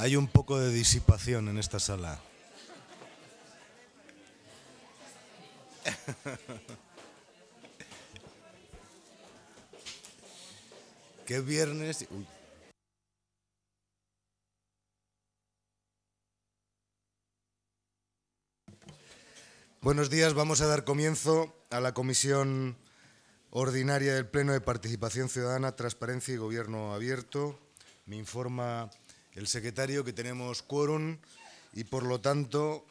Hay un poco de disipación en esta sala. ¿Qué viernes? Uy. Buenos días, vamos a dar comienzo a la Comisión Ordinaria del Pleno de Participación Ciudadana, Transparencia y Gobierno Abierto. Me informa el secretario que tenemos quórum y, por lo tanto,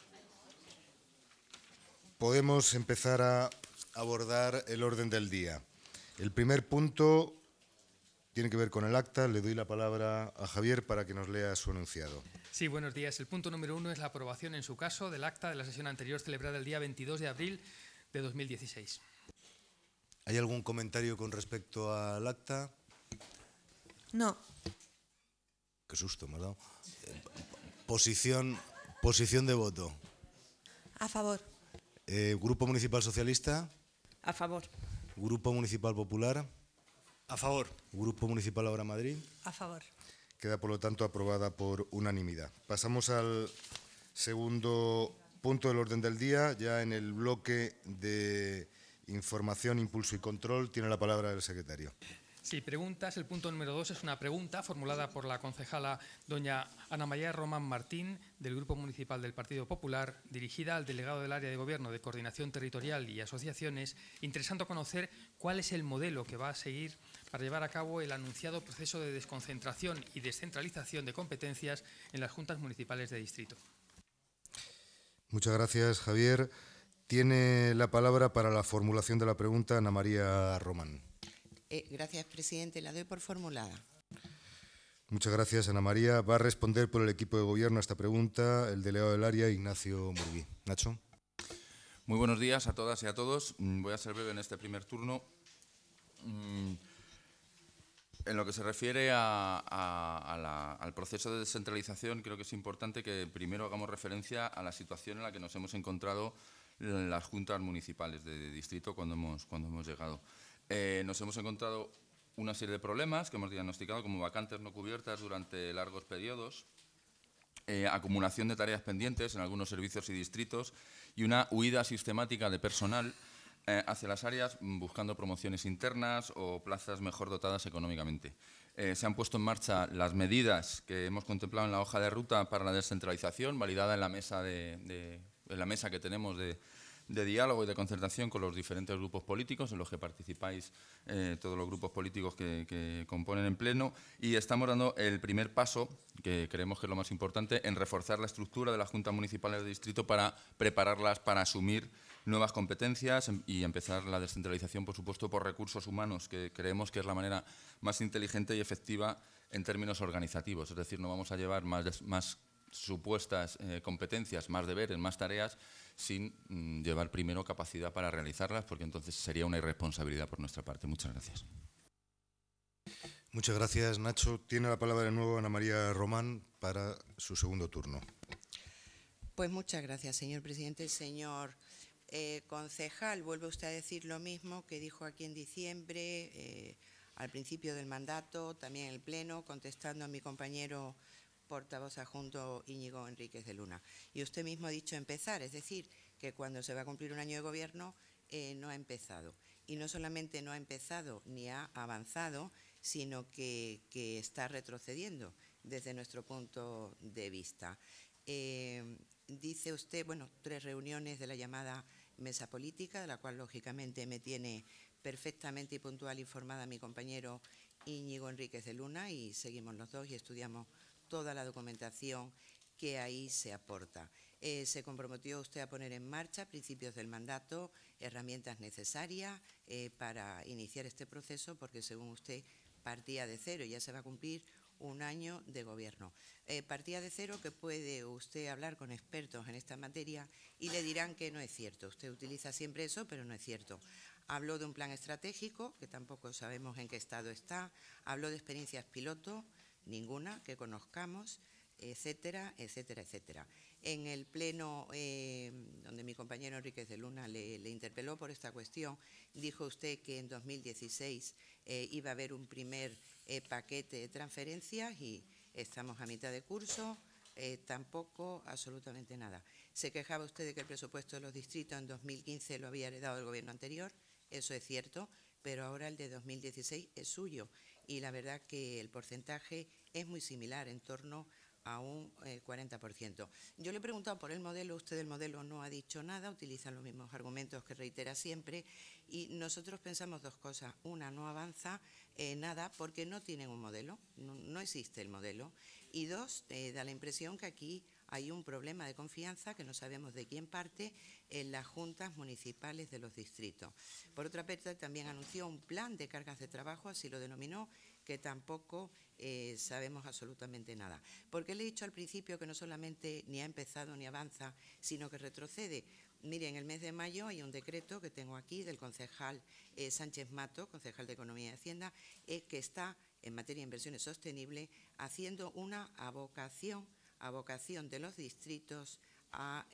podemos empezar a abordar el orden del día. El primer punto tiene que ver con el acta. Le doy la palabra a Javier para que nos lea su enunciado. Sí, buenos días. El punto número 1 es la aprobación, en su caso, del acta de la sesión anterior celebrada el día 22 de abril de 2016. ¿Hay algún comentario con respecto al acta? No. Qué susto me ha dado. Posición de voto. A favor. Grupo Municipal Socialista. A favor. Grupo Municipal Popular. A favor. Grupo Municipal Ahora Madrid. A favor. Queda, por lo tanto, aprobada por unanimidad. Pasamos al segundo punto del orden del día. Ya en el bloque de información, impulso y control tiene la palabra el secretario. Sí, preguntas. El punto número 2 es una pregunta formulada por la concejala doña Ana María Román Martín, del Grupo Municipal del Partido Popular, dirigida al delegado del Área de Gobierno de Coordinación Territorial y Asociaciones, interesando conocer cuál es el modelo que va a seguir para llevar a cabo el anunciado proceso de desconcentración y descentralización de competencias en las juntas municipales de distrito. Muchas gracias, Javier. Tiene la palabra para la formulación de la pregunta Ana María Román. Gracias, presidente. La doy por formulada. Muchas gracias, Ana María. Va a responder por el equipo de gobierno a esta pregunta el delegado del área, Ignacio Murguí. Nacho. Muy buenos días a todas y a todos. Voy a ser breve en este primer turno. En lo que se refiere al proceso de descentralización, creo que es importante que primero hagamos referencia a la situación en la que nos hemos encontrado en las juntas municipales de distrito cuando hemos llegado. Nos hemos encontrado una serie de problemas que hemos diagnosticado como vacantes no cubiertas durante largos periodos, acumulación de tareas pendientes en algunos servicios y distritos y una huida sistemática de personal hacia las áreas buscando promociones internas o plazas mejor dotadas económicamente. Se han puesto en marcha las medidas que hemos contemplado en la hoja de ruta para la descentralización, validada en la mesa, en la mesa que tenemos de diálogo y de concertación con los diferentes grupos políticos en los que participáis todos los grupos políticos que componen el Pleno, y estamos dando el primer paso, que creemos que es lo más importante, en reforzar la estructura de las juntas municipales de distrito para prepararlas para asumir nuevas competencias y empezar la descentralización, por supuesto, por recursos humanos, que creemos que es la manera más inteligente y efectiva en términos organizativos. Es decir, no vamos a llevar más supuestas competencias, más deberes, más tareas, sin llevar primero capacidad para realizarlas, porque entonces sería una irresponsabilidad por nuestra parte. Muchas gracias. Muchas gracias, Nacho. Tiene la palabra de nuevo Ana María Román para su segundo turno. Pues muchas gracias, señor presidente. Señor concejal, vuelve usted a decir lo mismo que dijo aquí en diciembre, al principio del mandato, también en el Pleno, contestando a mi compañero portavoz adjunto Íñigo Enríquez de Luna. Y usted mismo ha dicho empezar, es decir, que cuando se va a cumplir un año de gobierno no ha empezado. Y no solamente no ha empezado ni ha avanzado, sino que está retrocediendo desde nuestro punto de vista. Dice usted, bueno, 3 reuniones de la llamada mesa política, de la cual lógicamente me tiene perfectamente y puntual informada mi compañero Íñigo Enríquez de Luna, y seguimos los dos y estudiamos toda la documentación que ahí se aporta. Se comprometió usted a poner en marcha, a principios del mandato, herramientas necesarias para iniciar este proceso, porque según usted partía de cero, ya se va a cumplir un año de gobierno. Partía de cero, que puede usted hablar con expertos en esta materia y le dirán que no es cierto. Usted utiliza siempre eso, pero no es cierto. Habló de un plan estratégico, que tampoco sabemos en qué estado está. Habló de experiencias piloto, ninguna que conozcamos, etcétera, etcétera, etcétera. En el Pleno, donde mi compañero Enríquez de Luna le interpeló por esta cuestión, dijo usted que en 2016 iba a haber un primer paquete de transferencias y estamos a mitad de curso, tampoco absolutamente nada. Se quejaba usted de que el presupuesto de los distritos en 2015 lo había heredado el gobierno anterior, eso es cierto, pero ahora el de 2016 es suyo y la verdad que el porcentaje es muy similar, en torno a un 40%. Yo le he preguntado por el modelo, usted del modelo no ha dicho nada, utiliza los mismos argumentos que reitera siempre y nosotros pensamos dos cosas. Una, no avanza nada porque no tienen un modelo, no existe el modelo. Y dos, da la impresión que aquí hay un problema de confianza que no sabemos de quién parte en las juntas municipales de los distritos. Por otra parte, también anunció un plan de cargas de trabajo, así lo denominó, que tampoco sabemos absolutamente nada. Porque le he dicho al principio que no solamente ni ha empezado ni avanza, sino que retrocede. Miren, en el mes de mayo hay un decreto que tengo aquí del concejal Sánchez Mato, concejal de Economía y Hacienda, que está en materia de inversiones sostenibles haciendo una abocación de los distritos a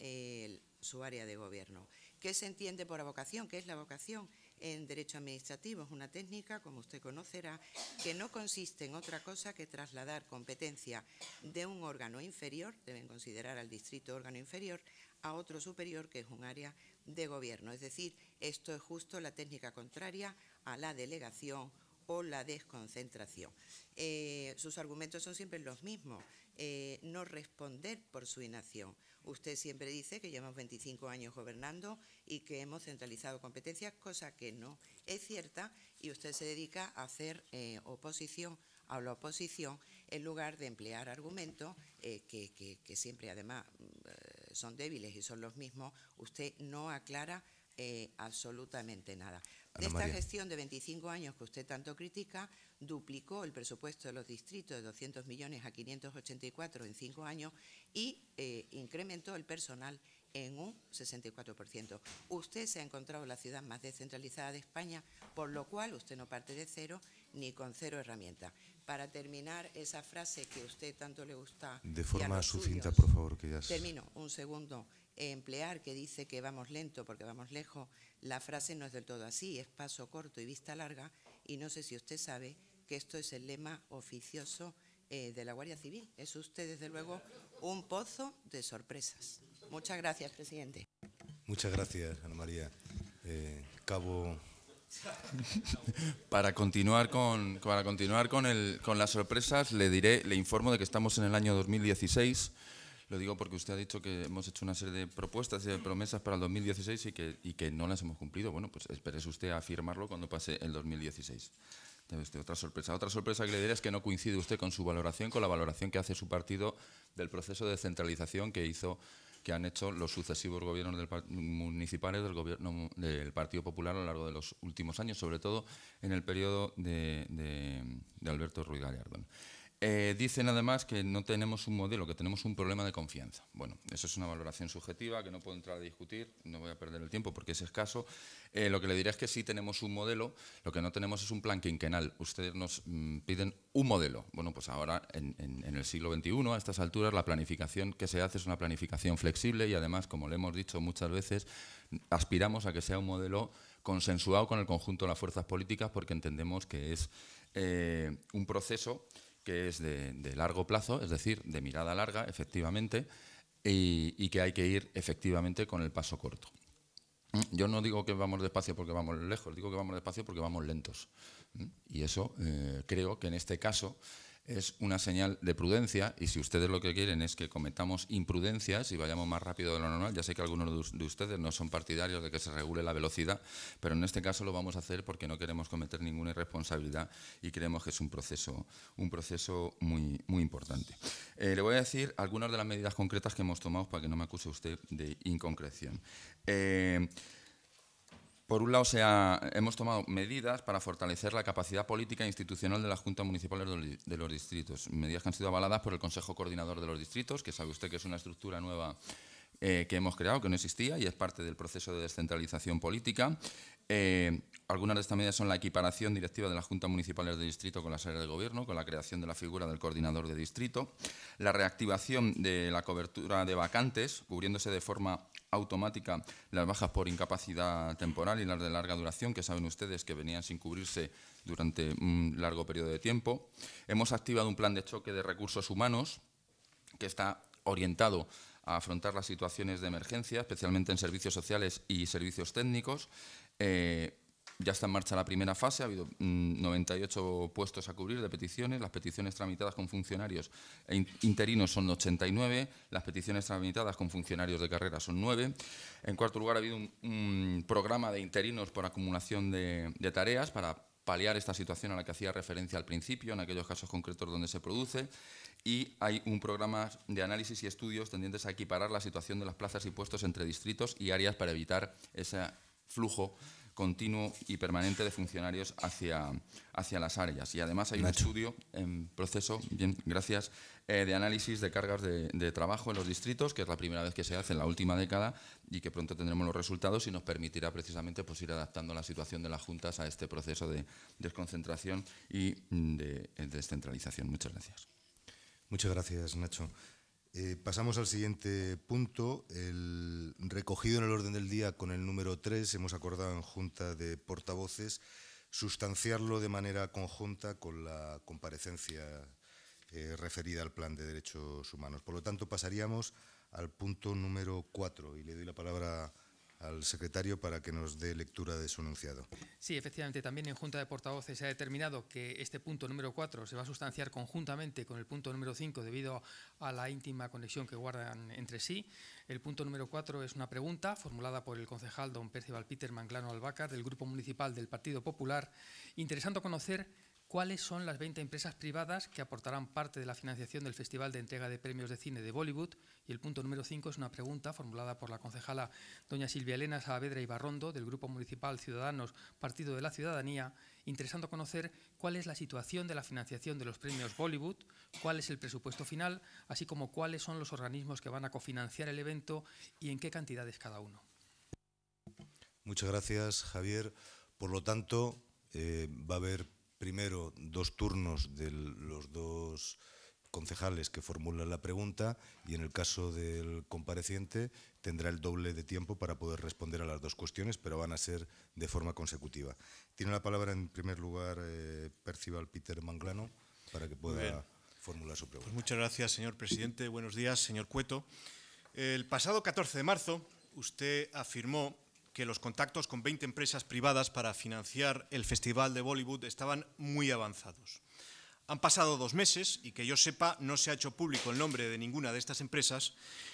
su área de gobierno. ¿Qué se entiende por abocación? ¿Qué es la abocación? En derecho administrativo es una técnica, como usted conocerá, que no consiste en otra cosa que trasladar competencia de un órgano inferior, deben considerar al distrito órgano inferior, a otro superior que es un área de gobierno. Es decir, esto es justo la técnica contraria a la delegación o la desconcentración. Sus argumentos son siempre los mismos, no responder por su inacción. Usted siempre dice que llevamos 25 años gobernando y que hemos centralizado competencias, cosa que no es cierta, y usted se dedica a hacer oposición a la oposición en lugar de emplear argumentos que siempre además son débiles y son los mismos. Usted no aclara absolutamente nada. De esta gestión de 25 años que usted tanto critica, duplicó el presupuesto de los distritos de 200 millones a 584 en 5 años y incrementó el personal en un 64%. Usted se ha encontrado la ciudad más descentralizada de España, por lo cual usted no parte de cero ni con cero herramientas. Para terminar esa frase que a usted tanto le gusta... De forma sucinta, por favor, que ya... Termino, un segundo... emplear, que dice que vamos lento porque vamos lejos, la frase no es del todo así, es paso corto y vista larga, y no sé si usted sabe que esto es el lema oficioso de la Guardia Civil. Es usted, desde luego, un pozo de sorpresas. Muchas gracias, presidente. Muchas gracias, Ana María. Cabo... Para continuar con las sorpresas, le informo de que estamos en el año 2016. Lo digo porque usted ha dicho que hemos hecho una serie de propuestas y de promesas para el 2016 y que no las hemos cumplido. Bueno, pues espérese usted a firmarlo cuando pase el 2016. Entonces, otra sorpresa. Otra sorpresa que le diré es que no coincide usted con su valoración, con la valoración que hace su partido del proceso de centralización que han hecho los sucesivos gobiernos municipales del gobierno del Partido Popular a lo largo de los últimos años, sobre todo en el periodo de Alberto Ruiz Gallardón. Dicen además que no tenemos un modelo, que tenemos un problema de confianza. Bueno, eso es una valoración subjetiva que no puedo entrar a discutir, no voy a perder el tiempo porque es escaso. Lo que le diré es que sí tenemos un modelo, lo que no tenemos es un plan quinquenal. Ustedes nos piden un modelo. Bueno, pues ahora en el siglo XXI, a estas alturas, la planificación que se hace es una planificación flexible y además, como le hemos dicho muchas veces, aspiramos a que sea un modelo consensuado con el conjunto de las fuerzas políticas porque entendemos que es un proceso que es de largo plazo, es decir, de mirada larga, efectivamente, y que hay que ir, efectivamente, con el paso corto. Yo no digo que vamos despacio porque vamos lejos, digo que vamos despacio porque vamos lentos. Y eso creo que en este caso es una señal de prudencia, y si ustedes lo que quieren es que cometamos imprudencias y vayamos más rápido de lo normal, ya sé que algunos de ustedes no son partidarios de que se regule la velocidad, pero en este caso lo vamos a hacer porque no queremos cometer ninguna irresponsabilidad y creemos que es un proceso muy, muy importante. Le voy a decir algunas de las medidas concretas que hemos tomado para que no me acuse usted de inconcreción. Por un lado, hemos tomado medidas para fortalecer la capacidad política e institucional de las juntas municipales de los distritos, medidas que han sido avaladas por el Consejo Coordinador de los Distritos, que sabe usted que es una estructura nueva que hemos creado, que no existía y es parte del proceso de descentralización política. Algunas de estas medidas son la equiparación directiva de las juntas municipales de distrito con las áreas de gobierno, con la creación de la figura del coordinador de distrito, la reactivación de la cobertura de vacantes, cubriéndose de forma automática las bajas por incapacidad temporal y las de larga duración, que saben ustedes que venían sin cubrirse durante un largo periodo de tiempo. Hemos activado un plan de choque de recursos humanos que está orientado a afrontar las situaciones de emergencia, especialmente en servicios sociales y servicios técnicos. Ya está en marcha la primera fase, ha habido 98 puestos a cubrir de peticiones, las peticiones tramitadas con funcionarios interinos son 89, las peticiones tramitadas con funcionarios de carrera son 9. En cuarto lugar, ha habido un programa de interinos por acumulación de tareas para paliar esta situación a la que hacía referencia al principio, en aquellos casos concretos donde se produce, y hay un programa de análisis y estudios tendientes a equiparar la situación de las plazas y puestos entre distritos y áreas para evitar ese flujo continuo y permanente de funcionarios hacia las áreas. Y además hay un estudio en proceso, bien, gracias, de análisis de cargas de trabajo en los distritos, que es la primera vez que se hace en la última década y que pronto tendremos los resultados y nos permitirá precisamente pues, ir adaptando la situación de las juntas a este proceso de desconcentración y de descentralización. Muchas gracias. Muchas gracias, Nacho. Pasamos al siguiente punto, el recogido en el orden del día con el número 3, hemos acordado en Junta de Portavoces sustanciarlo de manera conjunta con la comparecencia referida al Plan de Derechos Humanos. Por lo tanto, pasaríamos al punto número 4 y le doy la palabra al secretario para que nos dé lectura de su enunciado. Sí, efectivamente, también en Junta de Portavoces se ha determinado que este punto número 4 se va a sustanciar conjuntamente con el punto número 5 debido a la íntima conexión que guardan entre sí. El punto número 4 es una pregunta formulada por el concejal don Percival Peter Manglano Albacar del Grupo Municipal del Partido Popular, interesando conocer cuáles son las 20 empresas privadas que aportarán parte de la financiación del Festival de Entrega de Premios de Cine de Bollywood. Y el punto número 5 es una pregunta formulada por la concejala doña Silvia Elena Saavedra Ibarrondo del Grupo Municipal Ciudadanos Partido de la Ciudadanía, interesando conocer cuál es la situación de la financiación de los premios Bollywood, cuál es el presupuesto final, así como cuáles son los organismos que van a cofinanciar el evento y en qué cantidades cada uno. Muchas gracias, Javier. Por lo tanto, va a haber primero dos turnos de los dos concejales que formulan la pregunta y en el caso del compareciente tendrá el doble de tiempo para poder responder a las dos cuestiones, pero van a ser de forma consecutiva. Tiene la palabra en primer lugar Percival Peter Manglano para que pueda formular su pregunta. Pues muchas gracias, señor presidente. Buenos días, señor Cueto. El pasado 14 de marzo usted afirmó que los contactos con 20 empresas privadas para financiar el Festival de Bollywood estaban muy avanzados. Han pasado 2 meses y que yo sepa no se ha hecho público el nombre de ninguna de estas empresas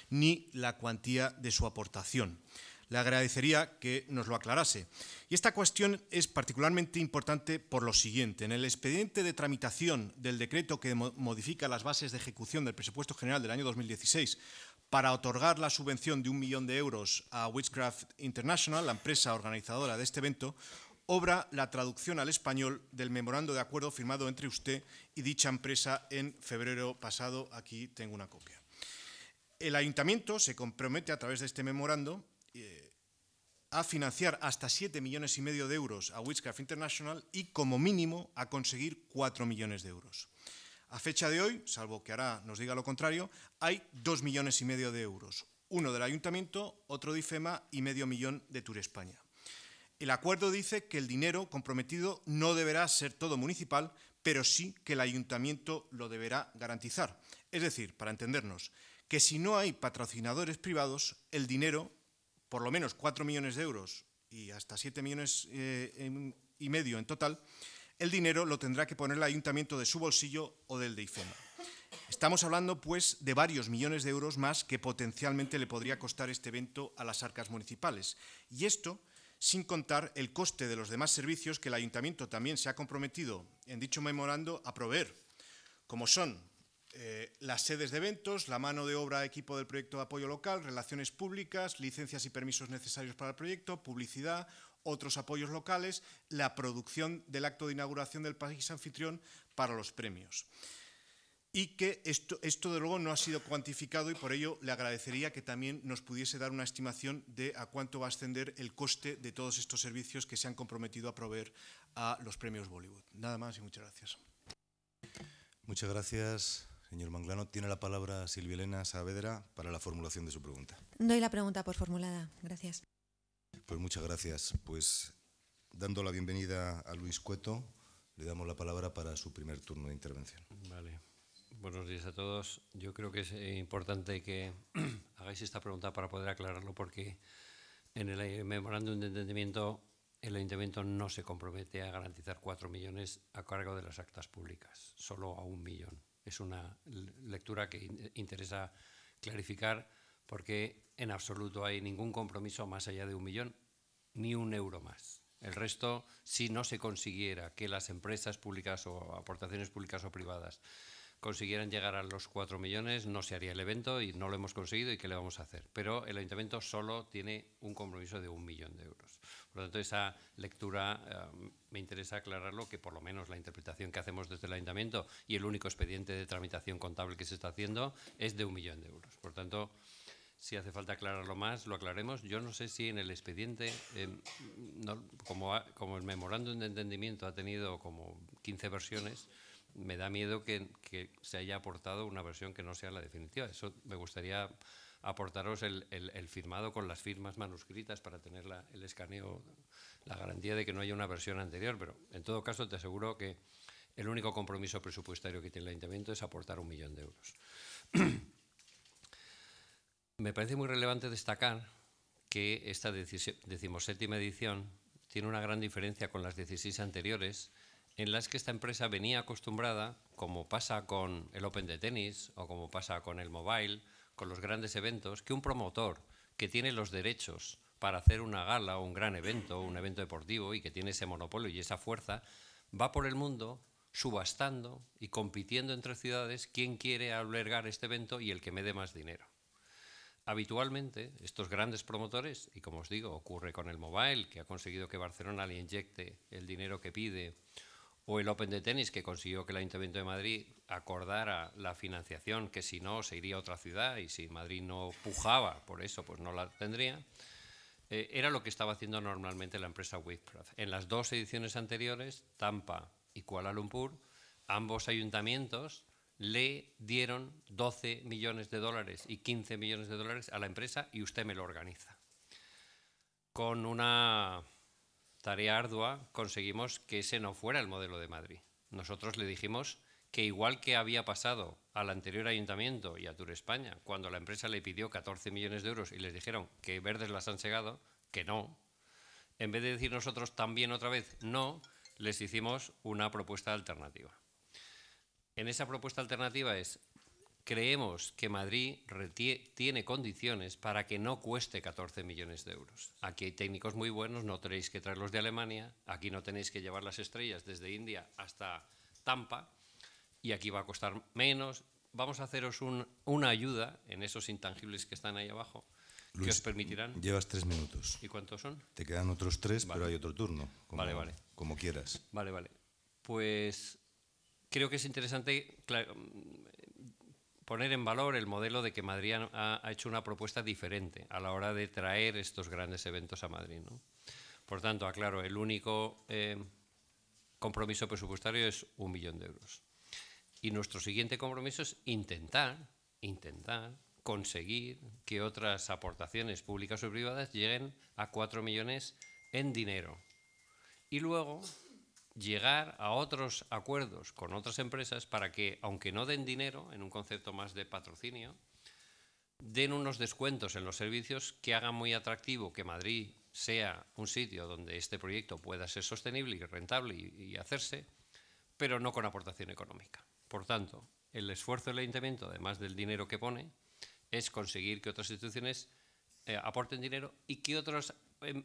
ni la cuantía de su aportación. Le agradecería que nos lo aclarase. Y esta cuestión es particularmente importante por lo siguiente. En el expediente de tramitación del decreto que modifica las bases de ejecución del presupuesto general del año 2016 para otorgar la subvención de 1 millón de euros a Witchcraft International, la empresa organizadora de este evento, obra la traducción al español del memorando de acuerdo firmado entre usted y dicha empresa en febrero pasado. Aquí tengo una copia. El ayuntamiento se compromete a través de este memorando a financiar hasta 7,5 millones de euros a Witchcraft International y como mínimo a conseguir 4 millones de euros. A fecha de hoy, salvo que ahora nos diga lo contrario, hay 2,5 millones de euros, uno del ayuntamiento, otro de IFEMA y medio millón de Turespaña. El acuerdo dice que el dinero comprometido no deberá ser todo municipal, pero sí que el ayuntamiento lo deberá garantizar. Es decir, para entendernos, que si no hay patrocinadores privados, el dinero, por lo menos 4 millones de euros y hasta 7,5 millones en total, el dinero lo tendrá que poner el ayuntamiento de su bolsillo o del de IFEMA. Estamos hablando, pues, de varios millones de euros más que potencialmente le podría costar este evento a las arcas municipales. Y esto sin contar el coste de los demás servicios que el ayuntamiento también se ha comprometido en dicho memorando a proveer, como son las sedes de eventos, la mano de obra, equipo del proyecto de apoyo local, relaciones públicas, licencias y permisos necesarios para el proyecto, publicidad, otros apoyos locales, la producción del acto de inauguración del país anfitrión para los premios. y que esto de luego no ha sido cuantificado, y por ello le agradecería que también nos pudiese dar una estimación de a cuánto va a ascender el coste de todos estos servicios que se han comprometido a proveer a los premios Bollywood. Nada más y muchas gracias. Muchas gracias, señor Manglano. Tiene la palabra Silvia Elena Saavedra para la formulación de su pregunta. Doy la pregunta por formulada. Gracias. Pues muchas gracias. Pues dando la bienvenida a Luis Cueto, le damos la palabra para su primer turno de intervención. Vale. Buenos días a todos. Yo creo que es importante que hagáis esta pregunta para poder aclararlo, porque en el memorándum de entendimiento el Ayuntamiento no se compromete a garantizar 4 millones a cargo de las actas públicas, solo a 1 millón. Es una lectura que interesa clarificar, porque en absoluto hay ningún compromiso más allá de 1 millón, ni un euro más. El resto, si no se consiguiera que las empresas públicas o aportaciones públicas o privadas consiguieran llegar a los 4 millones, no se haría el evento y no lo hemos conseguido, y ¿qué le vamos a hacer? Pero el Ayuntamiento solo tiene un compromiso de 1 millón de euros. Por lo tanto, esa lectura me interesa aclararlo, que por lo menos la interpretación que hacemos desde el Ayuntamiento, y el único expediente de tramitación contable que se está haciendo, es de 1 millón de euros. Por tanto, si hace falta aclararlo más, lo aclaremos. Yo no sé si en el expediente, no, como el memorándum de entendimiento ha tenido como 15 versiones, me da miedo que se haya aportado una versión que no sea la definitiva. Eso me gustaría aportaros el firmado con las firmas manuscritas para tener el escaneo, la garantía de que no haya una versión anterior. Pero en todo caso te aseguro que el único compromiso presupuestario que tiene el Ayuntamiento es aportar 1 millón de euros. Me parece muy relevante destacar que esta 17ª edición tiene una gran diferencia con las 16 anteriores, en las que esta empresa venía acostumbrada, como pasa con el Open de tenis o como pasa con el Mobile, con los grandes eventos, que un promotor que tiene los derechos para hacer una gala o un gran evento, un evento deportivo, y que tiene ese monopolio y esa fuerza, va por el mundo subastando y compitiendo entre ciudades quién quiere albergar este evento y el que me dé más dinero. Habitualmente, estos grandes promotores, y como os digo, ocurre con el Mobile, que ha conseguido que Barcelona le inyecte el dinero que pide, o el Open de tenis, que consiguió que el Ayuntamiento de Madrid acordara la financiación, que si no se iría a otra ciudad, y si Madrid no pujaba por eso, pues no la tendría, era lo que estaba haciendo normalmente la empresa Witchcraft. En las 2 ediciones anteriores, Tampa y Kuala Lumpur, ambos ayuntamientos le dieron 12 millones de dólares y 15 millones de dólares a la empresa, y usted me lo organiza. Con una tarea ardua conseguimos que ese no fuera el modelo de Madrid. Nosotros le dijimos que, igual que había pasado al anterior ayuntamiento y a Turespaña, cuando la empresa le pidió 14 millones de euros y les dijeron que verdes las han segado, que no, en vez de decir nosotros también otra vez no, les hicimos una propuesta alternativa. En esa propuesta alternativa es: creemos que Madrid tiene condiciones para que no cueste 14 millones de euros. Aquí hay técnicos muy buenos, no tenéis que traerlos de Alemania, aquí no tenéis que llevar las estrellas desde India hasta Tampa, y aquí va a costar menos. Vamos a haceros una ayuda en esos intangibles que están ahí abajo, Luis, que os permitirán… Llevas 3 minutos. ¿Y cuántos son? Te quedan otros 3, vale. Pero hay otro turno, como quieras. Vale. Pues creo que es interesante poner en valor el modelo de que Madrid ha hecho una propuesta diferente a la hora de traer estos grandes eventos a Madrid, ¿no? Por tanto, aclaro, el único compromiso presupuestario es 1 millón de euros. Y nuestro siguiente compromiso es intentar conseguir que otras aportaciones públicas o privadas lleguen a 4 millones en dinero. Y luego llegar a otros acuerdos con otras empresas para que, aunque no den dinero, en un concepto más de patrocinio, den unos descuentos en los servicios que hagan muy atractivo que Madrid sea un sitio donde este proyecto pueda ser sostenible y rentable y hacerse, pero no con aportación económica. Por tanto, el esfuerzo del Ayuntamiento, además del dinero que pone, es conseguir que otras instituciones aporten dinero y que otras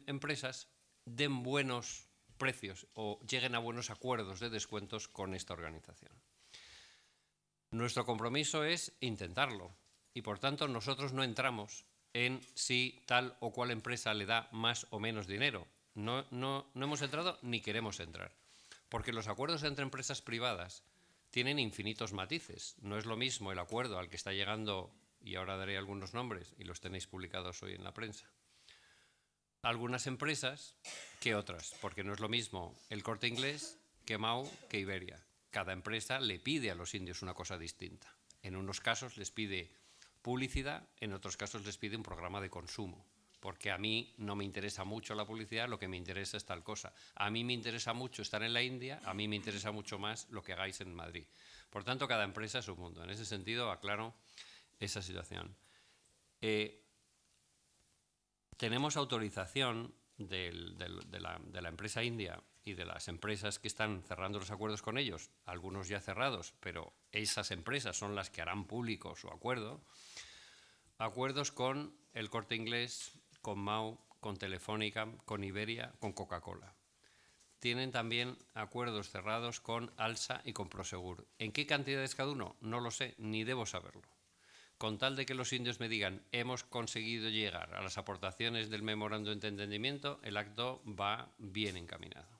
empresas den buenos precios o lleguen a buenos acuerdos de descuentos con esta organización. Nuestro compromiso es intentarlo, y por tanto nosotros no entramos en si tal o cual empresa le da más o menos dinero. No hemos entrado ni queremos entrar, porque los acuerdos entre empresas privadas tienen infinitos matices. No es lo mismo el acuerdo al que está llegando, y ahora daré algunos nombres, y los tenéis publicados hoy en la prensa, algunas empresas que otras, porque no es lo mismo el Corte Inglés que Mao que Iberia. Cada empresa le pide a los indios una cosa distinta. En unos casos les pide publicidad, en otros casos les pide un programa de consumo, porque a mí no me interesa mucho la publicidad, lo que me interesa es tal cosa. A mí me interesa mucho estar en la India, a mí me interesa mucho más lo que hagáis en Madrid. Por tanto, cada empresa es su mundo. En ese sentido, aclaro esa situación. Tenemos autorización de la empresa india y de las empresas que están cerrando los acuerdos con ellos, algunos ya cerrados, pero esas empresas son las que harán público su acuerdo, acuerdos con el Corte Inglés, con Mao, con Telefónica, con Iberia, con Coca-Cola. Tienen también acuerdos cerrados con Alsa y con Prosegur. ¿En qué cantidades cada uno? No lo sé, ni debo saberlo. Con tal de que los indios me digan, hemos conseguido llegar a las aportaciones del memorando de entendimiento, el acto va bien encaminado.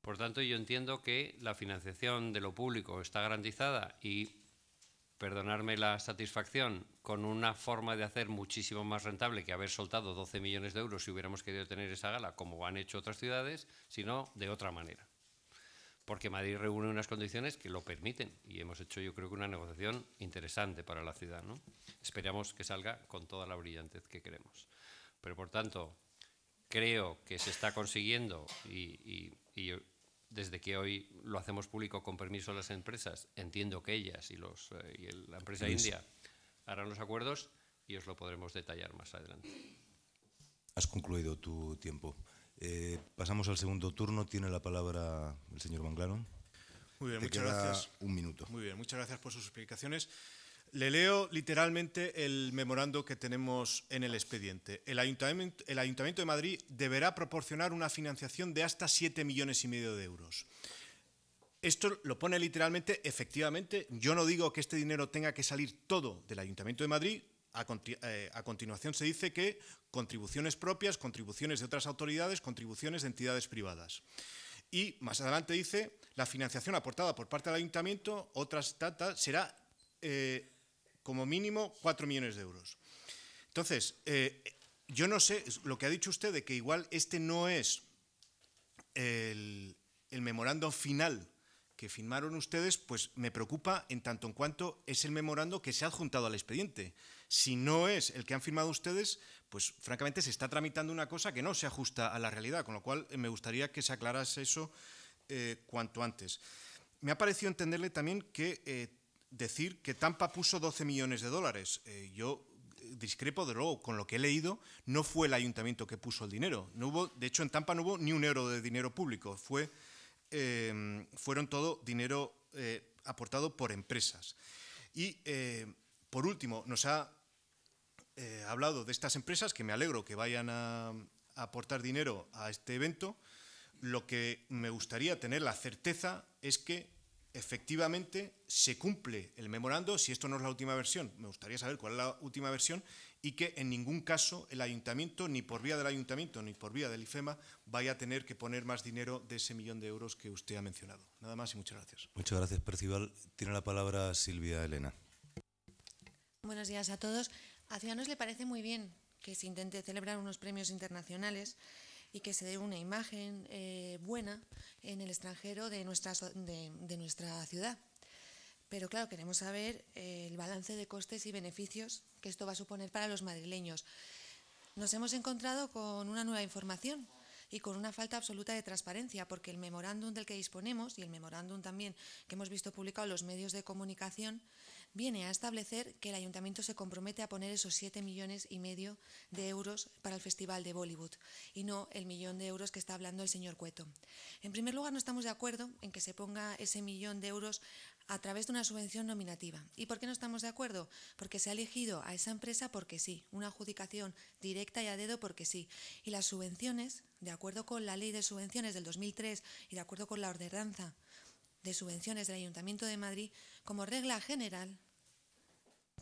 Por tanto, yo entiendo que la financiación de lo público está garantizada y, perdonarme la satisfacción, con una forma de hacer muchísimo más rentable que haber soltado 12 millones de euros si hubiéramos querido tener esa gala, como han hecho otras ciudades, sino de otra manera. Porque Madrid reúne unas condiciones que lo permiten y hemos hecho, yo creo, que una negociación interesante para la ciudad, ¿no? Esperamos que salga con toda la brillantez que queremos. Pero, por tanto, creo que se está consiguiendo y desde que hoy lo hacemos público con permiso de las empresas, entiendo que ellas y la empresa india harán los acuerdos y os lo podremos detallar más adelante. Has concluido tu tiempo. Pasamos al segundo turno. Tiene la palabra el señor Manglano. Muy bien, muchas gracias. Un minuto. Muy bien, muchas gracias por sus explicaciones. Le leo literalmente el memorando que tenemos en el expediente. El Ayuntamiento de Madrid deberá proporcionar una financiación de hasta 7,5 millones de euros. Esto lo pone literalmente, efectivamente. Yo no digo que este dinero tenga que salir todo del Ayuntamiento de Madrid. A continuación se dice que contribuciones propias, contribuciones de otras autoridades, contribuciones de entidades privadas. Y más adelante dice, la financiación aportada por parte del ayuntamiento, otras tantas, será como mínimo 4 millones de euros. Entonces, yo no sé, lo que ha dicho usted de que igual este no es el memorando final que firmaron ustedes, pues me preocupa en tanto en cuanto es el memorando que se ha adjuntado al expediente. Si no es el que han firmado ustedes, pues francamente se está tramitando una cosa que no se ajusta a la realidad, con lo cual me gustaría que se aclarase eso cuanto antes. Me ha parecido entenderle también que decir que Tampa puso 12 millones de dólares. Yo discrepo, de luego, con lo que he leído, no fue el ayuntamiento que puso el dinero. No hubo, de hecho, en Tampa no hubo ni un euro de dinero público, fueron todo dinero aportado por empresas. Y, por último, nos ha hablado de estas empresas, que me alegro que vayan a aportar dinero a este evento. Lo que me gustaría tener la certeza es que efectivamente se cumple el memorando, si esto no es la última versión. Me gustaría saber cuál es la última versión y que en ningún caso el ayuntamiento, ni por vía del ayuntamiento ni por vía del IFEMA, vaya a tener que poner más dinero de ese millón de euros que usted ha mencionado. Nada más y muchas gracias. Muchas gracias, Percival. Tiene la palabra Silvia Elena. Buenos días a todos. A Ciudadanos le parece muy bien que se intente celebrar unos premios internacionales y que se dé una imagen buena en el extranjero de nuestra ciudad. Pero claro, queremos saber el balance de costes y beneficios que esto va a suponer para los madrileños. Nos hemos encontrado con una nueva información y con una falta absoluta de transparencia, porque el memorándum del que disponemos y el memorándum también que hemos visto publicado en los medios de comunicación viene a establecer que el ayuntamiento se compromete a poner esos 7,5 millones de euros para el Festival de Bollywood y no el millón de euros que está hablando el señor Cueto. En primer lugar, no estamos de acuerdo en que se ponga ese millón de euros a través de una subvención nominativa. ¿Y por qué no estamos de acuerdo? Porque se ha elegido a esa empresa porque sí, una adjudicación directa y a dedo porque sí. Y las subvenciones, de acuerdo con la Ley de Subvenciones del 2003 y de acuerdo con la ordenanza de subvenciones del Ayuntamiento de Madrid, como regla general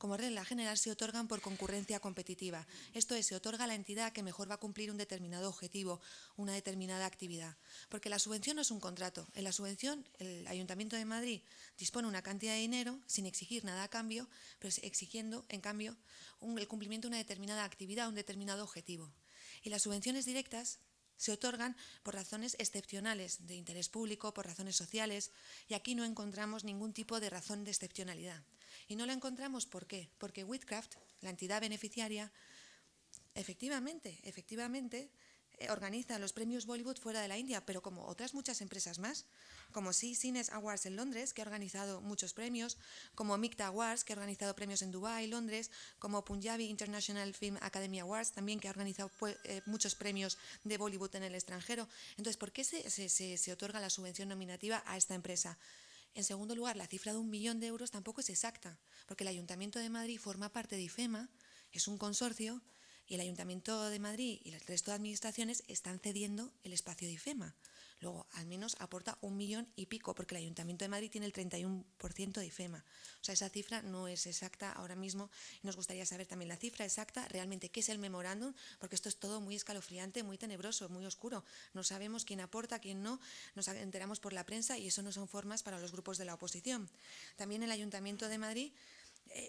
como regla general, se otorgan por concurrencia competitiva. Esto es, se otorga a la entidad que mejor va a cumplir un determinado objetivo, una determinada actividad. Porque la subvención no es un contrato. En la subvención, el Ayuntamiento de Madrid dispone una cantidad de dinero sin exigir nada a cambio, pero exigiendo, en cambio, el cumplimiento de una determinada actividad, un determinado objetivo. Y las subvenciones directas se otorgan por razones excepcionales de interés público, por razones sociales, y aquí no encontramos ningún tipo de razón de excepcionalidad. Y no la encontramos, ¿por qué? Porque Witchcraft, la entidad beneficiaria, efectivamente, organiza los premios Bollywood fuera de la India, pero como otras muchas empresas más, como Cines Awards en Londres, que ha organizado muchos premios, como Micta Awards, que ha organizado premios en Dubái, Londres, como Punjabi International Film Academy Awards, también que ha organizado muchos premios de Bollywood en el extranjero. Entonces, ¿por qué se otorga la subvención nominativa a esta empresa? En segundo lugar, la cifra de 1 millón de euros tampoco es exacta, porque el Ayuntamiento de Madrid forma parte de IFEMA, es un consorcio, y el Ayuntamiento de Madrid y el resto de administraciones están cediendo el espacio de IFEMA. Luego, al menos aporta 1 millón y pico, porque el Ayuntamiento de Madrid tiene el 31% de IFEMA. O sea, esa cifra no es exacta ahora mismo. Nos gustaría saber también la cifra exacta, realmente qué es el memorándum, porque esto es todo muy escalofriante, muy tenebroso, muy oscuro. No sabemos quién aporta, quién no, nos enteramos por la prensa y eso no son formas para los grupos de la oposición. También el Ayuntamiento de Madrid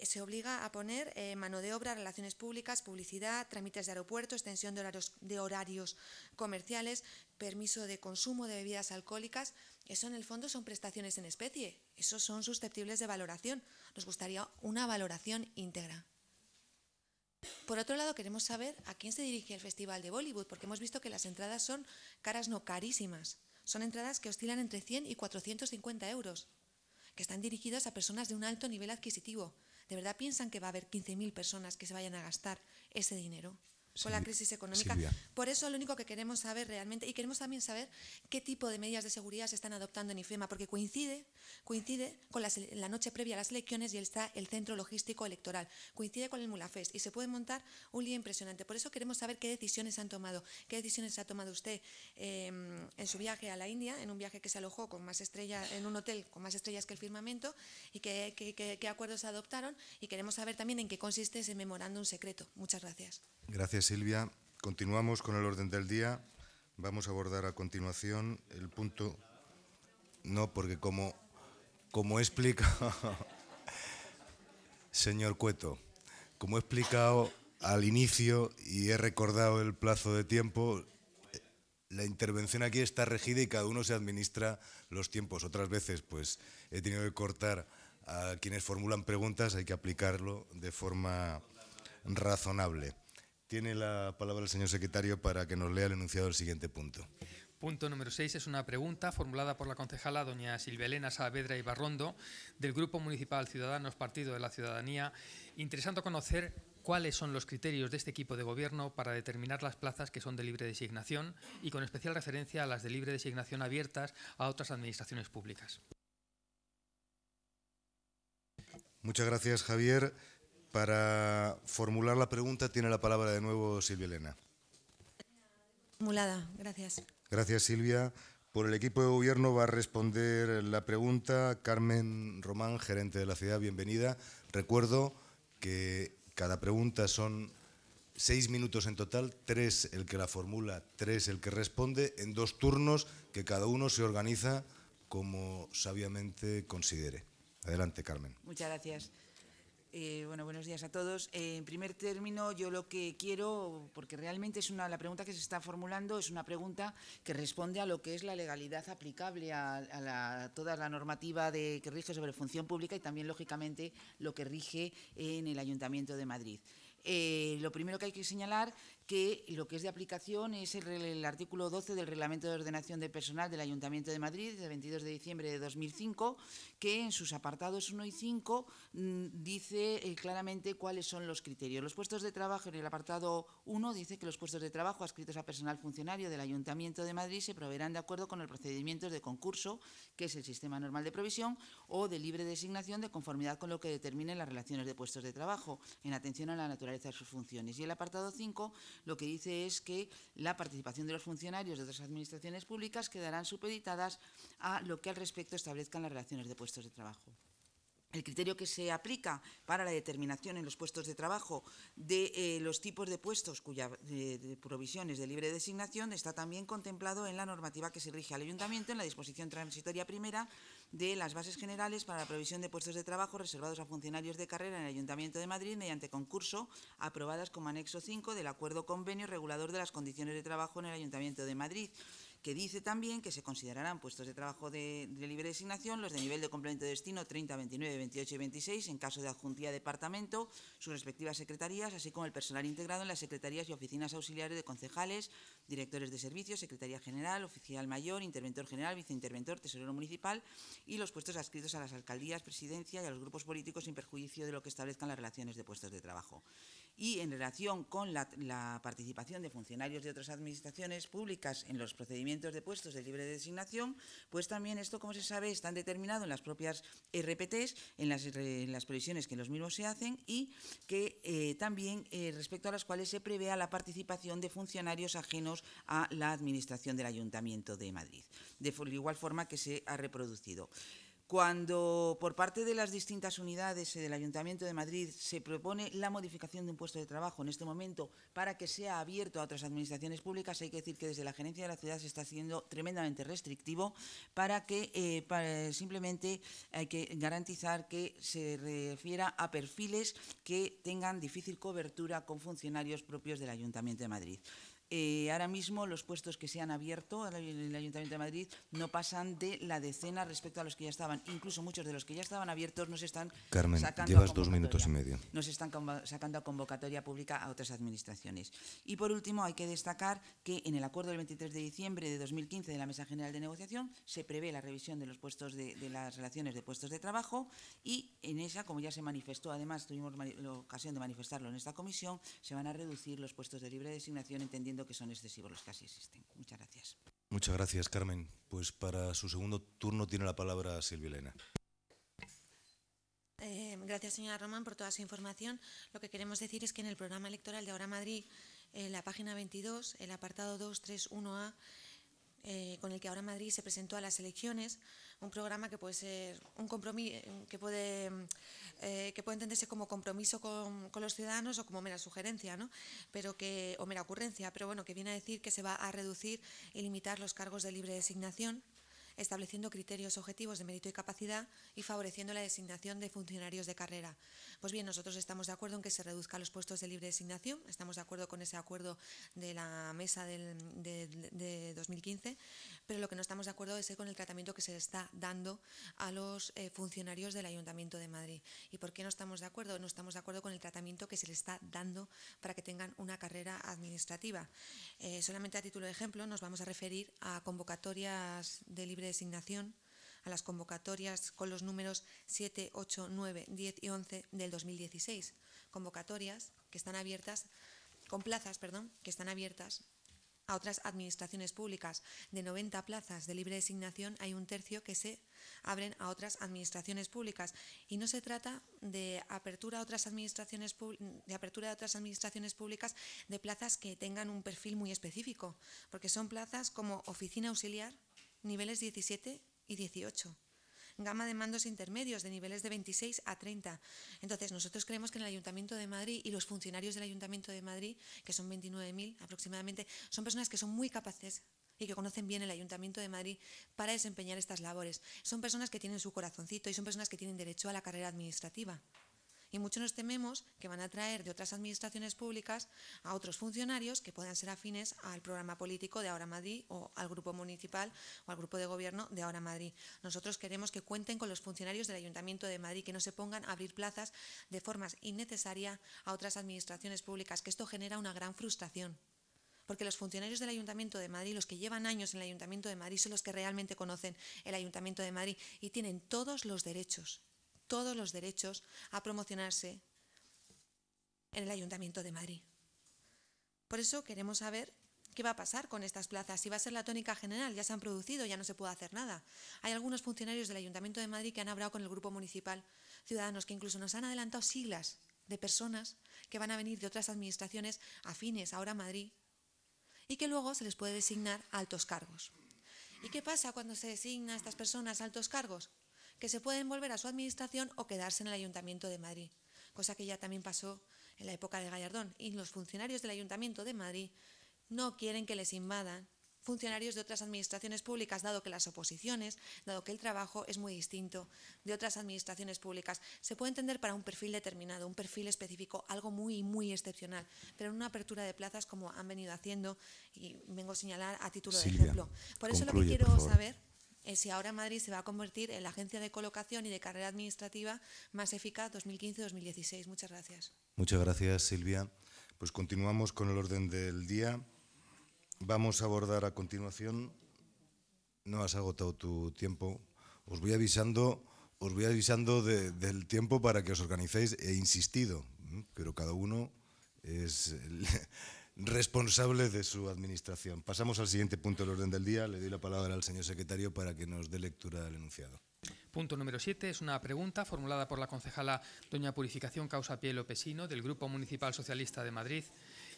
se obliga a poner mano de obra, relaciones públicas, publicidad, trámites de aeropuerto, extensión de horarios comerciales, permiso de consumo de bebidas alcohólicas. Eso en el fondo son prestaciones en especie, esos son susceptibles de valoración. Nos gustaría una valoración íntegra. Por otro lado, queremos saber a quién se dirige el Festival de Bollywood, porque hemos visto que las entradas son caras, no carísimas. Son entradas que oscilan entre 100 y 450 euros. Que están dirigidas a personas de un alto nivel adquisitivo. ¿De verdad piensan que va a haber 15.000 personas que se vayan a gastar ese dinero con la crisis económica? Silvia. Por eso lo único que queremos saber realmente, y queremos también saber qué tipo de medidas de seguridad se están adoptando en IFEMA, porque coincide con la noche previa a las elecciones y está el centro logístico electoral, coincide con el Mulafest y se puede montar un lío impresionante. Por eso queremos saber qué decisiones han tomado, qué decisiones ha tomado usted en su viaje a la India, en un viaje que se alojó con más estrellas, en un hotel con más estrellas que el firmamento, y qué acuerdos se adoptaron, y queremos saber también en qué consiste ese memorándum secreto. Muchas gracias. Gracias, Silvia. Continuamos con el orden del día. Vamos a abordar a continuación el punto... No, porque como he explicado... Señor Cueto, como he explicado al inicio y he recordado el plazo de tiempo, la intervención aquí está regida y cada uno se administra los tiempos. Otras veces pues he tenido que cortar a quienes formulan preguntas, hay que aplicarlo de forma razonable. Tiene la palabra el señor secretario para que nos lea el enunciado del siguiente punto. Punto número 6 es una pregunta formulada por la concejala doña Silvia Elena Saavedra Ibarrondo del Grupo Municipal Ciudadanos Partido de la Ciudadanía, interesando conocer cuáles son los criterios de este equipo de gobierno para determinar las plazas que son de libre designación y con especial referencia a las de libre designación abiertas a otras administraciones públicas. Muchas gracias, Javier. Para formular la pregunta tiene la palabra de nuevo Silvia Elena. Formulada, gracias. Gracias, Silvia. Por el equipo de gobierno va a responder la pregunta Carmen Román, gerente de la ciudad. Bienvenida. Recuerdo que cada pregunta son 6 minutos en total, 3 el que la formula, 3 el que responde, en 2 turnos que cada uno se organiza como sabiamente considere. Adelante, Carmen. Muchas gracias. Bueno, buenos días a todos. En primer término, yo lo que quiero, porque realmente es la pregunta que se está formulando, es una pregunta que responde a lo que es la legalidad aplicable a toda la normativa que rige sobre función pública y también, lógicamente, lo que rige en el Ayuntamiento de Madrid. Lo primero que hay que señalar que lo que es de aplicación es el artículo 12 del Reglamento de Ordenación de Personal del Ayuntamiento de Madrid, de 22 de diciembre de 2005, que en sus apartados 1 y 5 dice claramente cuáles son los criterios. Los puestos de trabajo, en el apartado 1 dice que los puestos de trabajo adscritos a personal funcionario del Ayuntamiento de Madrid se proveerán de acuerdo con los procedimientos de concurso, que es el sistema normal de provisión, o de libre designación de conformidad con lo que determinen las relaciones de puestos de trabajo, en atención a la naturaleza de sus funciones. Y el apartado 5 lo que dice es que la participación de los funcionarios de otras administraciones públicas quedarán supeditadas a lo que al respecto establezcan las relaciones de puestos de trabajo. El criterio que se aplica para la determinación en los puestos de trabajo de los tipos de puestos cuya provisión es de libre designación está también contemplado en la normativa que se rige al Ayuntamiento en la disposición transitoria primera de las bases generales para la provisión de puestos de trabajo reservados a funcionarios de carrera en el Ayuntamiento de Madrid mediante concurso, aprobadas como anexo 5 del acuerdo convenio regulador de las condiciones de trabajo en el Ayuntamiento de Madrid, que dice también que se considerarán puestos de trabajo de libre designación los de nivel de complemento de destino 30, 29, 28 y 26, en caso de adjuntía de departamento, sus respectivas secretarías, así como el personal integrado en las secretarías y oficinas auxiliares de concejales, directores de servicios, secretaría general, oficial mayor, interventor general, viceinterventor, tesorero municipal y los puestos adscritos a las alcaldías, presidencia y a los grupos políticos sin perjuicio de lo que establezcan las relaciones de puestos de trabajo. Y en relación con la participación de funcionarios de otras administraciones públicas en los procedimientos de puestos de libre designación, pues también esto, como se sabe, está determinado en las propias RPTs, en las previsiones que los mismos se hacen y que también respecto a las cuales se prevea la participación de funcionarios ajenos a la Administración del Ayuntamiento de Madrid, de igual forma que se ha reproducido. Cuando por parte de las distintas unidades del Ayuntamiento de Madrid se propone la modificación de un puesto de trabajo en este momento para que sea abierto a otras administraciones públicas, hay que decir que desde la gerencia de la ciudad se está haciendo tremendamente restrictivo para que simplemente hay que garantizar que se refiera a perfiles que tengan difícil cobertura con funcionarios propios del Ayuntamiento de Madrid. Ahora mismo los puestos que se han abierto en el Ayuntamiento de Madrid no pasan de la decena respecto a los que ya estaban. Incluso muchos de los que ya estaban abiertos no se están sacando a convocatoria. Carmen, llevas 2 minutos y medio. No se están sacando a convocatoria pública a otras administraciones. Y por último hay que destacar que en el acuerdo del 23 de diciembre de 2015 de la Mesa General de Negociación se prevé la revisión de los puestos de las relaciones de puestos de trabajo y en esa, como ya se manifestó, además tuvimos la ocasión de manifestarlo en esta comisión, se van a reducir los puestos de libre designación entendiendo que son excesivos los que así existen. Muchas gracias. Muchas gracias, Carmen. Pues para su segundo turno tiene la palabra Silvia Elena. Gracias, señora Román, por toda su información. Lo que queremos decir es que en el programa electoral de Ahora Madrid, en la página 22, el apartado 231A, con el que Ahora Madrid se presentó a las elecciones, un programa que puede ser un compromiso, que puede entenderse como compromiso con los ciudadanos o como mera sugerencia, ¿no? Pero que, o mera ocurrencia, pero bueno, que viene a decir que se va a reducir y limitar los cargos de libre designación, estableciendo criterios objetivos de mérito y capacidad y favoreciendo la designación de funcionarios de carrera. Pues bien, nosotros estamos de acuerdo en que se reduzcan los puestos de libre designación, estamos de acuerdo con ese acuerdo de la mesa de 2015, pero lo que no estamos de acuerdo es con el tratamiento que se está dando a los funcionarios del Ayuntamiento de Madrid. ¿Y por qué no estamos de acuerdo? No estamos de acuerdo con el tratamiento que se les está dando para que tengan una carrera administrativa. Solamente a título de ejemplo nos vamos a referir a convocatorias de libre designación, a las convocatorias con los números 7, 8, 9, 10 y 11 del 2016, convocatorias que están abiertas, con plazas, perdón, que están abiertas a otras administraciones públicas. De 90 plazas de libre designación hay un tercio que se abren a otras administraciones públicas y no se trata de apertura a otras administraciones públicas de plazas que tengan un perfil muy específico, porque son plazas como oficina auxiliar, niveles 17 y 18, gama de mandos intermedios de niveles de 26 a 30. Entonces, nosotros creemos que en el Ayuntamiento de Madrid y los funcionarios del Ayuntamiento de Madrid, que son 29.000 aproximadamente, son personas que son muy capaces y que conocen bien el Ayuntamiento de Madrid para desempeñar estas labores. Son personas que tienen su corazoncito y son personas que tienen derecho a la carrera administrativa. Y muchos nos tememos que van a traer de otras administraciones públicas a otros funcionarios que puedan ser afines al programa político de Ahora Madrid o al grupo municipal o al grupo de gobierno de Ahora Madrid. Nosotros queremos que cuenten con los funcionarios del Ayuntamiento de Madrid, que no se pongan a abrir plazas de forma innecesaria a otras administraciones públicas, que esto genera una gran frustración. Porque los funcionarios del Ayuntamiento de Madrid, los que llevan años en el Ayuntamiento de Madrid, son los que realmente conocen el Ayuntamiento de Madrid y tienen todos los derechos. Todos los derechos a promocionarse en el Ayuntamiento de Madrid. Por eso queremos saber qué va a pasar con estas plazas, si va a ser la tónica general, ya se han producido, ya no se puede hacer nada. Hay algunos funcionarios del Ayuntamiento de Madrid que han hablado con el Grupo Municipal Ciudadanos, que incluso nos han adelantado siglas de personas que van a venir de otras administraciones afines ahora a Madrid y que luego se les puede designar altos cargos. ¿Y qué pasa cuando se designa a estas personas altos cargos? que se pueden volver a su administración o quedarse en el Ayuntamiento de Madrid, cosa que ya también pasó en la época de Gallardón, y los funcionarios del Ayuntamiento de Madrid no quieren que les invadan funcionarios de otras administraciones públicas, dado que las oposiciones, dado que el trabajo es muy distinto de otras administraciones públicas. Se puede entender para un perfil determinado, un perfil específico, algo muy, muy excepcional, pero en una apertura de plazas como han venido haciendo, y vengo a señalar a título de ejemplo. Por eso concluye, lo que quiero saber es si ahora Madrid se va a convertir en la agencia de colocación y de carrera administrativa más eficaz 2015-2016. Muchas gracias. Muchas gracias, Silvia. Pues continuamos con el orden del día. Vamos a abordar a continuación, no has agotado tu tiempo, os voy avisando del tiempo para que os organicéis, he insistido, pero cada uno es el responsable de su administración. Pasamos al siguiente punto del orden del día, le doy la palabra al señor secretario para que nos dé lectura del enunciado. Punto número 7 es una pregunta formulada por la concejala doña Purificación Causapié Lopesino del Grupo Municipal Socialista de Madrid,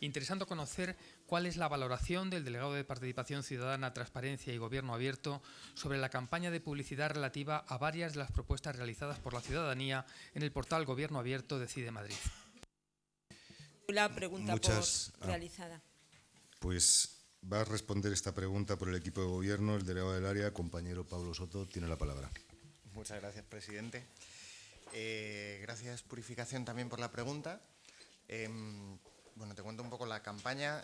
interesando conocer cuál es la valoración del delegado de Participación Ciudadana, Transparencia y Gobierno Abierto sobre la campaña de publicidad relativa a varias de las propuestas realizadas por la ciudadanía en el portal Gobierno Abierto Decide Madrid. La pregunta realizada. Pues va a responder esta pregunta por el equipo de gobierno, el delegado del área, compañero Pablo Soto, tiene la palabra. Muchas gracias, presidente. Gracias, Purificación, también por la pregunta. Bueno, te cuento un poco la campaña.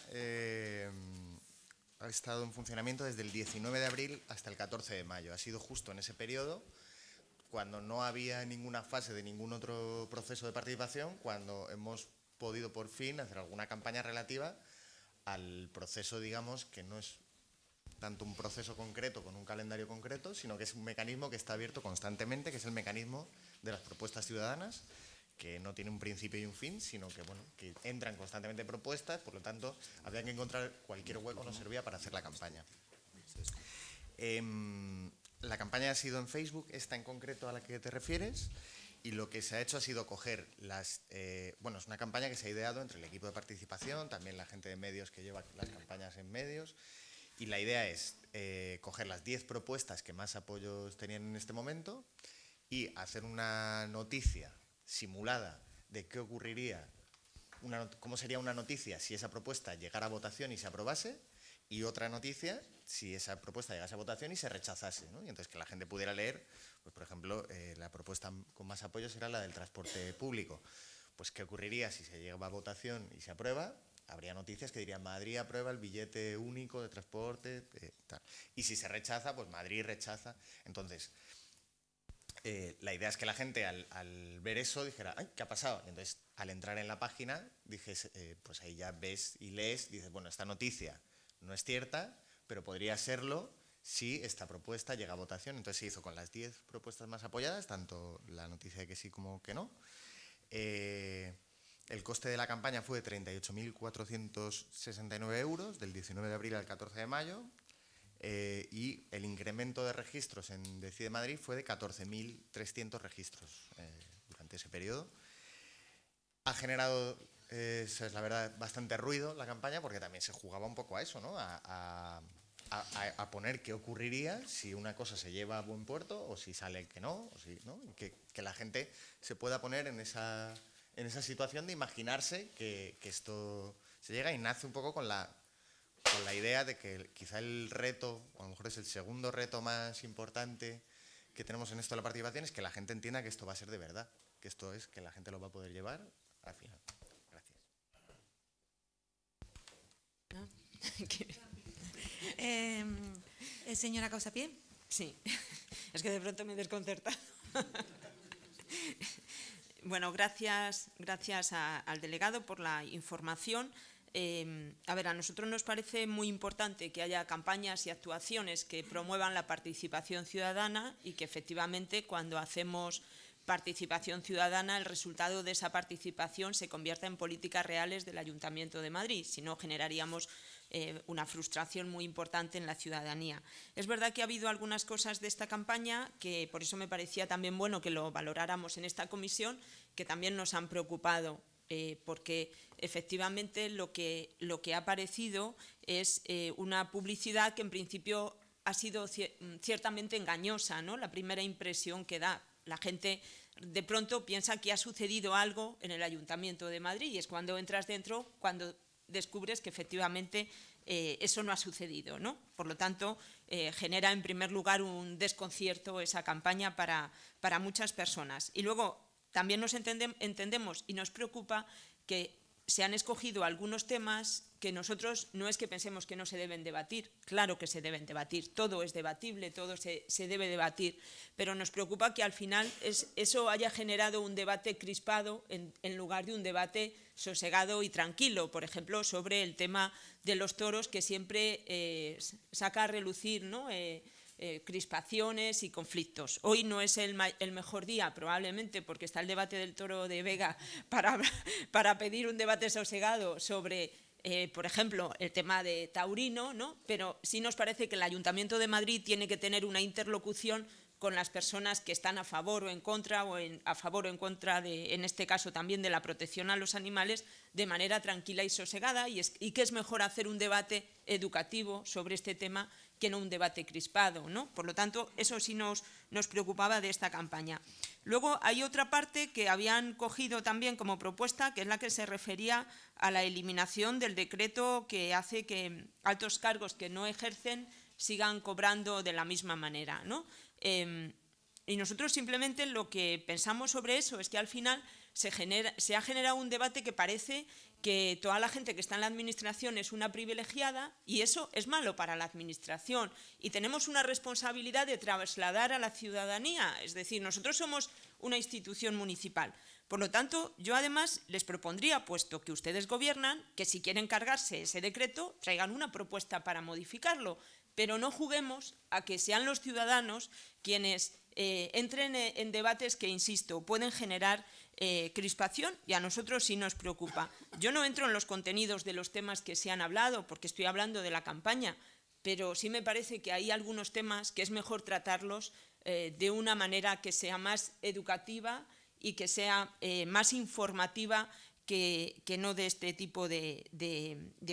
Ha estado en funcionamiento desde el 19 de abril hasta el 14 de mayo. Ha sido justo en ese periodo, cuando no había ninguna fase de ningún otro proceso de participación, cuando hemos podido por fin hacer alguna campaña relativa al proceso, digamos, que no es tanto un proceso concreto con un calendario concreto, sino que es un mecanismo que está abierto constantemente, que es el mecanismo de las propuestas ciudadanas, que no tiene un principio y un fin, sino que, bueno, que entran constantemente propuestas, por lo tanto, había que encontrar cualquier hueco, nos servía para hacer la campaña. La campaña ha sido en Facebook, esta en concreto a la que te refieres, y lo que se ha hecho ha sido coger las... bueno, es una campaña que se ha ideado entre el equipo de participación, también la gente de medios que lleva las campañas en medios, y la idea es coger las 10 propuestas que más apoyos tenían en este momento y hacer una noticia simulada de qué ocurriría, cómo sería una noticia si esa propuesta llegara a votación y se aprobase, y otra noticia si esa propuesta llegase a votación y se rechazase, ¿no? Y entonces que la gente pudiera leer, pues por ejemplo, la propuesta con más apoyo será la del transporte público. Pues qué ocurriría si se llega a votación y se aprueba, habría noticias que dirían Madrid aprueba el billete único de transporte, tal. Y si se rechaza, pues Madrid rechaza. Entonces... la idea es que la gente al ver eso dijera, ¡ay, qué ha pasado! Y entonces, al entrar en la página, dices, pues ahí ya ves y lees, dices, bueno, esta noticia no es cierta, pero podría serlo si esta propuesta llega a votación. Entonces se hizo con las 10 propuestas más apoyadas, tanto la noticia de que sí como que no. El coste de la campaña fue de 38.469 euros, del 19 de abril al 14 de mayo. Y el incremento de registros en Decide Madrid fue de 14.300 registros durante ese periodo. Ha generado, eso es la verdad, bastante ruido la campaña, porque también se jugaba un poco a eso, ¿no? A poner qué ocurriría si una cosa se lleva a buen puerto o si sale que no, o si, ¿no? Que la gente se pueda poner en esa situación de imaginarse que esto se llega, y nace un poco con la idea de que quizá el reto, o a lo mejor es el segundo reto más importante que tenemos en esto de la participación, es que la gente entienda que esto va a ser de verdad, que esto es, que la gente lo va a poder llevar al final. Gracias. ¿Señora Causapié? Sí, es que de pronto me he desconcertado. Bueno, gracias al delegado por la información. A ver, a nosotros nos parece muy importante que haya campañas y actuaciones que promuevan la participación ciudadana, y que efectivamente cuando hacemos participación ciudadana el resultado de esa participación se convierta en políticas reales del Ayuntamiento de Madrid, si no generaríamos una frustración muy importante en la ciudadanía. Es verdad que ha habido algunas cosas de esta campaña que por eso me parecía también bueno que lo valoráramos en esta comisión, que también nos han preocupado. Porque efectivamente lo que ha aparecido es una publicidad que en principio ha sido ciertamente engañosa, ¿no?, la primera impresión que da. La gente de pronto piensa que ha sucedido algo en el Ayuntamiento de Madrid y es cuando entras dentro cuando descubres que efectivamente eso no ha sucedido, ¿no? Por lo tanto, genera en primer lugar un desconcierto esa campaña para muchas personas. Y luego también nos entendemos y nos preocupa que se han escogido algunos temas que nosotros no es que pensemos que no se deben debatir, claro que se deben debatir, todo es debatible, todo se debe debatir, pero nos preocupa que al final eso haya generado un debate crispado en lugar de un debate sosegado y tranquilo, por ejemplo, sobre el tema de los toros que siempre saca a relucir, ¿no?, crispaciones y conflictos. Hoy no es el mejor día, probablemente, porque está el debate del toro de Vega para pedir un debate sosegado sobre, por ejemplo, el tema de Taurino, ¿no? Pero sí nos parece que el Ayuntamiento de Madrid tiene que tener una interlocución con las personas que están a favor o en contra, a favor o en contra, en este caso también, de la protección a los animales, de manera tranquila y sosegada, y que es mejor hacer un debate educativo sobre este tema que no un debate crispado, ¿no? Por lo tanto, eso sí nos preocupaba de esta campaña. Luego hay otra parte que habían cogido también como propuesta, que es la que se refería a la eliminación del decreto que hace que altos cargos que no ejercen sigan cobrando de la misma manera, ¿no? Y nosotros simplemente lo que pensamos sobre eso es que al final se ha generado un debate que parece que toda la gente que está en la administración es una privilegiada y eso es malo para la administración y tenemos una responsabilidad de trasladar a la ciudadanía, es decir, nosotros somos una institución municipal. Por lo tanto, yo además les propondría, puesto que ustedes gobiernan, que si quieren cargarse ese decreto, traigan una propuesta para modificarlo, pero no juguemos a que sean los ciudadanos quienes entren en debates que, insisto, pueden generar crispación y a nosotros sí nos preocupa. Yo no entro en los contenidos de los temas que se han hablado, porque estoy hablando de la campaña, pero sí me parece que hay algunos temas que es mejor tratarlos de una manera que sea más educativa y que sea más informativa que no de este tipo de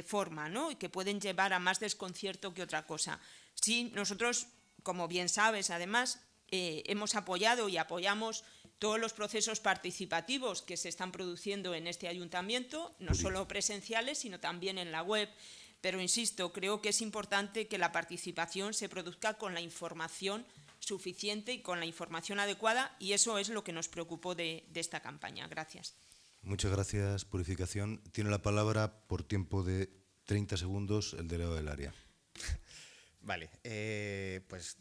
forma, ¿no?, y que pueden llevar a más desconcierto que otra cosa. Sí, nosotros, como bien sabes, además, hemos apoyado y apoyamos todos los procesos participativos que se están produciendo en este ayuntamiento, no solo presenciales, sino también en la web. Pero, insisto, creo que es importante que la participación se produzca con la información suficiente y con la información adecuada, y eso es lo que nos preocupó de esta campaña. Gracias. Muchas gracias, Purificación. Tiene la palabra, por tiempo de 30 segundos, el delegado del área. Vale, pues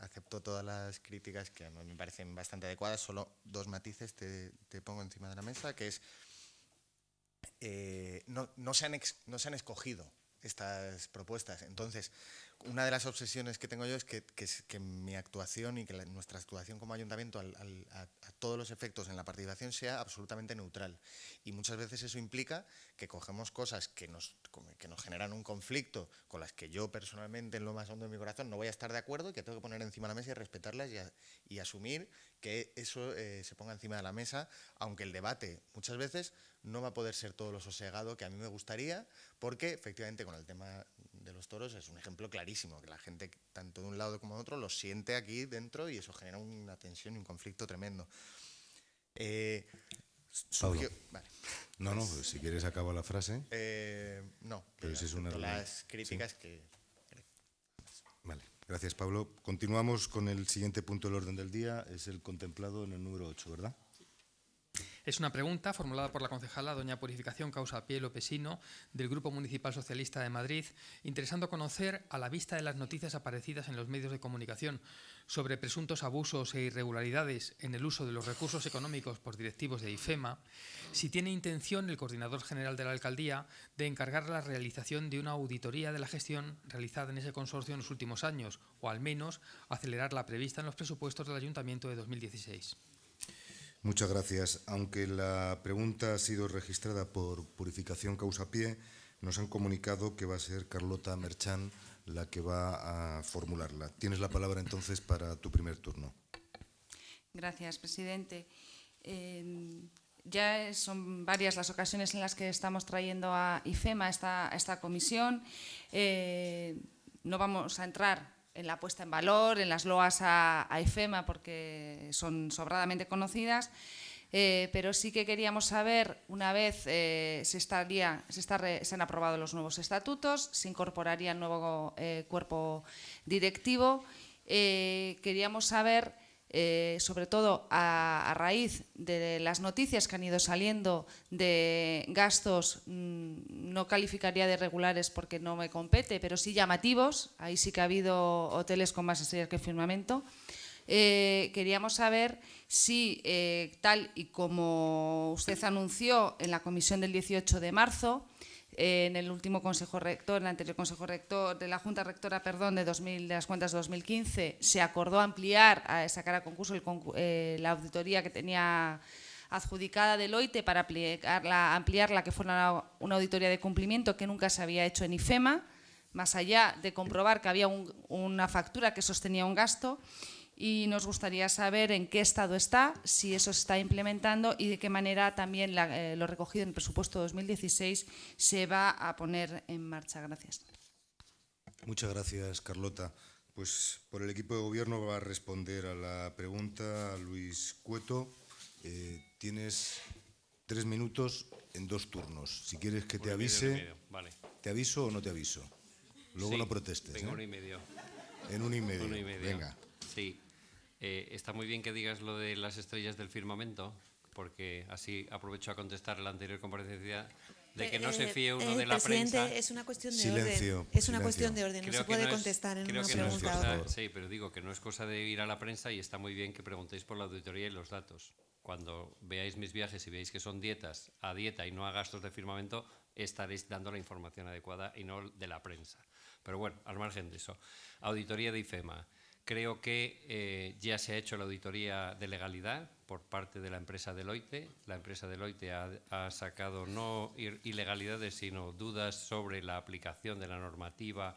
acepto todas las críticas que a mí me parecen bastante adecuadas. Solo dos matices te pongo encima de la mesa, que es no se han escogido estas propuestas. Entonces, una de las obsesiones que tengo yo es que mi actuación y que nuestra actuación como ayuntamiento a todos los efectos en la participación sea absolutamente neutral. Y muchas veces eso implica que cogemos cosas que nos generan un conflicto, con las que yo personalmente en lo más hondo de mi corazón no voy a estar de acuerdo y que tengo que poner encima de la mesa y respetarlas y asumir que eso se ponga encima de la mesa, aunque el debate muchas veces no va a poder ser todo lo sosegado que a mí me gustaría, porque efectivamente con el tema de los toros es un ejemplo clarísimo, que la gente tanto de un lado como de otro lo siente aquí dentro y eso genera una tensión y un conflicto tremendo. Vale. No, no, pues si quieres acaba la frase. No, pero si es una de las críticas, sí, que... Vale, gracias Pablo. Continuamos con el siguiente punto del orden del día, es el contemplado en el número 8, ¿verdad? Es una pregunta formulada por la concejala doña Purificación Causapié Lopesino del Grupo Municipal Socialista de Madrid, interesando conocer, a la vista de las noticias aparecidas en los medios de comunicación sobre presuntos abusos e irregularidades en el uso de los recursos económicos por directivos de IFEMA, si tiene intención el coordinador general de la Alcaldía de encargar la realización de una auditoría de la gestión realizada en ese consorcio en los últimos años, o al menos acelerar la prevista en los presupuestos del Ayuntamiento de 2016. Muchas gracias. Aunque la pregunta ha sido registrada por Purificación Causapié, nos han comunicado que va a ser Carlota Merchán la que va a formularla. Tienes la palabra entonces para tu primer turno. Gracias, presidente. Ya son varias las ocasiones en las que estamos trayendo a IFEMA esta comisión. No vamos a entrar en la puesta en valor, en las loas a IFEMA, porque son sobradamente conocidas, pero sí que queríamos saber, una vez se han aprobado los nuevos estatutos, se incorporaría el nuevo cuerpo directivo, queríamos saber, sobre todo a raíz de las noticias que han ido saliendo de gastos, no calificaría de regulares porque no me compete, pero sí llamativos, ahí sí que ha habido hoteles con más estrellas que el firmamento. Queríamos saber si, tal y como usted anunció en la comisión del 18 de marzo, en el último Consejo Rector, en el anterior Consejo Rector, de la Junta Rectora, perdón, de las cuentas de 2015, se acordó ampliar, a sacar a concurso la auditoría que tenía adjudicada Deloitte para ampliarla, que fuera una auditoría de cumplimiento que nunca se había hecho en IFEMA, más allá de comprobar que había una factura que sostenía un gasto. Y nos gustaría saber en qué estado está, si eso se está implementando y de qué manera también lo recogido en el presupuesto 2016 se va a poner en marcha. Gracias. Muchas gracias, Carlota. Pues por el equipo de gobierno va a responder a la pregunta Luis Cueto. Tienes 3 minutos en 2 turnos. Si quieres que te avise, vale. ¿Te aviso o no te aviso? Luego sí, no protestes. En 1 y medio. En 1 y medio. 1 y medio. Venga. Sí, está muy bien que digas lo de las estrellas del firmamento, porque así aprovecho a contestar la anterior comparecencia de que no se fíe uno de la prensa. Es una cuestión de silencio, orden. Es una cuestión de orden, no se puede contestar en una pregunta. Sí, pero digo que no es cosa de ir a la prensa y está muy bien que preguntéis por la auditoría y los datos. Cuando veáis mis viajes y veáis que son dietas a dieta y no a gastos de firmamento, estaréis dando la información adecuada y no de la prensa. Pero bueno, al margen de eso, auditoría de IFEMA. Creo que ya se ha hecho la auditoría de legalidad por parte de la empresa Deloitte. La empresa Deloitte ha sacado no ilegalidades, sino dudas sobre la aplicación de la normativa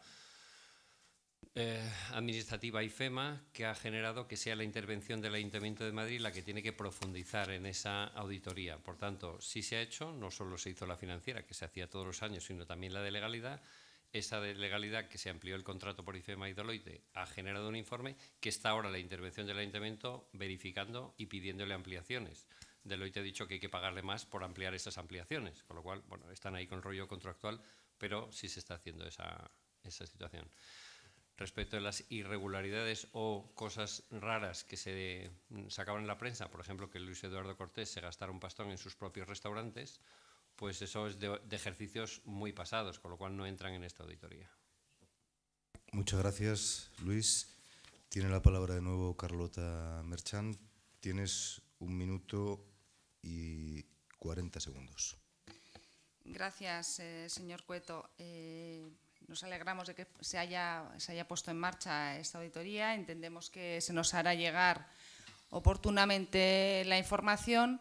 administrativa IFEMA, que ha generado que sea la intervención del Ayuntamiento de Madrid la que tiene que profundizar en esa auditoría. Por tanto, sí se ha hecho, no solo se hizo la financiera, que se hacía todos los años, sino también la de legalidad. Esa de legalidad, que se amplió el contrato por IFEMA y Deloitte, ha generado un informe que está ahora la intervención del Ayuntamiento verificando y pidiéndole ampliaciones. Deloitte ha dicho que hay que pagarle más por ampliar esas ampliaciones, con lo cual, bueno, están ahí con rollo contractual, pero sí se está haciendo esa situación. Respecto a las irregularidades o cosas raras que se sacaban en la prensa, por ejemplo, que Luis Eduardo Cortés se gastara un pastón en sus propios restaurantes, pues eso es de ejercicios muy pasados, con lo cual no entran en esta auditoría. Muchas gracias, Luis. Tiene la palabra de nuevo Carlota Merchán. Tienes 1 minuto y 40 segundos. Gracias, señor Cueto. Nos alegramos de que se haya puesto en marcha esta auditoría. Entendemos que se nos hará llegar oportunamente la información.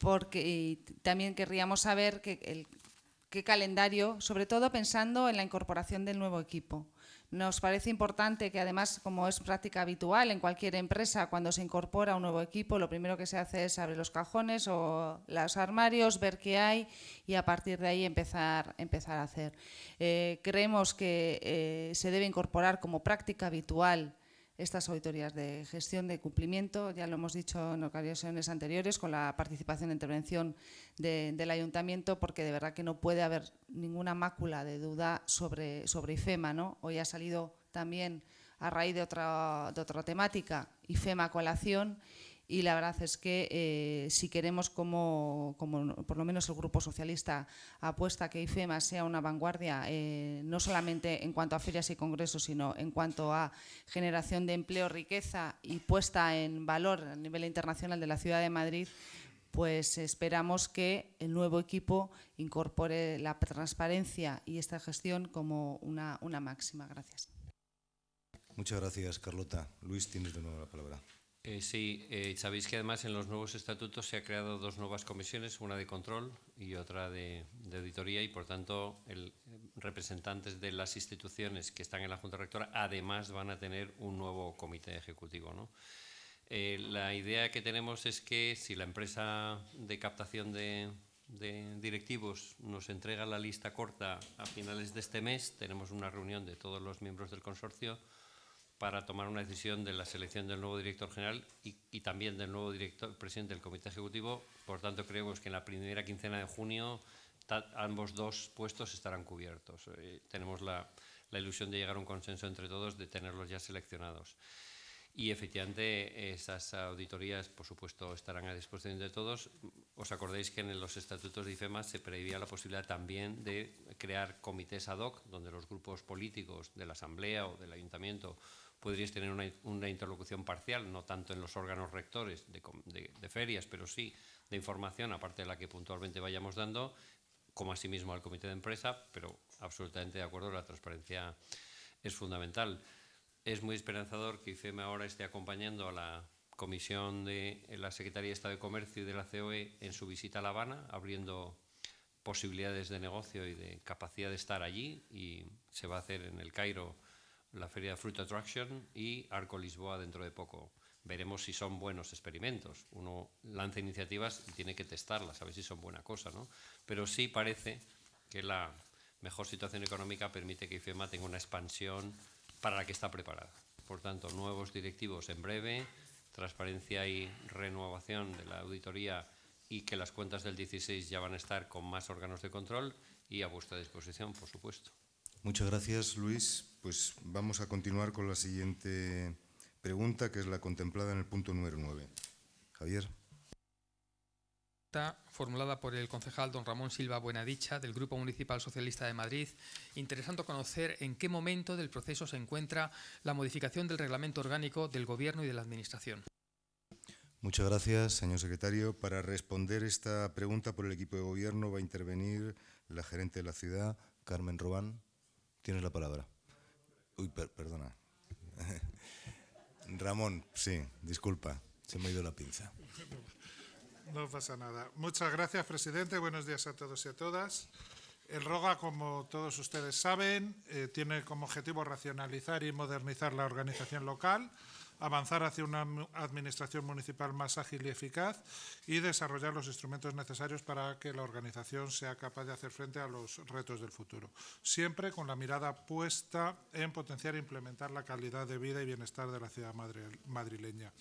Porque también querríamos saber qué calendario, sobre todo pensando en la incorporación del nuevo equipo. Nos parece importante que, además, como es práctica habitual en cualquier empresa, cuando se incorpora un nuevo equipo, lo primero que se hace es abrir los cajones o los armarios, ver qué hay y a partir de ahí empezar a hacer. Creemos que se debe incorporar como práctica habitual estas auditorías de gestión de cumplimiento, ya lo hemos dicho en ocasiones anteriores, con la participación e intervención del Ayuntamiento, porque de verdad que no puede haber ninguna mácula de duda sobre IFEMA, ¿no? Hoy ha salido también, a raíz de otra temática, IFEMA colación, y la verdad es que si queremos, como por lo menos el Grupo Socialista apuesta que IFEMA sea una vanguardia, no solamente en cuanto a ferias y congresos, sino en cuanto a generación de empleo, riqueza y puesta en valor a nivel internacional de la Ciudad de Madrid, pues esperamos que el nuevo equipo incorpore la transparencia y esta gestión como una máxima. Gracias. Muchas gracias, Carlota. Luis, tienes de nuevo la palabra. Sí, sabéis que además en los nuevos estatutos se han creado 2 nuevas comisiones, una de control y otra de auditoría, y por tanto representantes de las instituciones que están en la Junta Rectora además van a tener un nuevo comité ejecutivo, ¿no? La idea que tenemos es que si la empresa de captación de directivos nos entrega la lista corta a finales de este mes, tenemos una reunión de todos los miembros del consorcio para tomar una decisión de la selección del nuevo director general y también del nuevo presidente del Comité Ejecutivo. Por tanto, creemos que en la primera quincena de junio ambos dos puestos estarán cubiertos. Tenemos la ilusión de llegar a un consenso entre todos, de tenerlos ya seleccionados. Y efectivamente esas auditorías, por supuesto, estarán a disposición de todos. Os acordáis que en los estatutos de IFEMA se preveía la posibilidad también de crear comités ad hoc, donde los grupos políticos de la Asamblea o del Ayuntamiento podríais tener una interlocución parcial, no tanto en los órganos rectores de ferias, pero sí de información, aparte de la que puntualmente vayamos dando, como asimismo al comité de empresa, pero absolutamente de acuerdo, la transparencia es fundamental. Es muy esperanzador que IFEMA ahora esté acompañando a la Comisión de la Secretaría de Estado de Comercio y de la COE en su visita a La Habana, abriendo posibilidades de negocio y de capacidad de estar allí, y se va a hacer en el Cairo la Feria Fruit Attraction y Arco Lisboa dentro de poco. Veremos si son buenos experimentos. Uno lanza iniciativas y tiene que testarlas, a ver si son buena cosa, ¿no? Pero sí parece que la mejor situación económica permite que IFEMA tenga una expansión para la que está preparada. Por tanto, nuevos directivos en breve, transparencia y renovación de la auditoría, y que las cuentas del 16 ya van a estar con más órganos de control, y a vuestra disposición, por supuesto. Muchas gracias, Luis. Pues vamos a continuar con la siguiente pregunta, que es la contemplada en el punto número 9. Javier. Formulada por el concejal don Ramón Silva Buenadicha, del Grupo Municipal Socialista de Madrid, interesando conocer en qué momento del proceso se encuentra la modificación del reglamento orgánico del Gobierno y de la Administración. Muchas gracias, señor secretario. Para responder esta pregunta por el equipo de Gobierno va a intervenir la gerente de la ciudad, Carmen Román. Tienes la palabra. Uy, perdona. Ramón, sí, disculpa, se me ha ido la pinza. No pasa nada. Muchas gracias, presidente. Buenos días a todos y a todas. El ROGA, como todos ustedes saben, tiene como objetivo racionalizar y modernizar la organización local, avanzar hacia una administración municipal más ágil y eficaz y desarrollar los instrumentos necesarios para que la organización sea capaz de hacer frente a los retos del futuro, siempre con la mirada puesta en potenciar e implementar la calidad de vida y bienestar de la ciudad madrileña.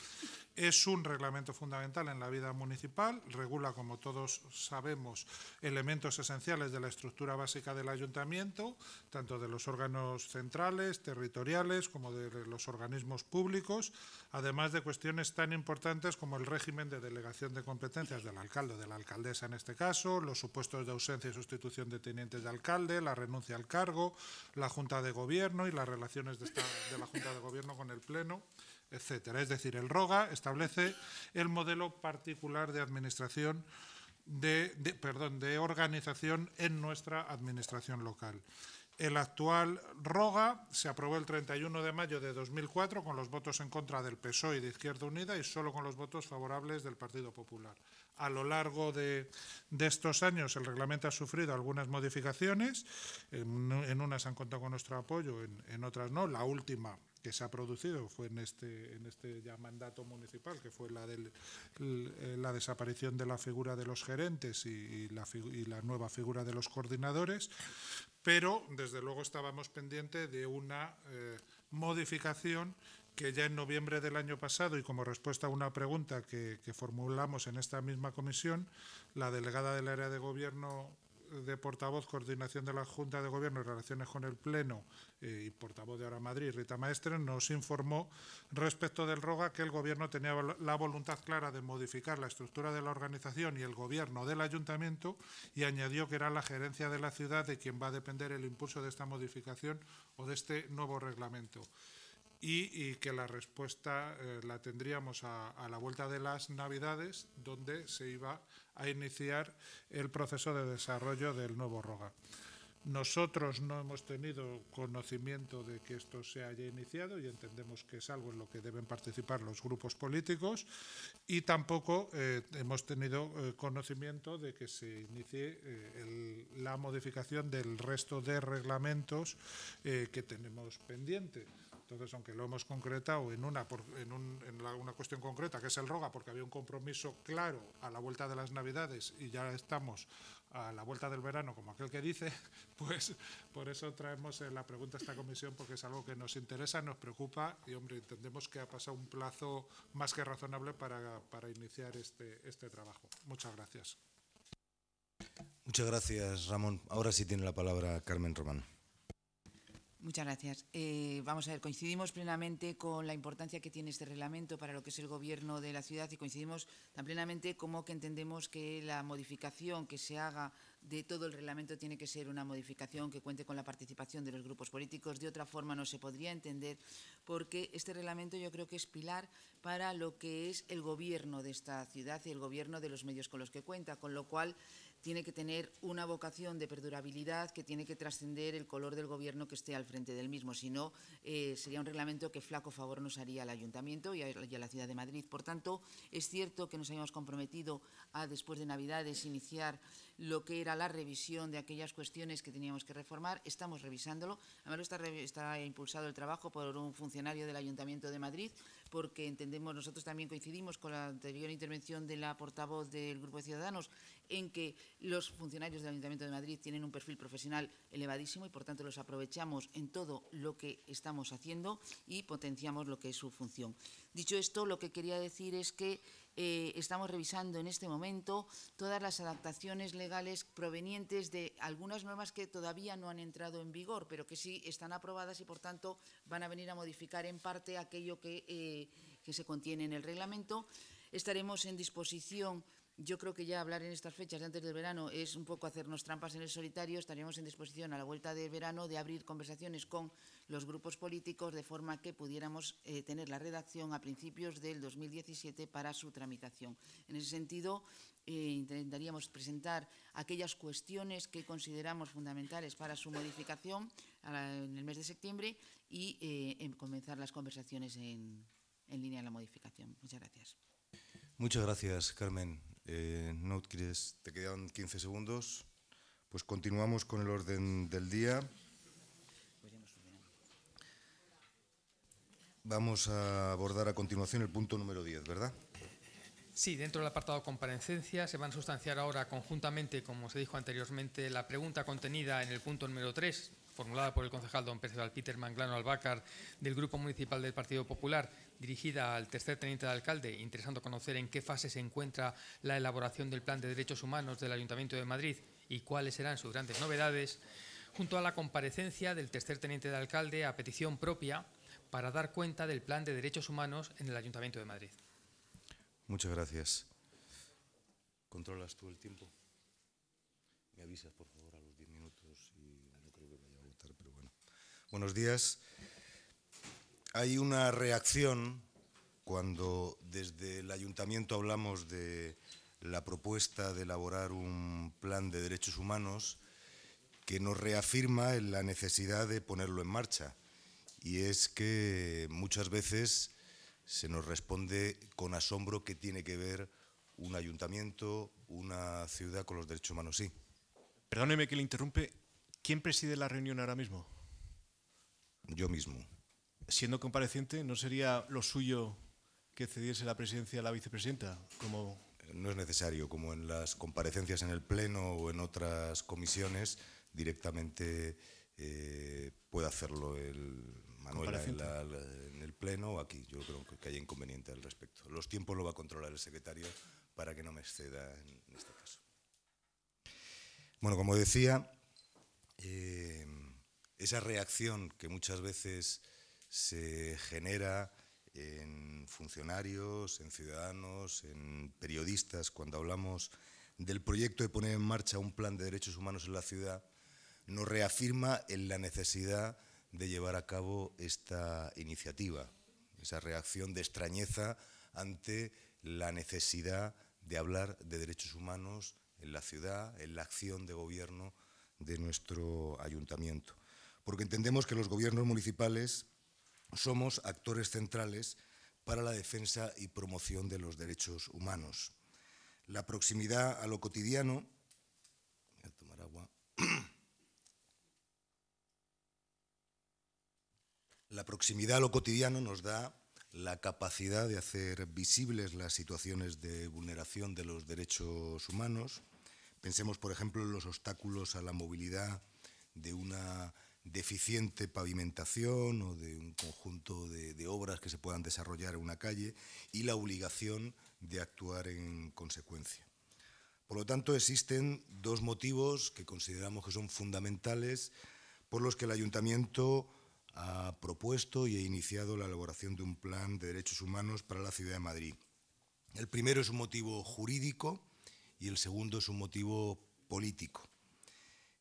Es un reglamento fundamental en la vida municipal, regula, como todos sabemos, elementos esenciales de la estructura básica del ayuntamiento, tanto de los órganos centrales, territoriales, como de los organismos públicos, además de cuestiones tan importantes como el régimen de delegación de competencias del alcalde o de la alcaldesa en este caso, los supuestos de ausencia y sustitución de tenientes de alcalde, la renuncia al cargo, la Junta de Gobierno y las relaciones de la Junta de Gobierno con el Pleno, etcétera. Es decir, el ROGA establece el modelo particular de administración de organización en nuestra administración local. El actual ROGA se aprobó el 31 de mayo de 2004 con los votos en contra del PSOE y de Izquierda Unida y solo con los votos favorables del Partido Popular. A lo largo de estos años el reglamento ha sufrido algunas modificaciones, en unas han contado con nuestro apoyo, en otras no. La última que se ha producido fue en este ya mandato municipal, que fue la desaparición de la figura de los gerentes y la nueva figura de los coordinadores, pero desde luego estábamos pendientes de una modificación que ya en noviembre del año pasado, y como respuesta a una pregunta que formulamos en esta misma comisión, la delegada del área de gobierno de portavoz, coordinación de la Junta de Gobierno y relaciones con el Pleno y portavoz de Ahora Madrid, Rita Maestre, nos informó respecto del ROGA que el Gobierno tenía la voluntad clara de modificar la estructura de la organización y el Gobierno del Ayuntamiento, y añadió que era la gerencia de la ciudad de quien va a depender el impulso de esta modificación o de este nuevo reglamento. Y que la respuesta la tendríamos a la vuelta de las Navidades, donde se iba a iniciar el proceso de desarrollo del nuevo ROGA. Nosotros no hemos tenido conocimiento de que esto se haya iniciado y entendemos que es algo en lo que deben participar los grupos políticos, y tampoco hemos tenido conocimiento de que se inicie la modificación del resto de reglamentos que tenemos pendiente. Entonces, aunque lo hemos concretado en una cuestión concreta, que es el ROGA, porque había un compromiso claro a la vuelta de las Navidades y ya estamos a la vuelta del verano, como aquel que dice, pues por eso traemos la pregunta a esta comisión, porque es algo que nos interesa, nos preocupa y, hombre, entendemos que ha pasado un plazo más que razonable para iniciar este trabajo. Muchas gracias. Muchas gracias, Ramón. Ahora sí tiene la palabra Carmen Román. Muchas gracias. Vamos a ver, coincidimos plenamente con la importancia que tiene este reglamento para lo que es el gobierno de la ciudad y coincidimos tan plenamente como que entendemos que la modificación que se haga de todo el reglamento tiene que ser una modificación que cuente con la participación de los grupos políticos. De otra forma no se podría entender, porque este reglamento yo creo que es pilar para lo que es el gobierno de esta ciudad y el gobierno de los medios con los que cuenta, con lo cual tiene que tener una vocación de perdurabilidad que tiene que trascender el color del gobierno que esté al frente del mismo. Si no, sería un reglamento que flaco favor nos haría al Ayuntamiento y a la Ciudad de Madrid. Por tanto, es cierto que nos habíamos comprometido a, después de Navidades, iniciar lo que era la revisión de aquellas cuestiones que teníamos que reformar. Estamos revisándolo. Además, está impulsado el trabajo por un funcionario del Ayuntamiento de Madrid, porque entendemos, nosotros también coincidimos con la anterior intervención de la portavoz del Grupo de Ciudadanos, en que los funcionarios del Ayuntamiento de Madrid tienen un perfil profesional elevadísimo y, por tanto, los aprovechamos en todo lo que estamos haciendo y potenciamos lo que es su función. Dicho esto, lo que quería decir es que estamos revisando en este momento todas las adaptaciones legales provenientes de algunas normas que todavía no han entrado en vigor, pero que sí están aprobadas y, por tanto, van a venir a modificar en parte aquello que se contiene en el reglamento. Estaremos en disposición, yo creo que ya hablar en estas fechas de antes del verano es un poco hacernos trampas en el solitario, estaremos en disposición a la vuelta de verano de abrir conversaciones con los grupos políticos de forma que pudiéramos tener la redacción a principios del 2017 para su tramitación. En ese sentido, intentaríamos presentar aquellas cuestiones que consideramos fundamentales para su modificación en el mes de septiembre y comenzar las conversaciones en línea de la modificación. Muchas gracias. Muchas gracias, Carmen. No te quedan 15 segundos. Pues continuamos con el orden del día. Vamos a abordar a continuación el punto número 10, ¿verdad? Sí, dentro del apartado comparecencia se van a sustanciar ahora conjuntamente, como se dijo anteriormente, la pregunta contenida en el punto número 3, formulada por el concejal don Percival Peter Manglano Albacar del Grupo Municipal del Partido Popular, dirigida al tercer teniente de alcalde, interesando conocer en qué fase se encuentra la elaboración del Plan de Derechos Humanos del Ayuntamiento de Madrid y cuáles serán sus grandes novedades, junto a la comparecencia del tercer teniente de alcalde a petición propia, para dar cuenta del Plan de Derechos Humanos en el Ayuntamiento de Madrid. Muchas gracias. ¿Controlas tú el tiempo? Me avisas, por favor, a los 10 minutos y no creo que vaya a votar, pero bueno. Buenos días. Hay una reacción cuando desde el Ayuntamiento hablamos de la propuesta de elaborar un Plan de Derechos Humanos que nos reafirma en la necesidad de ponerlo en marcha. Y es que muchas veces se nos responde con asombro que tiene que ver un ayuntamiento, una ciudad con los derechos humanos. Sí. Perdóneme que le interrumpe. ¿Quién preside la reunión ahora mismo? Yo mismo. Siendo compareciente, ¿no sería lo suyo que cediese la presidencia a la vicepresidenta? Como... No es necesario. Como en las comparecencias en el Pleno o en otras comisiones, directamente puede hacerlo el... Manuela en el Pleno o aquí. Yo creo que hay inconveniente al respecto. Los tiempos lo va a controlar el secretario para que no me exceda en este caso. Bueno, como decía, esa reacción que muchas veces se genera en funcionarios, en ciudadanos, en periodistas, cuando hablamos del proyecto de poner en marcha un plan de derechos humanos en la ciudad, nos reafirma en la necesidad de llevar a cabo esta iniciativa, esa reacción de extrañeza ante la necesidad de hablar de derechos humanos en la ciudad, en la acción de gobierno de nuestro ayuntamiento. Porque entendemos que los gobiernos municipales somos actores centrales para la defensa y promoción de los derechos humanos. La proximidad a lo cotidiano... Voy a tomar agua. La proximidad a lo cotidiano nos da la capacidad de hacer visibles las situaciones de vulneración de los derechos humanos, Pensemos, por ejemplo, en los obstáculos a la movilidad de una deficiente pavimentación o de un conjunto de obras que se puedan desarrollar en una calle y la obligación de actuar en consecuencia. Por lo tanto, existen dos motivos que consideramos que son fundamentales por los que el Ayuntamiento ha propuesto y ha iniciado la elaboración de un plan de derechos humanos para la Ciudad de Madrid. El primero es un motivo jurídico y el segundo es un motivo político.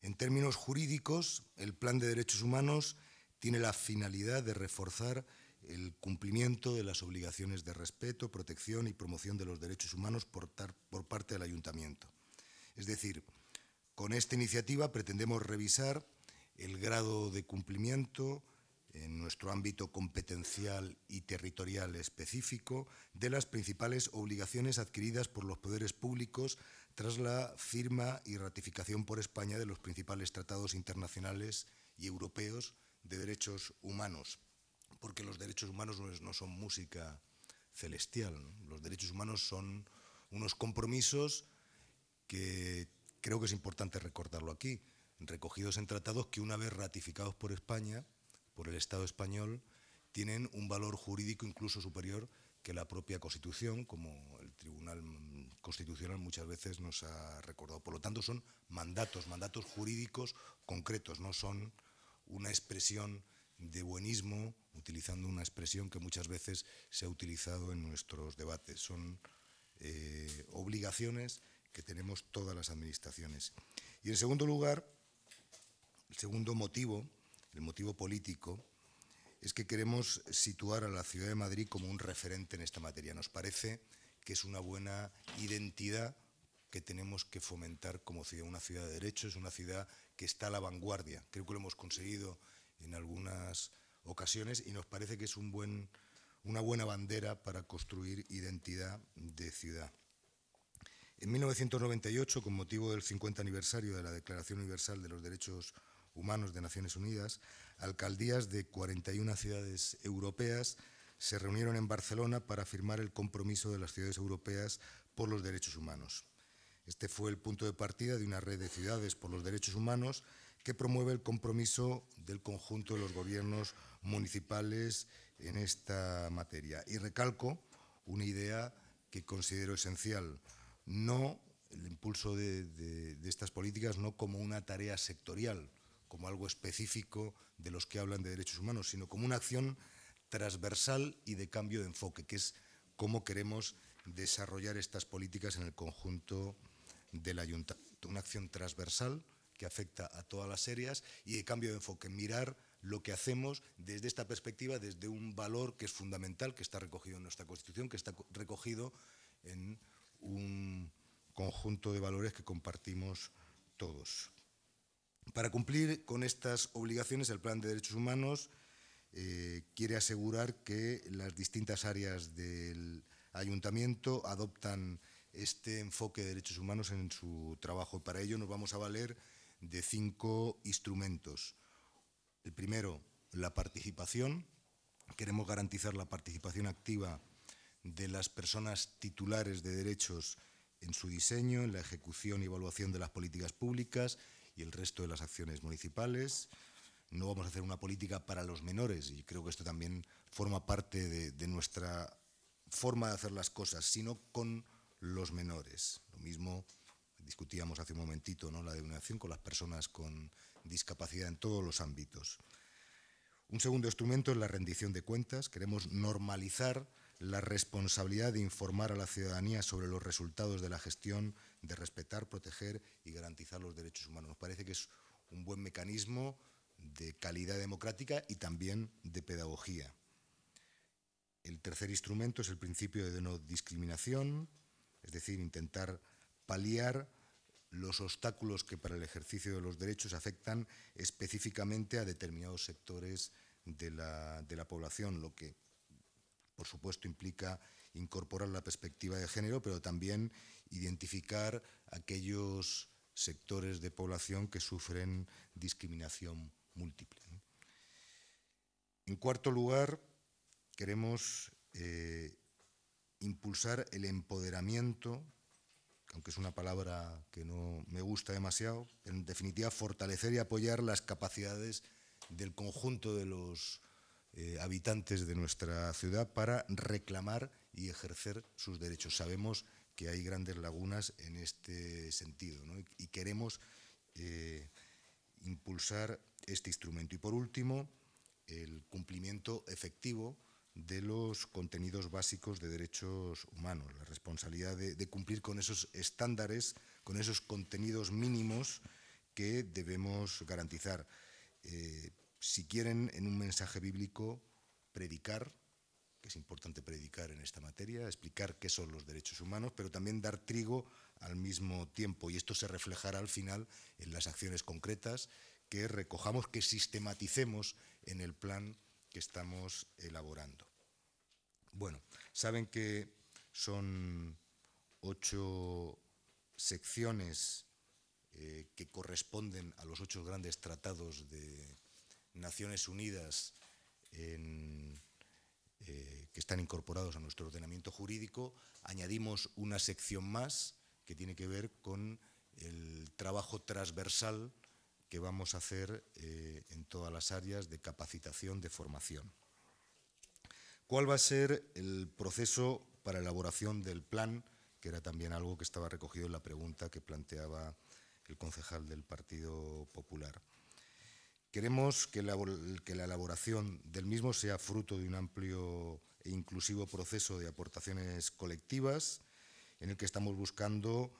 En términos jurídicos, el Plan de Derechos Humanos tiene la finalidad de reforzar el cumplimiento de las obligaciones de respeto, protección y promoción de los derechos humanos por parte del Ayuntamiento. Es decir, con esta iniciativa pretendemos revisar el grado de cumplimiento en nuestro ámbito competencial y territorial específico de las principales obligaciones adquiridas por los poderes públicos tras la firma y ratificación por España de los principales tratados internacionales y europeos de derechos humanos, porque los derechos humanos no son música celestial, ¿no? Los derechos humanos son unos compromisos que creo que es importante recordarlo aquí, recogidos en tratados que una vez ratificados por España, por el Estado español, tienen un valor jurídico incluso superior que la propia Constitución, como el Tribunal Constitucional muchas veces nos ha recordado. Por lo tanto, son mandatos jurídicos concretos, no son una expresión de buenismo, utilizando una expresión que muchas veces se ha utilizado en nuestros debates. Son obligaciones que tenemos todas las administraciones. Y en segundo lugar, el segundo motivo, el motivo político, es que queremos situar a la Ciudad de Madrid como un referente en esta materia. Nos parece que es una buena identidad que tenemos que fomentar como ciudad. Una ciudad de derechos, una ciudad que está a la vanguardia. Creo que lo hemos conseguido en algunas ocasiones y nos parece que es una buena bandera para construir identidad de ciudad. En 1998, con motivo del 50 aniversario de la Declaración Universal de los Derechos Humanos de Naciones Unidas, alcaldías de 41 ciudades europeas se reunieron en Barcelona para firmar el compromiso de las ciudades europeas por los derechos humanos. Este fue el punto de partida de una red de ciudades por los derechos humanos que promueve el compromiso del conjunto de los gobiernos municipales en esta materia. Y recalco una idea que considero esencial, no el impulso de estas políticas no como una tarea sectorial, como algo específico de los que hablan de derechos humanos, sino como una acción transversal y de cambio de enfoque, que es cómo queremos desarrollar estas políticas en el conjunto del Ayuntamiento. Una acción transversal que afecta a todas las áreas y de cambio de enfoque, mirar lo que hacemos desde esta perspectiva, desde un valor que es fundamental, que está recogido en nuestra Constitución, que está recogido en un conjunto de valores que compartimos todos. Para cumplir con estas obligaciones, el Plan de Derechos Humanos quiere asegurar que las distintas áreas del Ayuntamiento adoptan este enfoque de derechos humanos en su trabajo. Para ello nos vamos a valer de 5 instrumentos. El primero, la participación. Queremos garantizar la participación activa de las personas titulares de derechos en su diseño, en la ejecución y evaluación de las políticas públicas y el resto de las acciones municipales. No vamos a hacer una política para los menores, y creo que esto también forma parte de nuestra forma de hacer las cosas, sino con los menores. Lo mismo discutíamos hace un momentito, ¿no?, la denominación con las personas con discapacidad en todos los ámbitos. Un segundo instrumento es la rendición de cuentas. Queremos normalizar la responsabilidad de informar a la ciudadanía sobre los resultados de la gestión, de respetar, proteger y garantizar los derechos humanos. Nos parece que es un buen mecanismo de calidad democrática y también de pedagogía. El tercer instrumento es el principio de no discriminación, es decir, intentar paliar los obstáculos que para el ejercicio de los derechos afectan específicamente a determinados sectores de la población, lo que, por supuesto, implica incorporar la perspectiva de género, pero también identificar aquellos sectores de población que sufren discriminación múltiple. En cuarto lugar, queremos impulsar el empoderamiento, aunque es una palabra que no me gusta demasiado, en definitiva fortalecer y apoyar las capacidades del conjunto de los habitantes de nuestra ciudad para reclamar y ejercer sus derechos. Sabemos que hay grandes lagunas en este sentido, ¿no? Y queremos impulsar este instrumento. Y por último, el cumplimiento efectivo de los contenidos básicos de derechos humanos, la responsabilidad de cumplir con esos estándares, con esos contenidos mínimos que debemos garantizar. Si quieren, en un mensaje bíblico, predicar, que es importante predicar en esta materia, explicar qué son los derechos humanos, pero también dar trigo al mismo tiempo. Y esto se reflejará al final en las acciones concretas que recojamos, que sistematicemos en el plan que estamos elaborando. Bueno, saben que son 8 secciones que corresponden a los 8 grandes tratados de Naciones Unidas que están incorporados a nuestro ordenamiento jurídico. Añadimos una sección más que tiene que ver con el trabajo transversal que vamos a hacer en todas las áreas de capacitación, de formación. ¿Cuál va a ser el proceso para elaboración del plan? Que era también algo que estaba recogido en la pregunta que planteaba el concejal del Partido Popular. Queremos que la elaboración del mismo sea fruto de un amplio e inclusivo proceso de aportaciones colectivas, en el que estamos buscando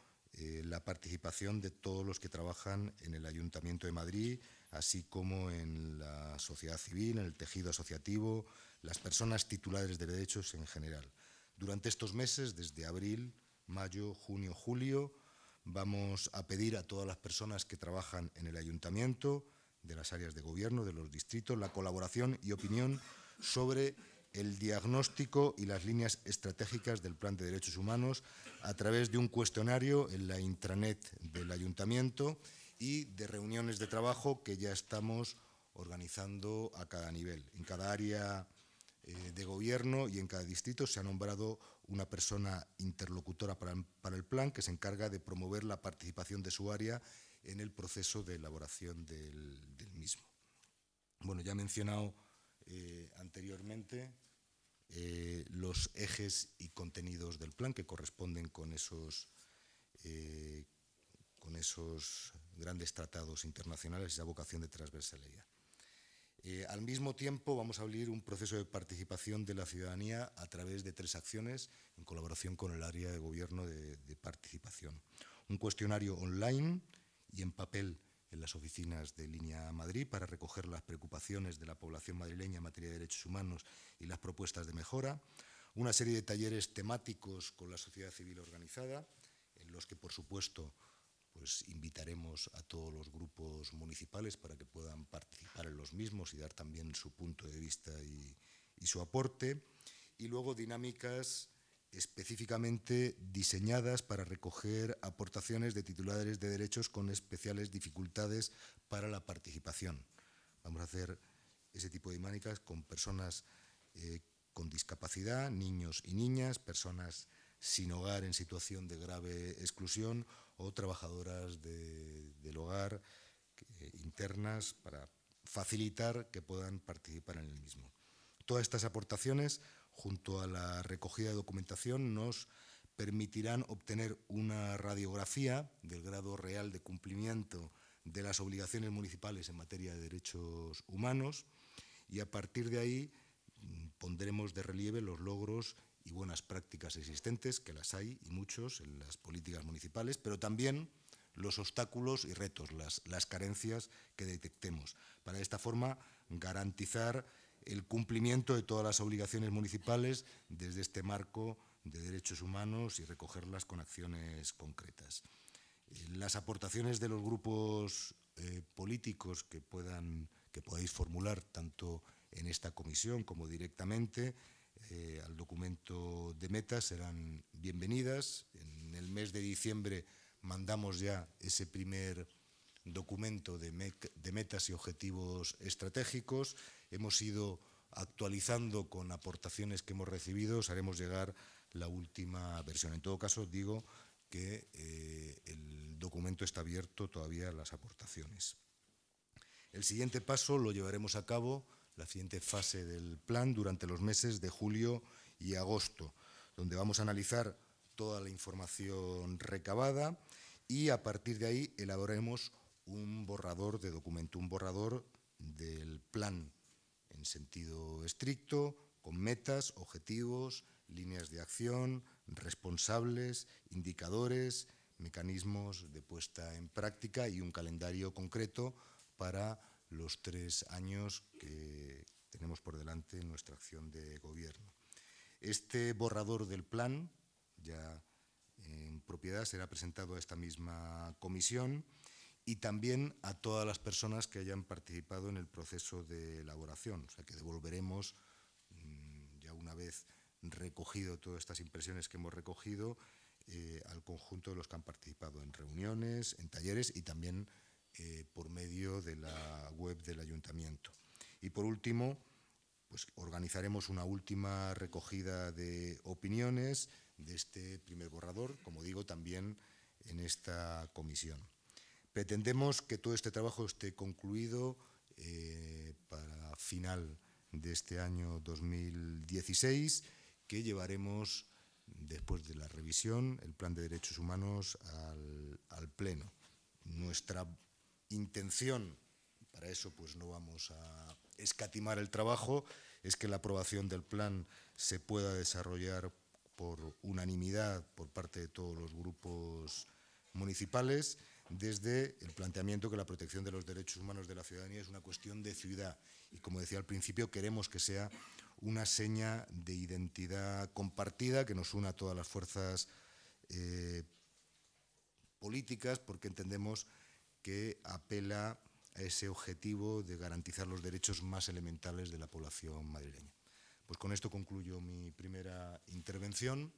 la participación de todos los que trabajan en el Ayuntamiento de Madrid, así como en la sociedad civil, en el tejido asociativo, las personas titulares de derechos en general. Durante estos meses, desde abril, mayo, junio, julio, vamos a pedir a todas las personas que trabajan en el Ayuntamiento, de las áreas de gobierno, de los distritos, la colaboración y opinión sobre el diagnóstico y las líneas estratégicas del Plan de Derechos Humanos a través de un cuestionario en la intranet del Ayuntamiento y de reuniones de trabajo que ya estamos organizando a cada nivel. En cada área de gobierno y en cada distrito se ha nombrado una persona interlocutora para el plan que se encarga de promover la participación de su área en el proceso de elaboración del mismo. Bueno, ya he mencionado anteriormente los ejes y contenidos del plan que corresponden con esos grandes tratados internacionales y esa vocación de transversalidad. Al mismo tiempo vamos a abrir un proceso de participación de la ciudadanía a través de 3 acciones en colaboración con el área de gobierno de participación. Un cuestionario online y en papel en las oficinas de Línea Madrid para recoger las preocupaciones de la población madrileña en materia de derechos humanos y las propuestas de mejora, una serie de talleres temáticos con la sociedad civil organizada, en los que, por supuesto, pues invitaremos a todos los grupos municipales para que puedan participar en los mismos y dar también su punto de vista y su aporte, y luego dinámicas específicamente diseñadas para recoger aportaciones de titulares de derechos con especiales dificultades para la participación. Vamos a hacer ese tipo de dinámicas con personas con discapacidad, niños y niñas, personas sin hogar en situación de grave exclusión o trabajadoras del hogar internas para facilitar que puedan participar en el mismo. Todas estas aportaciones, junto a la recogida de documentación, nos permitirán obtener una radiografía del grado real de cumplimiento de las obligaciones municipales en materia de derechos humanos y a partir de ahí pondremos de relieve los logros y buenas prácticas existentes, que las hay y muchos en las políticas municipales, pero también los obstáculos y retos, las carencias que detectemos, para de esta forma garantizar el cumplimiento de todas las obligaciones municipales desde este marco de derechos humanos y recogerlas con acciones concretas. Las aportaciones de los grupos políticos que podáis formular tanto en esta comisión como directamente al documento de metas serán bienvenidas. En el mes de diciembre mandamos ya ese primer documento de metas y objetivos estratégicos. Hemos ido actualizando con aportaciones que hemos recibido, os haremos llegar la última versión. En todo caso, digo que el documento está abierto todavía a las aportaciones. El siguiente paso lo llevaremos a cabo, la siguiente fase del plan, durante los meses de julio y agosto, donde vamos a analizar toda la información recabada y a partir de ahí elaboraremos un borrador de documento, un borrador del plan en sentido estricto, con metas, objetivos, líneas de acción, responsables, indicadores, mecanismos de puesta en práctica y un calendario concreto para los 3 años que tenemos por delante en nuestra acción de gobierno. Este borrador del plan, ya en propiedad, será presentado a esta misma comisión y también a todas las personas que hayan participado en el proceso de elaboración, o sea que devolveremos, ya una vez recogido todas estas impresiones que hemos recogido, al conjunto de los que han participado en reuniones, en talleres y también por medio de la web del ayuntamiento. Y por último, pues organizaremos una última recogida de opiniones de este primer borrador, como digo, también en esta comisión. Pretendemos que todo este trabajo esté concluido para final de este año 2016, que llevaremos, después de la revisión, el Plan de Derechos Humanos al Pleno. Nuestra intención, para eso pues no vamos a escatimar el trabajo, es que la aprobación del plan se pueda desarrollar por unanimidad por parte de todos los grupos municipales, desde el planteamiento que la protección de los derechos humanos de la ciudadanía es una cuestión de ciudad y, como decía al principio, queremos que sea una seña de identidad compartida que nos una a todas las fuerzas políticas, porque entendemos que apela a ese objetivo de garantizar los derechos más elementales de la población madrileña. Pues con esto concluyo mi primera intervención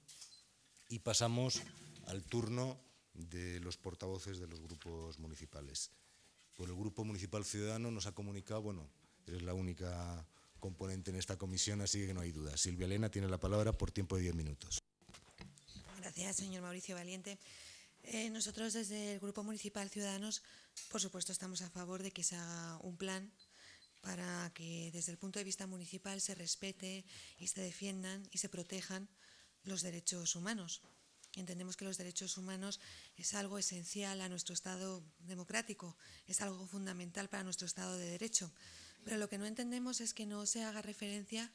y pasamos al turno de los portavoces de los grupos municipales. Por el Grupo Municipal Ciudadano nos ha comunicado, bueno, eres la única componente en esta comisión, así que no hay duda. Silvia Elena tiene la palabra por tiempo de 10 minutos. Gracias, señor Mauricio Valiente. Nosotros desde el Grupo Municipal Ciudadanos, por supuesto, estamos a favor de que se haga un plan para que desde el punto de vista municipal se respete y se defiendan y se protejan los derechos humanos. Entendemos que los derechos humanos es algo esencial a nuestro Estado democrático, es algo fundamental para nuestro Estado de Derecho. Pero lo que no entendemos es que no se haga referencia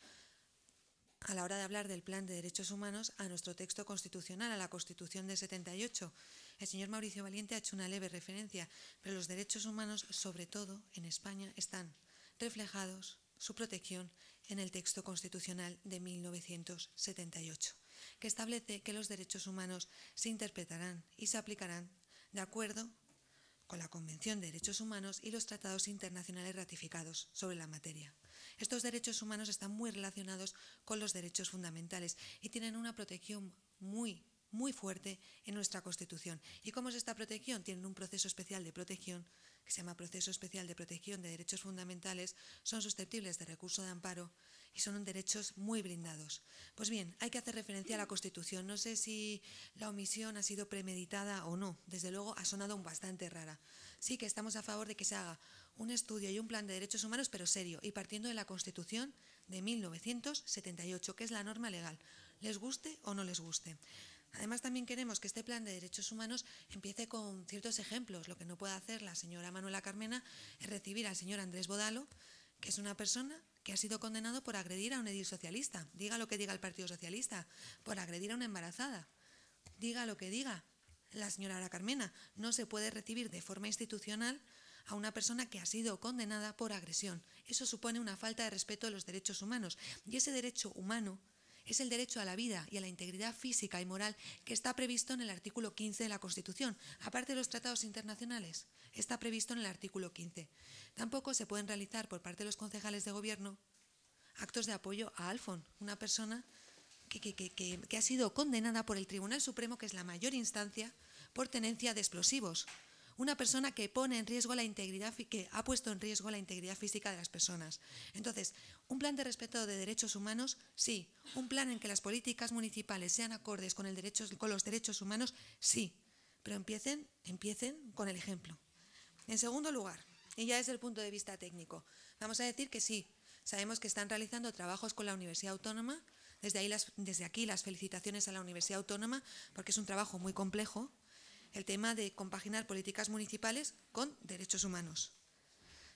a la hora de hablar del Plan de Derechos Humanos a nuestro texto constitucional, a la Constitución de 78. El señor Mauricio Valiente ha hecho una leve referencia, pero los derechos humanos, sobre todo en España, están reflejados, su protección, en el texto constitucional de 1978, que establece que los derechos humanos se interpretarán y se aplicarán de acuerdo con la Convención de Derechos Humanos y los tratados internacionales ratificados sobre la materia. Estos derechos humanos están muy relacionados con los derechos fundamentales y tienen una protección muy fuerte en nuestra Constitución. ¿Y cómo es esta protección? Tienen un proceso especial de protección, que se llama Proceso Especial de Protección de Derechos Fundamentales, son susceptibles de recurso de amparo y son derechos muy blindados. Pues bien, hay que hacer referencia a la Constitución. No sé si la omisión ha sido premeditada o no. Desde luego ha sonado bastante rara. Sí que estamos a favor de que se haga un estudio y un plan de derechos humanos, pero serio, y partiendo de la Constitución de 1978, que es la norma legal, les guste o no les guste. Además, también queremos que este plan de derechos humanos empiece con ciertos ejemplos. Lo que no puede hacer la señora Manuela Carmena es recibir al señor Andrés Bodalo, que es una persona que ha sido condenado por agredir a un edil socialista. Diga lo que diga el Partido Socialista, por agredir a una embarazada. Diga lo que diga la señora Ana Carmena. No se puede recibir de forma institucional a una persona que ha sido condenada por agresión. Eso supone una falta de respeto de los derechos humanos. Y ese derecho humano es el derecho a la vida y a la integridad física y moral que está previsto en el artículo 15 de la Constitución, aparte de los tratados internacionales. Está previsto en el artículo 15. Tampoco se pueden realizar por parte de los concejales de gobierno actos de apoyo a Alfon, una persona que ha sido condenada por el Tribunal Supremo, que es la mayor instancia, por tenencia de explosivos. una persona que pone en riesgo la integridad, que ha puesto en riesgo la integridad física de las personas. Entonces, un plan de respeto de derechos humanos, sí. Un plan en que las políticas municipales sean acordes con, con los derechos humanos, sí. Pero empiecen con el ejemplo. En segundo lugar, y ya desde el punto de vista técnico, vamos a decir que sí. Sabemos que están realizando trabajos con la Universidad Autónoma. Desde aquí las felicitaciones a la Universidad Autónoma, porque es un trabajo muy complejo, el tema de compaginar políticas municipales con derechos humanos.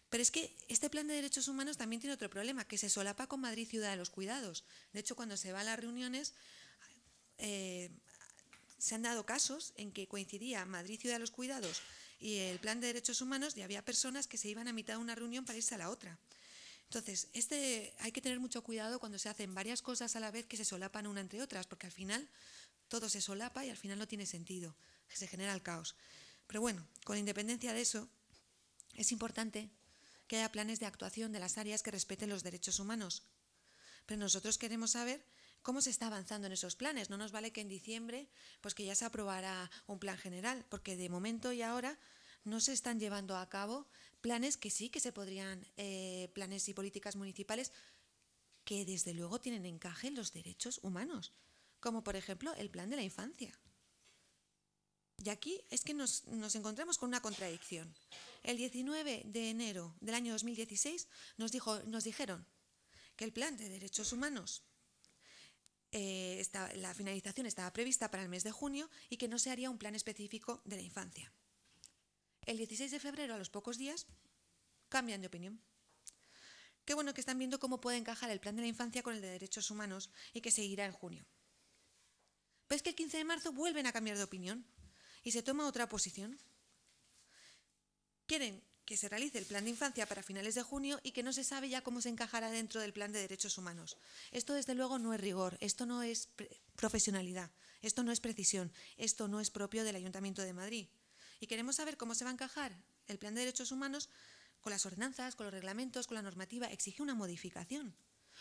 Pero es que este plan de derechos humanos también tiene otro problema, que se solapa con Madrid Ciudad de los Cuidados. De hecho, cuando se va a las reuniones, se han dado casos en que coincidía Madrid Ciudad de los Cuidados y el plan de derechos humanos, y había personas que se iban a mitad de una reunión para irse a la otra. Entonces, hay que tener mucho cuidado cuando se hacen varias cosas a la vez que se solapan una entre otras, porque al final todo se solapa y al final no tiene sentido, se genera el caos. Pero bueno, con independencia de eso, es importante que haya planes de actuación de las áreas que respeten los derechos humanos. Pero nosotros queremos saber cómo se está avanzando en esos planes. No nos vale que en diciembre pues que ya se aprobará un plan general, porque de momento y ahora no se están llevando a cabo planes que sí que se podrían, planes y políticas municipales que desde luego tienen encaje en los derechos humanos, como por ejemplo el plan de la infancia. Y aquí es que nos encontramos con una contradicción. El 19 de enero del año 2016 nos dijeron que el plan de derechos humanos, la finalización estaba prevista para el mes de junio y que no se haría un plan específico de la infancia. El 16 de febrero, a los pocos días, cambian de opinión. Qué bueno que están viendo cómo puede encajar el plan de la infancia con el de derechos humanos y que seguirá en junio. Pero es que el 15 de marzo vuelven a cambiar de opinión y se toma otra posición. Quieren que se realice el plan de infancia para finales de junio y que no se sabe ya cómo se encajará dentro del plan de derechos humanos. Esto desde luego no es rigor, esto no es profesionalidad, esto no es precisión, esto no es propio del Ayuntamiento de Madrid. Y queremos saber cómo se va a encajar el plan de derechos humanos con las ordenanzas, con los reglamentos, con la normativa. Exige una modificación.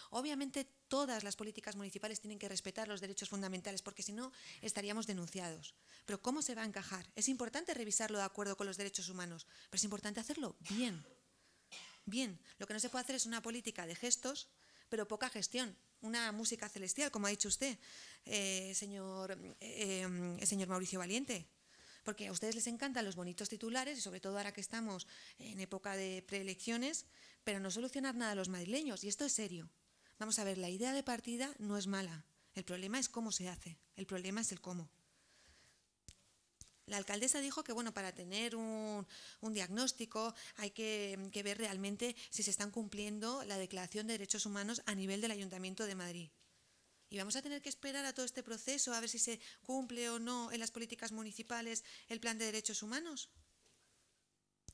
Obviamente todas las políticas municipales tienen que respetar los derechos fundamentales, porque si no estaríamos denunciados. Pero ¿cómo se va a encajar? Es importante revisarlo de acuerdo con los derechos humanos, pero es importante hacerlo bien. Bien, lo que no se puede hacer es una política de gestos, pero poca gestión. Una música celestial, como ha dicho usted, señor Mauricio Valiente. Porque a ustedes les encantan los bonitos titulares y sobre todo ahora que estamos en época de preelecciones, pero no solucionar nada a los madrileños. Y esto es serio. Vamos a ver, la idea de partida no es mala. El problema es cómo se hace. El problema es el cómo. La alcaldesa dijo que bueno, para tener un diagnóstico hay que ver realmente si se están cumpliendo la Declaración de Derechos Humanos a nivel del Ayuntamiento de Madrid. Y vamos a tener que esperar a todo este proceso a ver si se cumple o no en las políticas municipales el plan de derechos humanos.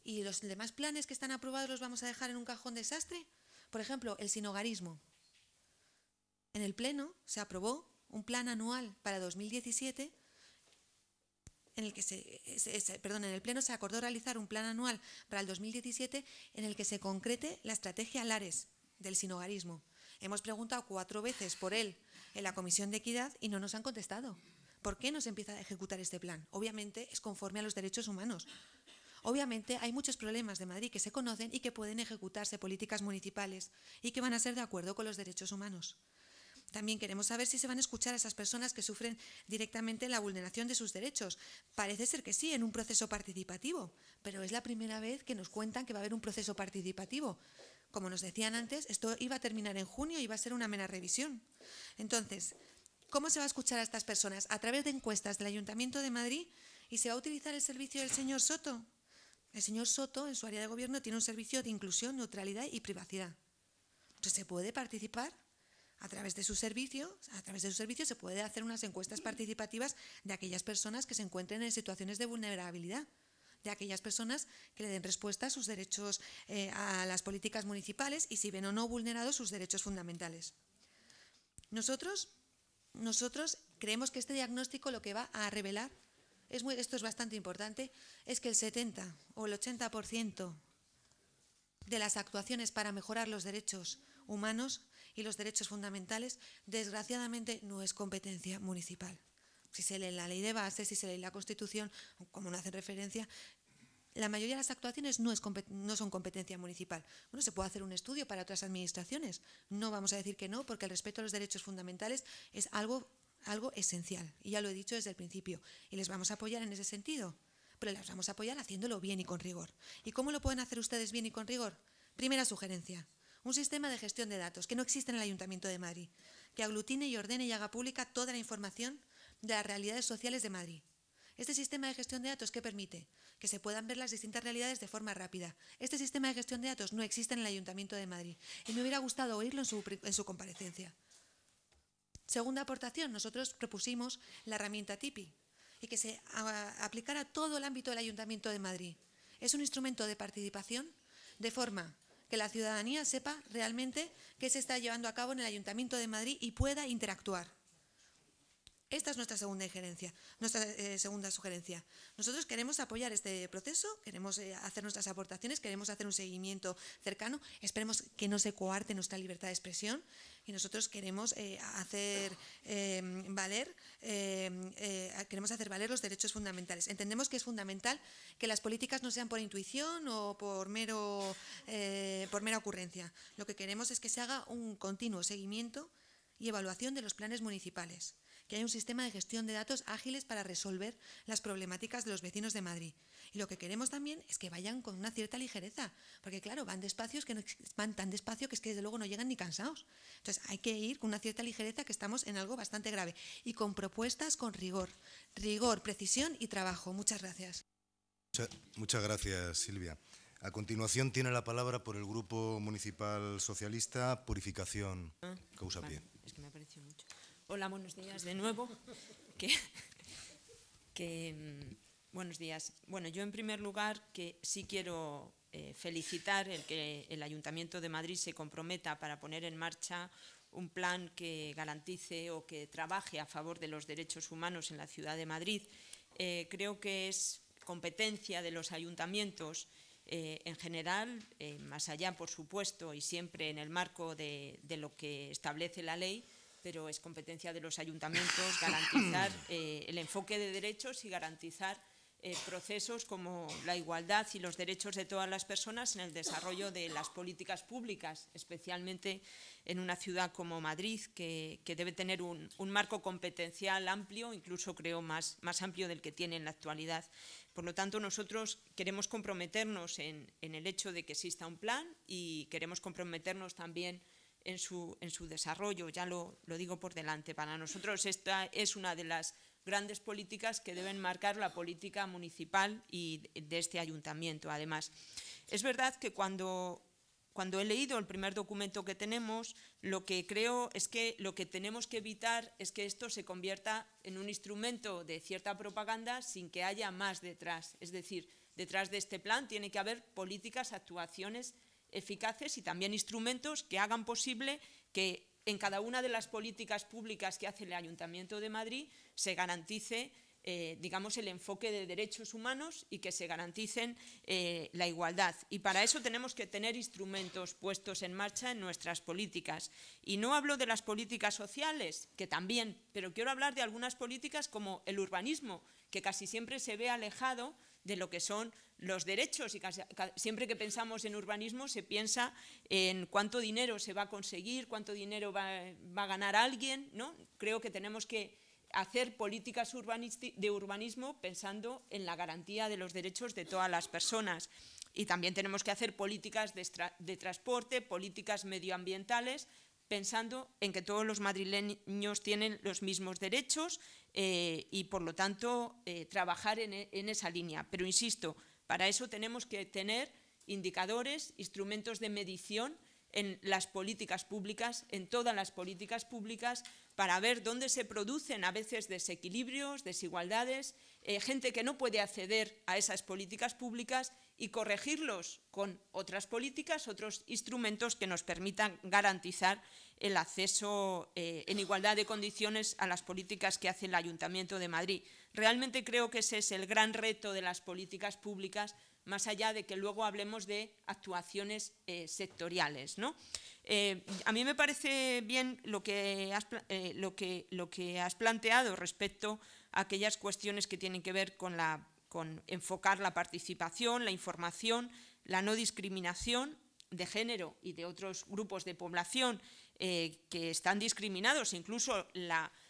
¿Y los demás planes que están aprobados los vamos a dejar en un cajón desastre? Por ejemplo, el sinhogarismo. En el Pleno se aprobó un plan anual para 2017, en el que en el Pleno se acordó realizar un plan anual para el 2017 en el que se concrete la estrategia Lares del sinhogarismo. Hemos preguntado 4 veces por él en la Comisión de Equidad y no nos han contestado. ¿Por qué no se empieza a ejecutar este plan? Obviamente es conforme a los derechos humanos. Obviamente hay muchos problemas de Madrid que se conocen y que pueden ejecutarse políticas municipales y que van a ser de acuerdo con los derechos humanos. También queremos saber si se van a escuchar a esas personas que sufren directamente la vulneración de sus derechos. Parece ser que sí, en un proceso participativo, pero es la primera vez que nos cuentan que va a haber un proceso participativo. Como nos decían antes, esto iba a terminar en junio y iba a ser una mera revisión. Entonces, ¿cómo se va a escuchar a estas personas? A través de encuestas del Ayuntamiento de Madrid, y se va a utilizar el servicio del señor Soto. El señor Soto, en su área de gobierno, tiene un servicio de inclusión, neutralidad y privacidad. Entonces, se puede participar a través de su servicio, se puede hacer unas encuestas participativas de aquellas personas que se encuentren en situaciones de vulnerabilidad, de aquellas personas que le den respuesta a sus derechos, a las políticas municipales y si ven o no vulnerados sus derechos fundamentales. Nosotros creemos que este diagnóstico lo que va a revelar, esto es bastante importante, es que el 70 o el 80% de las actuaciones para mejorar los derechos humanos y los derechos fundamentales, desgraciadamente, no es competencia municipal. Si se lee la ley de base, si se lee la Constitución, como no hace referencia, la mayoría de las actuaciones no son competencia municipal. Bueno, se puede hacer un estudio para otras administraciones. No vamos a decir que no, porque el respeto a los derechos fundamentales es algo esencial. Y ya lo he dicho desde el principio. Y les vamos a apoyar en ese sentido. Pero les vamos a apoyar haciéndolo bien y con rigor. ¿Y cómo lo pueden hacer ustedes bien y con rigor? Primera sugerencia. Un sistema de gestión de datos que no existe en el Ayuntamiento de Madrid, que aglutine y ordene y haga pública toda la información de las realidades sociales de Madrid. Este sistema de gestión de datos, ¿qué permite? Que se puedan ver las distintas realidades de forma rápida. Este sistema de gestión de datos no existe en el Ayuntamiento de Madrid y me hubiera gustado oírlo en su comparecencia. Segunda aportación, nosotros propusimos la herramienta TIPI y que se aplicara a todo el ámbito del Ayuntamiento de Madrid. Es un instrumento de participación de forma que la ciudadanía sepa realmente qué se está llevando a cabo en el Ayuntamiento de Madrid y pueda interactuar. Esta es nuestra segunda injerencia, nuestra segunda sugerencia. Nosotros queremos apoyar este proceso, queremos hacer nuestras aportaciones, queremos hacer un seguimiento cercano, esperemos que no se coarte nuestra libertad de expresión y nosotros queremos hacer valer los derechos fundamentales. Entendemos que es fundamental que las políticas no sean por intuición o por mera ocurrencia. Lo que queremos es que se haga un continuo seguimiento y evaluación de los planes municipales, que hay un sistema de gestión de datos ágiles para resolver las problemáticas de los vecinos de Madrid. Y lo que queremos también es que vayan con una cierta ligereza, porque claro, van tan despacio que es que desde luego no llegan ni cansados. Entonces hay que ir con una cierta ligereza, que estamos en algo bastante grave, y con propuestas con rigor, precisión y trabajo. Muchas gracias. Muchas gracias, Silvia. A continuación tiene la palabra por el Grupo Municipal Socialista Purificación Causapié. Vale, es que me ha parecido mucho. Hola, buenos días de nuevo. Buenos días. Bueno, yo en primer lugar que sí quiero felicitar el que el Ayuntamiento de Madrid se comprometa para poner en marcha un plan que garantice o que trabaje a favor de los derechos humanos en la ciudad de Madrid. Creo que es competencia de los ayuntamientos en general, más allá, por supuesto, y siempre en el marco de lo que establece la ley, pero es competencia de los ayuntamientos garantizar el enfoque de derechos y garantizar procesos como la igualdad y los derechos de todas las personas en el desarrollo de las políticas públicas, especialmente en una ciudad como Madrid, que debe tener un marco competencial amplio, incluso creo más amplio del que tiene en la actualidad. Por lo tanto, nosotros queremos comprometernos en el hecho de que exista un plan y queremos comprometernos también en su desarrollo, ya lo digo por delante. Para nosotros esta es una de las grandes políticas que deben marcar la política municipal y de este ayuntamiento. Además, es verdad que cuando he leído el primer documento que tenemos, lo que creo es que lo que tenemos que evitar es que esto se convierta en un instrumento de cierta propaganda sin que haya más detrás. Es decir, detrás de este plan tiene que haber políticas, actuaciones eficaces y también instrumentos que hagan posible que en cada una de las políticas públicas que hace el Ayuntamiento de Madrid se garantice, digamos, el enfoque de derechos humanos y que se garanticen la igualdad. Y para eso tenemos que tener instrumentos puestos en marcha en nuestras políticas. Y no hablo de las políticas sociales, que también, pero quiero hablar de algunas políticas como el urbanismo, que casi siempre se ve alejado de lo que son los derechos, y siempre que pensamos en urbanismo se piensa en cuánto dinero se va a conseguir, cuánto dinero va a ganar alguien, ¿no? Creo que tenemos que hacer políticas de urbanismo pensando en la garantía de los derechos de todas las personas. Y también tenemos que hacer políticas de transporte, políticas medioambientales, pensando en que todos los madrileños tienen los mismos derechos y, por lo tanto, trabajar en esa línea. Pero, insisto, para eso tenemos que tener indicadores, instrumentos de medición en las políticas públicas, en todas las políticas públicas, para ver dónde se producen a veces desequilibrios, desigualdades, gente que no puede acceder a esas políticas públicas y corregirlos con otras políticas, otros instrumentos que nos permitan garantizar el acceso en igualdad de condiciones a las políticas que hace el Ayuntamiento de Madrid. Realmente creo que ese es el gran reto de las políticas públicas, más allá de que luego hablemos de actuaciones sectoriales, ¿no? A mí me parece bien lo que has planteado respecto a aquellas cuestiones que tienen que ver con la con enfocar la participación, la información, la no discriminación de género y de otros grupos de población que están discriminados, incluso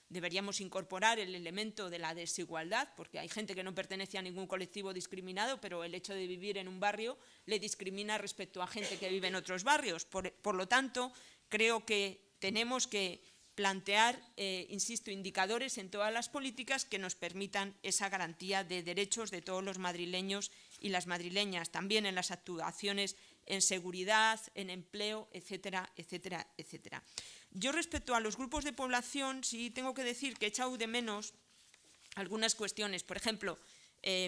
deberíamos incorporar el elemento de la desigualdad, porque hay gente que no pertenece a ningún colectivo discriminado, pero el hecho de vivir en un barrio le discrimina respecto a gente que vive en otros barrios. Por lo tanto, creo que tenemos que plantear, insisto, indicadores en todas las políticas que nos permitan esa garantía de derechos de todos los madrileños y las madrileñas, también en las actuaciones en seguridad, en empleo, etcétera, etcétera, etcétera. Yo respecto a los grupos de población, sí tengo que decir que he echado de menos algunas cuestiones. Por ejemplo,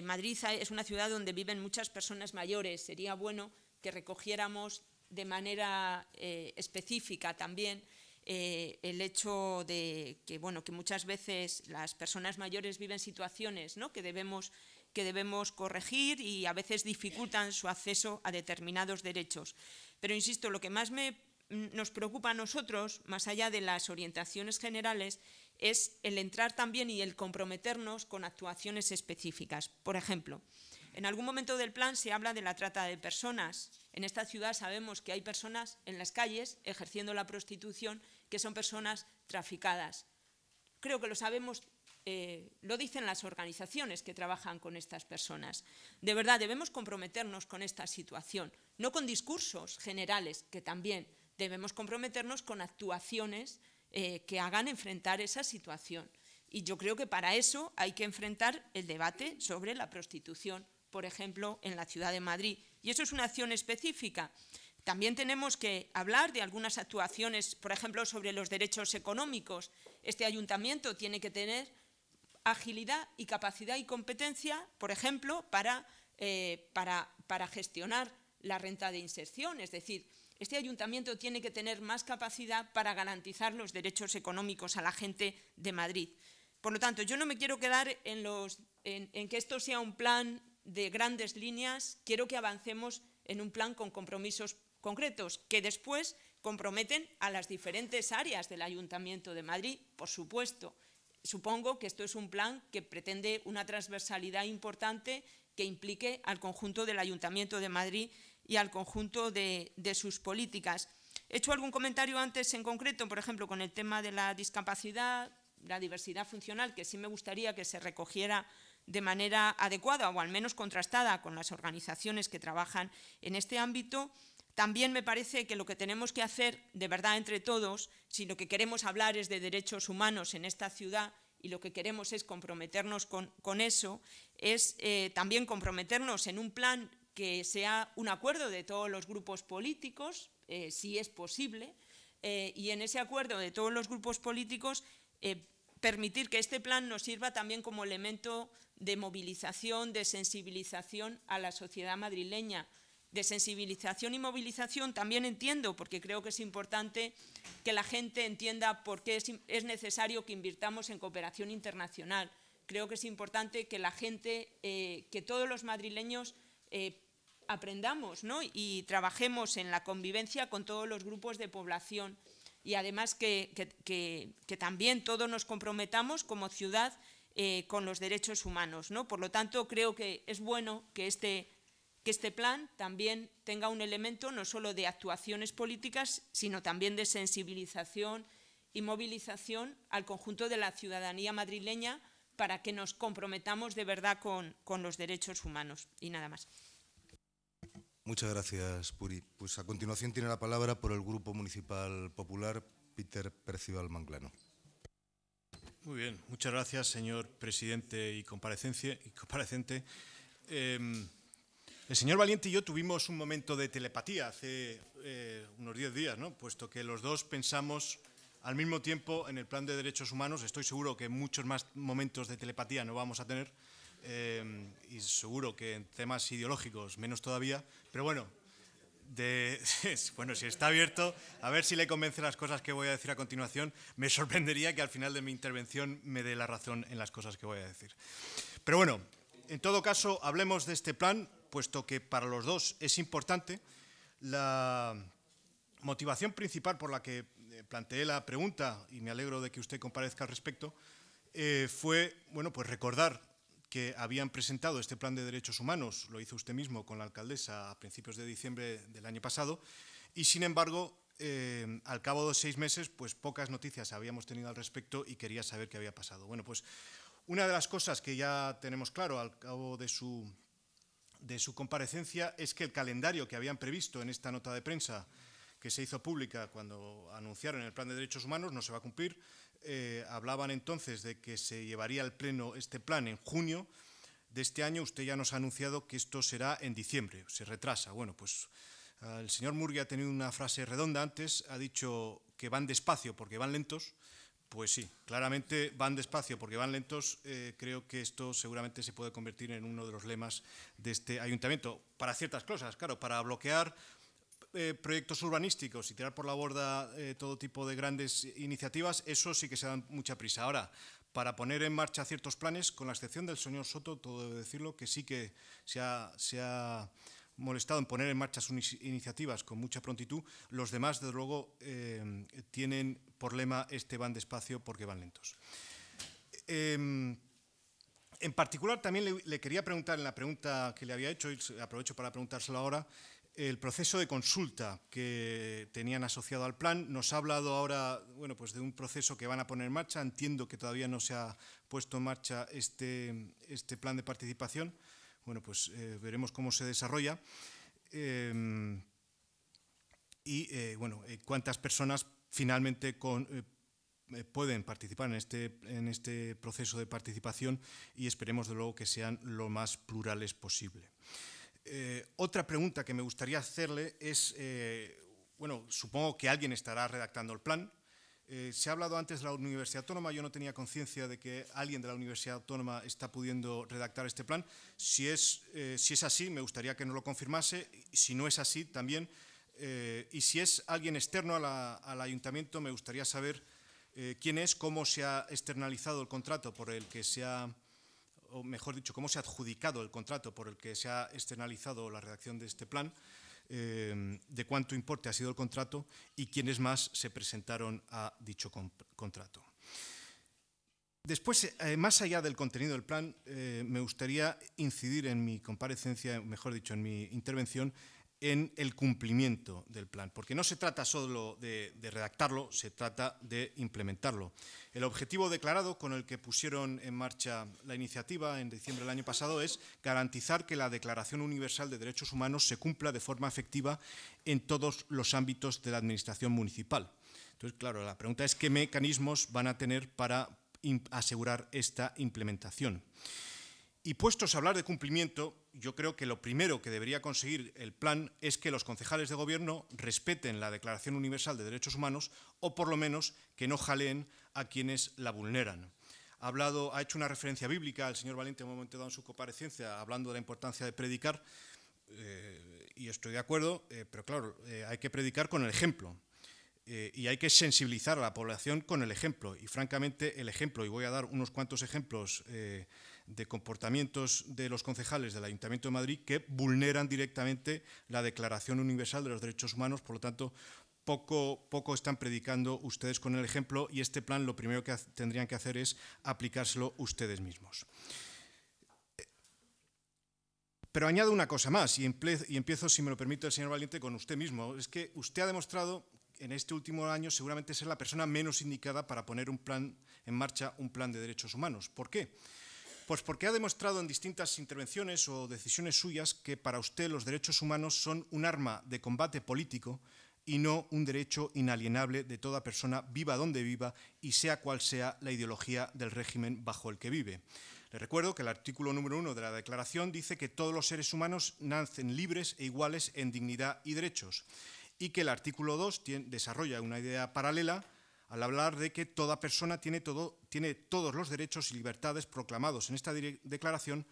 Madrid es una ciudad donde viven muchas personas mayores. Sería bueno que recogiéramos de manera específica también el hecho de que, bueno, que muchas veces las personas mayores viven situaciones, ¿no?, que debemos corregir y a veces dificultan su acceso a determinados derechos. Pero, insisto, lo que más nos preocupa a nosotros, más allá de las orientaciones generales, es el entrar también y el comprometernos con actuaciones específicas. Por ejemplo, en algún momento del plan se habla de la trata de personas. En esta ciudad sabemos que hay personas en las calles ejerciendo la prostitución que son personas traficadas. Creo que lo sabemos todos. Lo dicen las organizaciones que trabajan con estas personas. De verdad, debemos comprometernos con esta situación, no con discursos generales, que también debemos comprometernos con actuaciones que hagan enfrentar esa situación. Y yo creo que para eso hay que enfrentar el debate sobre la prostitución, por ejemplo, en la ciudad de Madrid. Y eso es una acción específica. También tenemos que hablar de algunas actuaciones, por ejemplo, sobre los derechos económicos. Este ayuntamiento tiene que tener agilidad y capacidad y competencia, por ejemplo, para gestionar la renta de inserción. Es decir, este ayuntamiento tiene que tener más capacidad para garantizar los derechos económicos a la gente de Madrid. Por lo tanto, yo no me quiero quedar en que esto sea un plan de grandes líneas. Quiero que avancemos en un plan con compromisos concretos que después comprometen a las diferentes áreas del Ayuntamiento de Madrid, por supuesto. Supongo que esto es un plan que pretende una transversalidad importante que implique al conjunto del Ayuntamiento de Madrid y al conjunto de sus políticas. He hecho algún comentario antes en concreto, por ejemplo, con el tema de la discapacidad, la diversidad funcional, que sí me gustaría que se recogiera de manera adecuada o al menos contrastada con las organizaciones que trabajan en este ámbito. También me parece que lo que tenemos que hacer, de verdad, entre todos, si lo que queremos hablar es de derechos humanos en esta ciudad y lo que queremos es comprometernos con eso, es también comprometernos en un plan que sea un acuerdo de todos los grupos políticos, si es posible, y en ese acuerdo de todos los grupos políticos permitir que este plan nos sirva también como elemento de movilización, de sensibilización a la sociedad madrileña. De sensibilización y movilización también entiendo, porque creo que es importante que la gente entienda por qué es necesario que invirtamos en cooperación internacional. Creo que es importante que la gente, que todos los madrileños aprendamos, ¿no?, y trabajemos en la convivencia con todos los grupos de población y además que también todos nos comprometamos como ciudad con los derechos humanos, ¿no? Por lo tanto, creo que es bueno que este plan también tenga un elemento no solo de actuaciones políticas, sino también de sensibilización y movilización al conjunto de la ciudadanía madrileña para que nos comprometamos de verdad con los derechos humanos. Y nada más. Muchas gracias, Puri. Pues a continuación tiene la palabra por el Grupo Municipal Popular, Percival Manglano. Muy bien, muchas gracias, señor presidente y compareciente. El señor Valiente y yo tuvimos un momento de telepatía hace unos 10 días, ¿no?, puesto que los dos pensamos al mismo tiempo en el plan de derechos humanos. Estoy seguro que muchos más momentos de telepatía no vamos a tener y seguro que en temas ideológicos menos todavía. Pero bueno, bueno, si está abierto, a ver si le convence las cosas que voy a decir a continuación. Me sorprendería que al final de mi intervención me dé la razón en las cosas que voy a decir. Pero bueno, en todo caso, hablemos de este plan, puesto que para los dos es importante. La motivación principal por la que planteé la pregunta, y me alegro de que usted comparezca al respecto, fue, bueno, pues recordar que habían presentado este plan de derechos humanos, lo hizo usted mismo con la alcaldesa a principios de diciembre del año pasado, y sin embargo, al cabo de 6 meses, pues pocas noticias habíamos tenido al respecto y quería saber qué había pasado. Bueno, pues una de las cosas que ya tenemos claro al cabo de su comparecencia es que el calendario que habían previsto en esta nota de prensa que se hizo pública cuando anunciaron el plan de derechos humanos no se va a cumplir. Hablaban entonces de que se llevaría al Pleno este plan en junio de este año. Usted ya nos ha anunciado que esto será en diciembre, se retrasa. Bueno, pues el señor Murguí ha tenido una frase redonda antes, ha dicho que van despacio porque van lentos. Pues sí, claramente van despacio porque van lentos. Creo que esto seguramente se puede convertir en uno de los lemas de este ayuntamiento, para ciertas cosas, claro, para bloquear proyectos urbanísticos y tirar por la borda todo tipo de grandes iniciativas. Eso sí que se dan mucha prisa. Ahora, para poner en marcha ciertos planes, con la excepción del señor Soto, todo debo decirlo, que sí que se ha molestado en poner en marcha sus iniciativas con mucha prontitud, los demás, desde luego, tienen por lema este van despacio porque van lentos. En particular, también le quería preguntar en la pregunta que le había hecho, y aprovecho para preguntárselo ahora, el proceso de consulta que tenían asociado al plan. Nos ha hablado ahora, bueno, pues de un proceso que van a poner en marcha. Entiendo que todavía no se ha puesto en marcha este plan de participación. Bueno, pues veremos cómo se desarrolla y cuántas personas finalmente pueden participar en este proceso de participación, y esperemos de luego que sean lo más plurales posible. Otra pregunta que me gustaría hacerle es, bueno, supongo que alguien estará redactando el plan. Se ha hablado antes de la Universidad Autónoma. Yo no tenía conciencia de que alguien de la Universidad Autónoma está pudiendo redactar este plan. Si es así, me gustaría que nos lo confirmase. Si no es así, también. Y si es alguien externo al ayuntamiento, me gustaría saber quién es, cómo se ha externalizado el contrato por el que se ha... o mejor dicho, cómo se ha adjudicado el contrato por el que se ha externalizado la redacción de este plan, de cuánto importe ha sido el contrato y quiénes más se presentaron a dicho contrato. Después, más allá del contenido del plan, me gustaría incidir en mi comparecencia, mejor dicho, en mi intervención, en el cumplimiento del plan, porque no se trata solo de redactarlo, se trata de implementarlo. El objetivo declarado con el que pusieron en marcha la iniciativa en diciembre del año pasado es garantizar que la Declaración Universal de Derechos Humanos se cumpla de forma efectiva en todos los ámbitos de la administración municipal. Entonces, claro, la pregunta es qué mecanismos van a tener para asegurar esta implementación. Y puestos a hablar de cumplimiento, yo creo que lo primero que debería conseguir el plan es que los concejales de gobierno respeten la Declaración Universal de Derechos Humanos, o por lo menos que no jaleen a quienes la vulneran. Ha hecho una referencia bíblica al señor Valiente en un momento dado en su comparecencia, hablando de la importancia de predicar, y estoy de acuerdo, pero claro, hay que predicar con el ejemplo. Y hay que sensibilizar a la población con el ejemplo. Y francamente el ejemplo, y voy a dar unos cuantos ejemplos de comportamientos de los concejales del Ayuntamiento de Madrid que vulneran directamente la Declaración Universal de los Derechos Humanos. Por lo tanto, poco están predicando ustedes con el ejemplo, y este plan lo primero que tendrían que hacer es aplicárselo ustedes mismos. Pero añado una cosa más, y empiezo, si me lo permite el señor Valiente, con usted mismo. Es que usted ha demostrado en este último año seguramente ser la persona menos indicada para poner en marcha un plan de derechos humanos. ¿Por qué? Pues porque ha demostrado en distintas intervenciones o decisiones suyas que para usted los derechos humanos son un arma de combate político y no un derecho inalienable de toda persona, viva donde viva y sea cual sea la ideología del régimen bajo el que vive. Les recuerdo que el artículo número 1 de la Declaración dice que todos los seres humanos nacen libres e iguales en dignidad y derechos, y que el artículo 2 desarrolla una idea paralela al hablar de que toda persona tiene todos los derechos y libertades proclamados en esta declaración,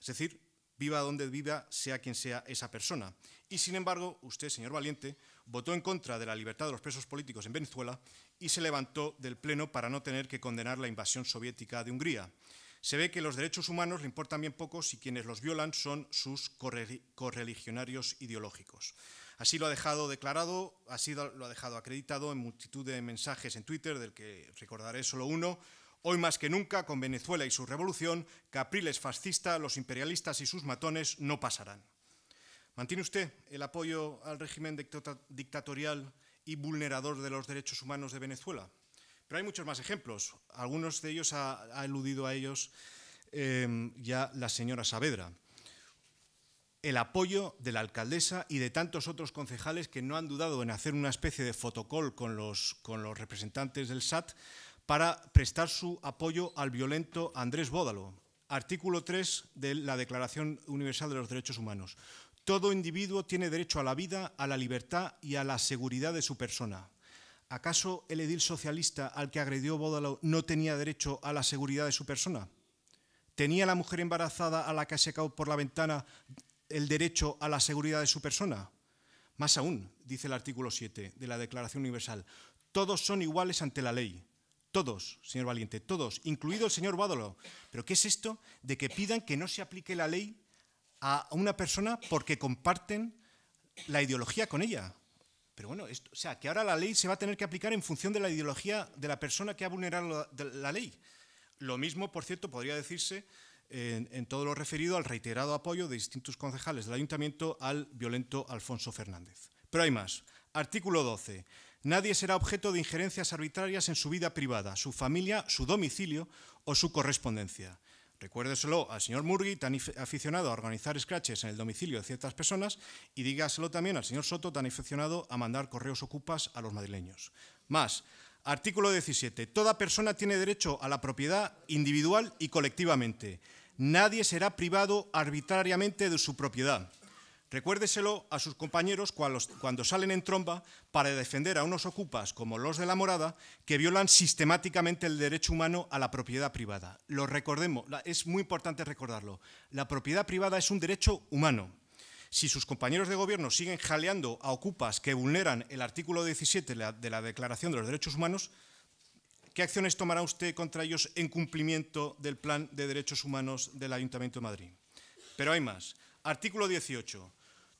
es decir, viva donde viva, sea quien sea esa persona. Y sin embargo, usted, señor Valiente, votó en contra de la libertad de los presos políticos en Venezuela y se levantó del Pleno para no tener que condenar la invasión soviética de Hungría. Se ve que los derechos humanos le importan bien poco si quienes los violan son sus correligionarios ideológicos. Así lo ha dejado declarado, así lo ha dejado acreditado en multitud de mensajes en Twitter, del que recordaré solo uno, Hoy más que nunca, con Venezuela y su revolución, Capriles fascista, los imperialistas y sus matones no pasarán. ¿Mantiene usted el apoyo al régimen dictatorial y vulnerador de los derechos humanos de Venezuela? Pero hay muchos más ejemplos. Algunos de ellos ha aludido a ellos ya la señora Saavedra. El apoyo de la alcaldesa y de tantos otros concejales que no han dudado en hacer una especie de fotocall con los representantes del SAT para prestar su apoyo al violento Andrés Bódalo. Artículo 3 de la Declaración Universal de los Derechos Humanos. Todo individuo tiene derecho a la vida, a la libertad y a la seguridad de su persona. ¿Acaso el edil socialista al que agredió Bódalo no tenía derecho a la seguridad de su persona? ¿Tenía la mujer embarazada a la que se cayó por la ventana el derecho a la seguridad de su persona? Más aún, dice el artículo 7 de la Declaración Universal, todos son iguales ante la ley. Todos, señor Valiente, todos, incluido el señor Bódalo. ¿Pero qué es esto de que pidan que no se aplique la ley a una persona porque comparten la ideología con ella? Pero bueno, esto, o sea, que ahora la ley se va a tener que aplicar en función de la ideología de la persona que ha vulnerado la ley. Lo mismo, por cierto, podría decirse en todo lo referido al reiterado apoyo de distintos concejales del ayuntamiento al violento Alfonso Fernández. Pero hay más. Artículo 12. Nadie será objeto de injerencias arbitrarias en su vida privada, su familia, su domicilio o su correspondencia. Recuérdeselo al señor Murguí, tan aficionado a organizar scratches en el domicilio de ciertas personas, y dígaselo también al señor Soto, tan aficionado a mandar correos ocupas a los madrileños. Más. Artículo 17. Toda persona tiene derecho a la propiedad individual y colectivamente. Nadie será privado arbitrariamente de su propiedad. Recuérdeselo a sus compañeros cuando salen en tromba para defender a unos ocupas como los de la Morada que violan sistemáticamente el derecho humano a la propiedad privada. Lo recordemos, es muy importante recordarlo. La propiedad privada es un derecho humano. Si sus compañeros de gobierno siguen jaleando a ocupas que vulneran el artículo 17 de la Declaración de los Derechos Humanos, ¿qué acciones tomará usted contra ellos en cumplimiento del Plan de Derechos Humanos del Ayuntamiento de Madrid? Pero hay más. Artículo 18.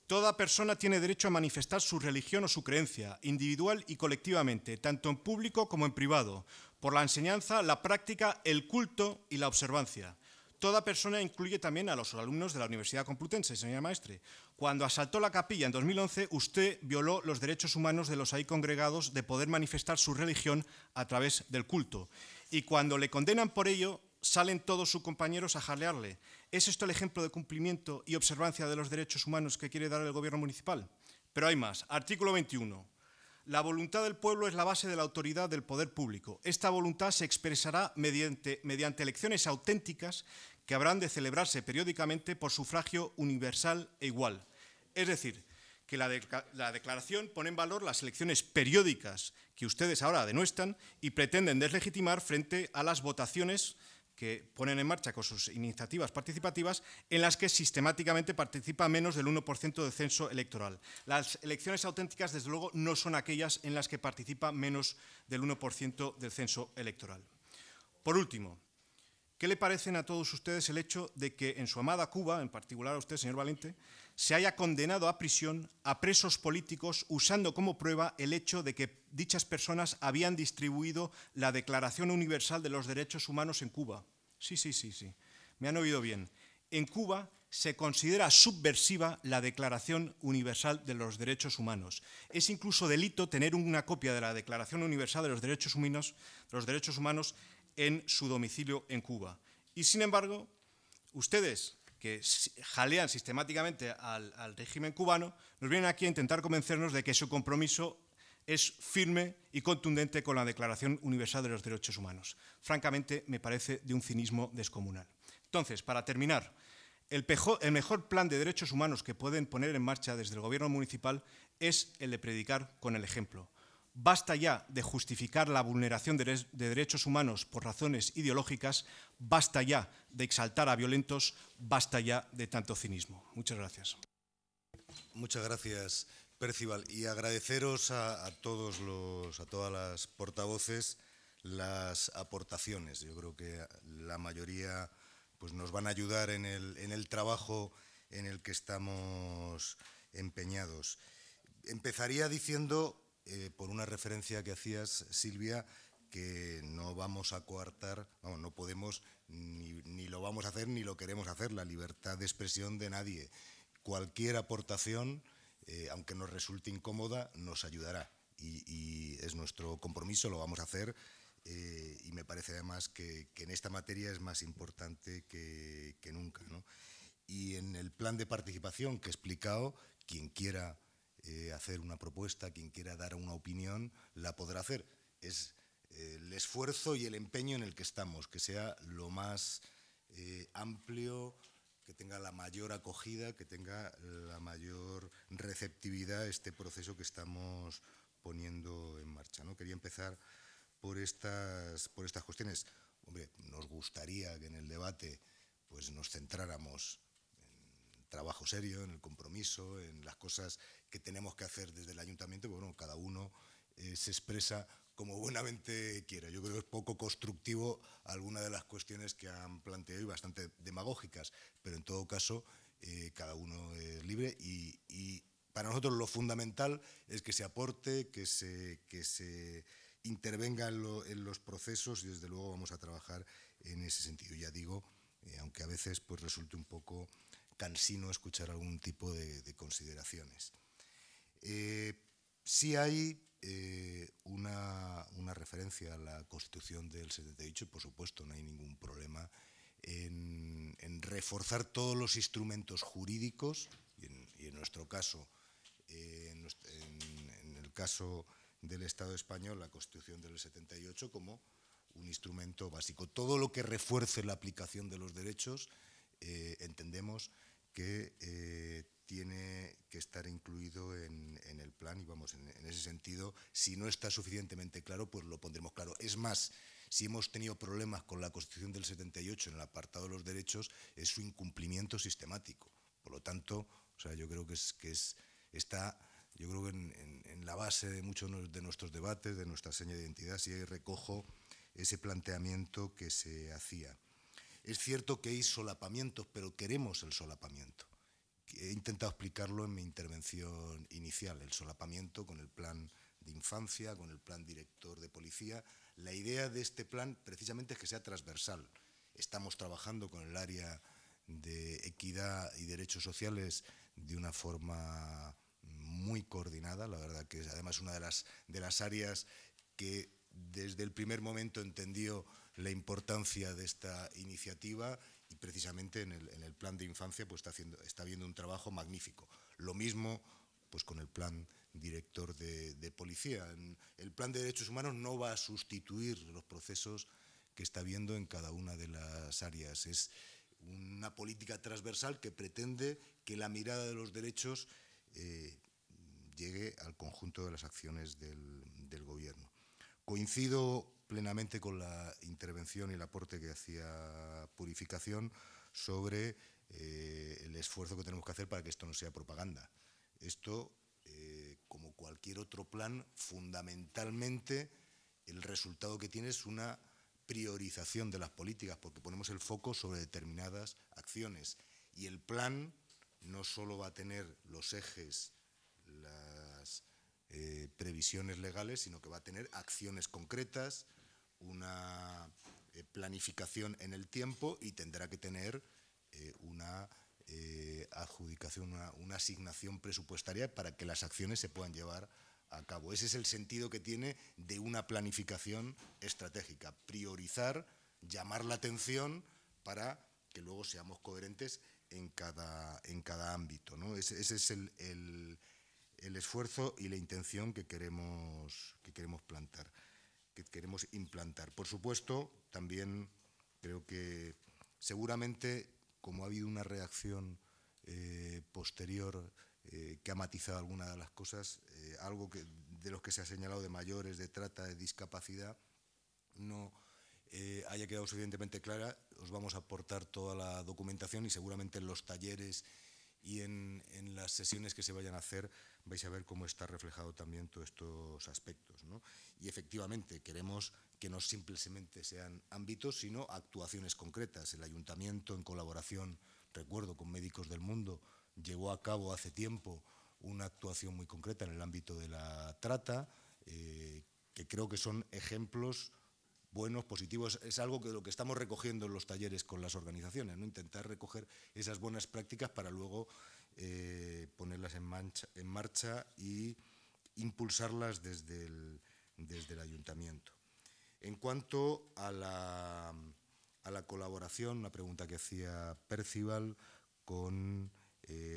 Toda persona tiene derecho a manifestar su religión o su creencia, individual y colectivamente, tanto en público como en privado, por la enseñanza, la práctica, el culto y la observancia. Toda persona incluye también a los alumnos de la Universidad Complutense, señora Maestre. Cuando asaltó la capilla en 2011, usted violó los derechos humanos de los ahí congregados de poder manifestar su religión a través del culto. Y cuando le condenan por ello, salen todos sus compañeros a jalearle. ¿Es esto el ejemplo de cumplimiento y observancia de los derechos humanos que quiere dar el Gobierno municipal? Pero hay más. Artículo 21. La voluntad del pueblo es la base de la autoridad del poder público. Esta voluntad se expresará mediante elecciones auténticas que habrán de celebrarse periódicamente por sufragio universal e igual. Es decir, que la declaración pone en valor las elecciones periódicas que ustedes ahora denuestan y pretenden deslegitimar frente a las votaciones que ponen en marcha con sus iniciativas participativas, en las que sistemáticamente participa menos del 1% de censo electoral. Las elecciones auténticas, desde luego, no son aquellas en las que participa menos del 1% del censo electoral. Por último, ¿qué le parecen a todos ustedes el hecho de que en su amada Cuba, en particular a usted, señor Valiente, se haya condenado a prisión a presos políticos usando como prueba el hecho de que dichas personas habían distribuido la Declaración Universal de los Derechos Humanos en Cuba? Sí, me han oído bien. En Cuba se considera subversiva la Declaración Universal de los Derechos Humanos. Es incluso delito tener una copia de la Declaración Universal de los Derechos Humanos, en su domicilio en Cuba. Y, sin embargo, ustedes, que jalean sistemáticamente al régimen cubano, nos vienen aquí a intentar convencernos de que su compromiso es firme y contundente con la Declaración Universal de los Derechos Humanos. Francamente, me parece de un cinismo descomunal. Entonces, para terminar, el mejor plan de derechos humanos que pueden poner en marcha desde el Gobierno municipal es el de predicar con el ejemplo. Basta ya de justificar la vulneración de derechos humanos por razones ideológicas, basta ya de exaltar a violentos, basta ya de tanto cinismo. Muchas gracias. Muchas gracias, Percival, y agradeceros a todas las portavoces las aportaciones. Yo creo que la mayoría pues, nos van a ayudar en el trabajo en el que estamos empeñados. Empezaría diciendo, por una referencia que hacías, Silvia, que no vamos a coartar, vamos, no podemos, ni lo vamos a hacer ni lo queremos hacer, la libertad de expresión de nadie. Cualquier aportación, aunque nos resulte incómoda, nos ayudará y es nuestro compromiso, lo vamos a hacer. Y me parece además que en esta materia es más importante que nunca, ¿no? Y en el plan de participación que he explicado, quien quiera hacer una propuesta, quien quiera dar una opinión, la podrá hacer. Es el esfuerzo y el empeño en el que estamos, que sea lo más amplio, que tenga la mayor acogida, que tenga la mayor receptividad este proceso que estamos poniendo en marcha, ¿no? Quería empezar por estas cuestiones. Hombre, nos gustaría que en el debate pues, nos centráramos en trabajo serio, en el compromiso, en las cosas que tenemos que hacer desde el ayuntamiento. Bueno, cada uno se expresa como buenamente quiere. Yo creo que es poco constructivo alguna de las cuestiones que han planteado y bastante demagógicas, pero en todo caso cada uno es libre y para nosotros lo fundamental es que se aporte, que se intervenga en los procesos y desde luego vamos a trabajar en ese sentido. Ya digo, aunque a veces pues, resulte un poco cansino escuchar algún tipo de consideraciones. Sí hay una referencia a la Constitución del 78 y por supuesto no hay ningún problema en reforzar todos los instrumentos jurídicos y en nuestro caso, en el caso del Estado español, la Constitución del 78 como un instrumento básico. Todo lo que refuerce la aplicación de los derechos entendemos que tiene que estar incluido en el plan y vamos, en ese sentido, si no está suficientemente claro, pues lo pondremos claro. Es más, si hemos tenido problemas con la Constitución del 78 en el apartado de los derechos, es su incumplimiento sistemático. Por lo tanto, o sea, yo creo que está... Yo creo que en la base de muchos de nuestros debates, de nuestra seña de identidad, sí recojo ese planteamiento que se hacía. Es cierto que hay solapamientos, pero queremos el solapamiento. He intentado explicarlo en mi intervención inicial, el solapamiento con el plan de infancia, con el plan director de policía. La idea de este plan precisamente es que sea transversal. Estamos trabajando con el área de equidad y derechos sociales de una forma muy coordinada, la verdad que es además una de las áreas que desde el primer momento entendió la importancia de esta iniciativa y precisamente en el plan de infancia pues está habiendo un trabajo magnífico. Lo mismo pues con el plan director de policía. El plan de derechos humanos no va a sustituir los procesos que está habiendo en cada una de las áreas. Es una política transversal que pretende que la mirada de los derechos llegue al conjunto de las acciones del Gobierno. Coincido plenamente con la intervención y el aporte que hacía Purificación sobre el esfuerzo que tenemos que hacer para que esto no sea propaganda. Esto, como cualquier otro plan, fundamentalmente el resultado que tiene es una priorización de las políticas, porque ponemos el foco sobre determinadas acciones y el plan no solo va a tener los ejes, las previsiones legales, sino que va a tener acciones concretas, una planificación en el tiempo y tendrá que tener una adjudicación, una asignación presupuestaria para que las acciones se puedan llevar a cabo. Ese es el sentido que tiene de una planificación estratégica, priorizar, llamar la atención para que luego seamos coherentes en cada ámbito, ¿no? Ese es el esfuerzo y la intención que queremos implantar. Por supuesto, también creo que seguramente, como ha habido una reacción posterior que ha matizado alguna de las cosas, algo de los que se ha señalado de mayores, de trata, de discapacidad, no haya quedado suficientemente clara, os vamos a aportar toda la documentación y seguramente en los talleres y en las sesiones que se vayan a hacer vais a ver cómo está reflejado también todos estos aspectos, ¿no? Y efectivamente queremos que no simplemente sean ámbitos, sino actuaciones concretas. El Ayuntamiento, en colaboración, recuerdo, con Médicos del Mundo, llevó a cabo hace tiempo una actuación muy concreta en el ámbito de la trata, que creo que son ejemplos buenos, positivos. Es algo que lo que estamos recogiendo en los talleres con las organizaciones, ¿no? Intentar recoger esas buenas prácticas para luego ponerlas en marcha y impulsarlas desde el ayuntamiento. En cuanto a la colaboración, una pregunta que hacía Percival, con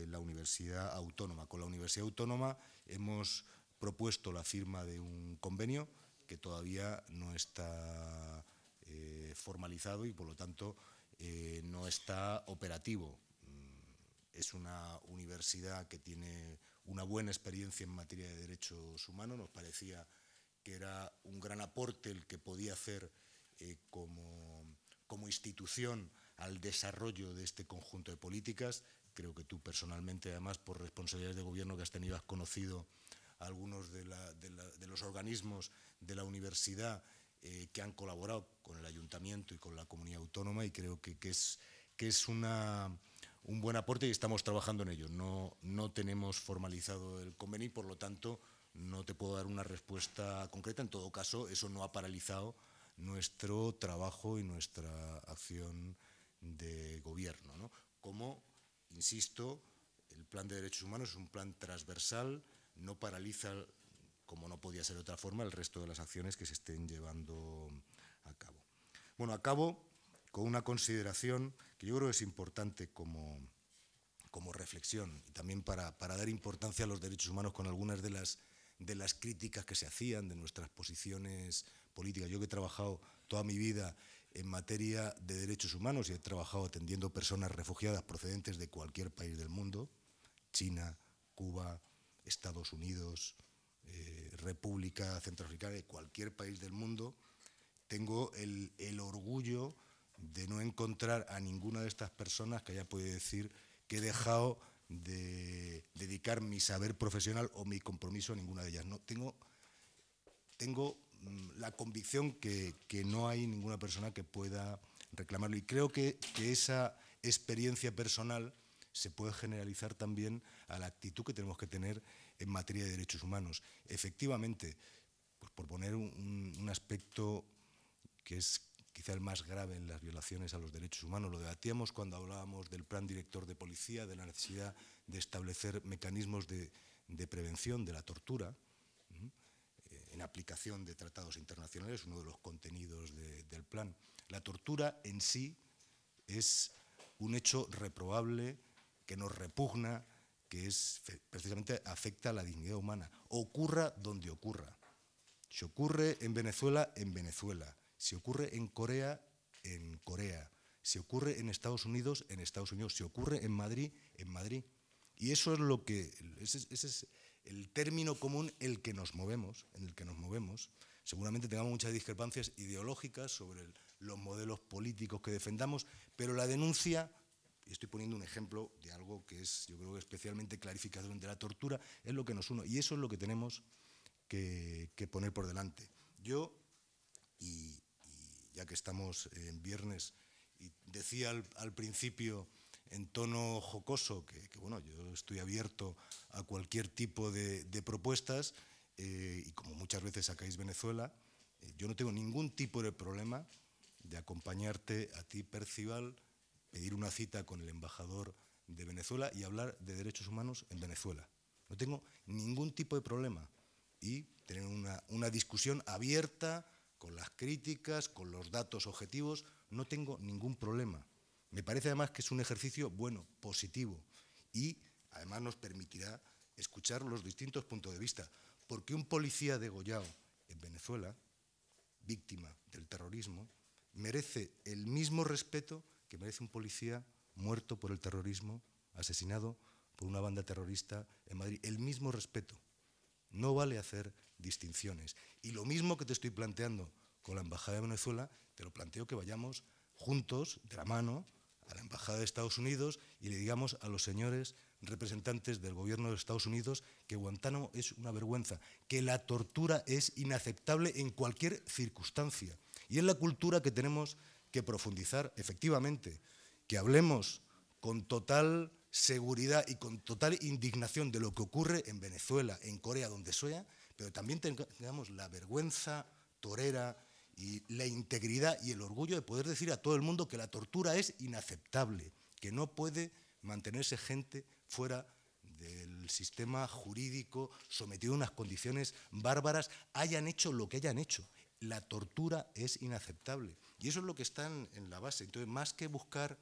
la Universidad Autónoma. Con la Universidad Autónoma hemos propuesto la firma de un convenio que todavía no está formalizado y, por lo tanto, no está operativo. Es una universidad que tiene una buena experiencia en materia de derechos humanos. Nos parecía que era un gran aporte el que podía hacer como institución al desarrollo de este conjunto de políticas. Creo que tú personalmente, además, por responsabilidades de gobierno que has tenido, has conocido a algunos de los organismos de la universidad que han colaborado con el ayuntamiento y con la comunidad autónoma, y creo que es un buen aporte y estamos trabajando en ello. No tenemos formalizado el convenio y, por lo tanto, no te puedo dar una respuesta concreta. En todo caso, eso no ha paralizado nuestro trabajo y nuestra acción de gobierno, ¿no? Como, insisto, el plan de derechos humanos es un plan transversal, no paraliza, como no podía ser de otra forma, el resto de las acciones que se estén llevando a cabo. Bueno, acabo con una consideración que yo creo que es importante como reflexión, y también para dar importancia a los derechos humanos con algunas de las críticas que se hacían de nuestras posiciones políticas. Yo, que he trabajado toda mi vida en materia de derechos humanos y he trabajado atendiendo personas refugiadas procedentes de cualquier país del mundo, China, Cuba, Estados Unidos, República Centroafricana, de cualquier país del mundo, tengo el orgullo de no encontrar a ninguna de estas personas que haya podido decir que he dejado de dedicar mi saber profesional o mi compromiso a ninguna de ellas. No, tengo la convicción que no hay ninguna persona que pueda reclamarlo, y creo que esa experiencia personal se puede generalizar también a la actitud que tenemos que tener en materia de derechos humanos. Efectivamente, pues por poner un aspecto que es quizá el más grave en las violaciones a los derechos humanos, lo debatíamos cuando hablábamos del plan director de policía, de la necesidad de establecer mecanismos de prevención de la tortura, en aplicación de tratados internacionales, uno de los contenidos del plan. La tortura en sí es un hecho reprobable, que nos repugna, que es precisamente afecta a la dignidad humana. Ocurra donde ocurra. Si ocurre en Venezuela, en Venezuela. Si ocurre en Corea, en Corea. Si ocurre en Estados Unidos, en Estados Unidos. Si ocurre en Madrid, en Madrid. Y eso es lo que... Ese es el término común en el que nos movemos. Seguramente tengamos muchas discrepancias ideológicas sobre los modelos políticos que defendamos, pero la denuncia, y estoy poniendo un ejemplo de algo que es, yo creo, que especialmente clarificación de la tortura, es lo que nos une, y eso es lo que tenemos que poner por delante. Yo, y ya que estamos en viernes, y decía al principio en tono jocoso que bueno, yo estoy abierto a cualquier tipo de propuestas, y como muchas veces sacáis Venezuela, yo no tengo ningún tipo de problema de acompañarte a ti, Percival, pedir una cita con el embajador de Venezuela y hablar de derechos humanos en Venezuela. No tengo ningún tipo de problema, y tener una discusión abierta con las críticas, con los datos objetivos, no tengo ningún problema. Me parece además que es un ejercicio bueno, positivo, y además nos permitirá escuchar los distintos puntos de vista, porque un policía degollado en Venezuela, víctima del terrorismo, merece el mismo respeto que merece un policía muerto por el terrorismo, asesinado por una banda terrorista en Madrid. El mismo respeto. No vale hacer distinciones. Y lo mismo que te estoy planteando con la Embajada de Venezuela, te lo planteo que vayamos juntos, de la mano, a la Embajada de Estados Unidos y le digamos a los señores representantes del gobierno de Estados Unidos que Guantánamo es una vergüenza, que la tortura es inaceptable en cualquier circunstancia. Y es la cultura que tenemos que profundizar, efectivamente, que hablemos con total seguridad y con total indignación de lo que ocurre en Venezuela, en Corea, donde sea, pero también tengamos la vergüenza torera y la integridad y el orgullo de poder decir a todo el mundo que la tortura es inaceptable, que no puede mantenerse gente fuera del sistema jurídico sometido a unas condiciones bárbaras, hayan hecho lo que hayan hecho. La tortura es inaceptable. Y eso es lo que está en la base. Entonces, más que buscar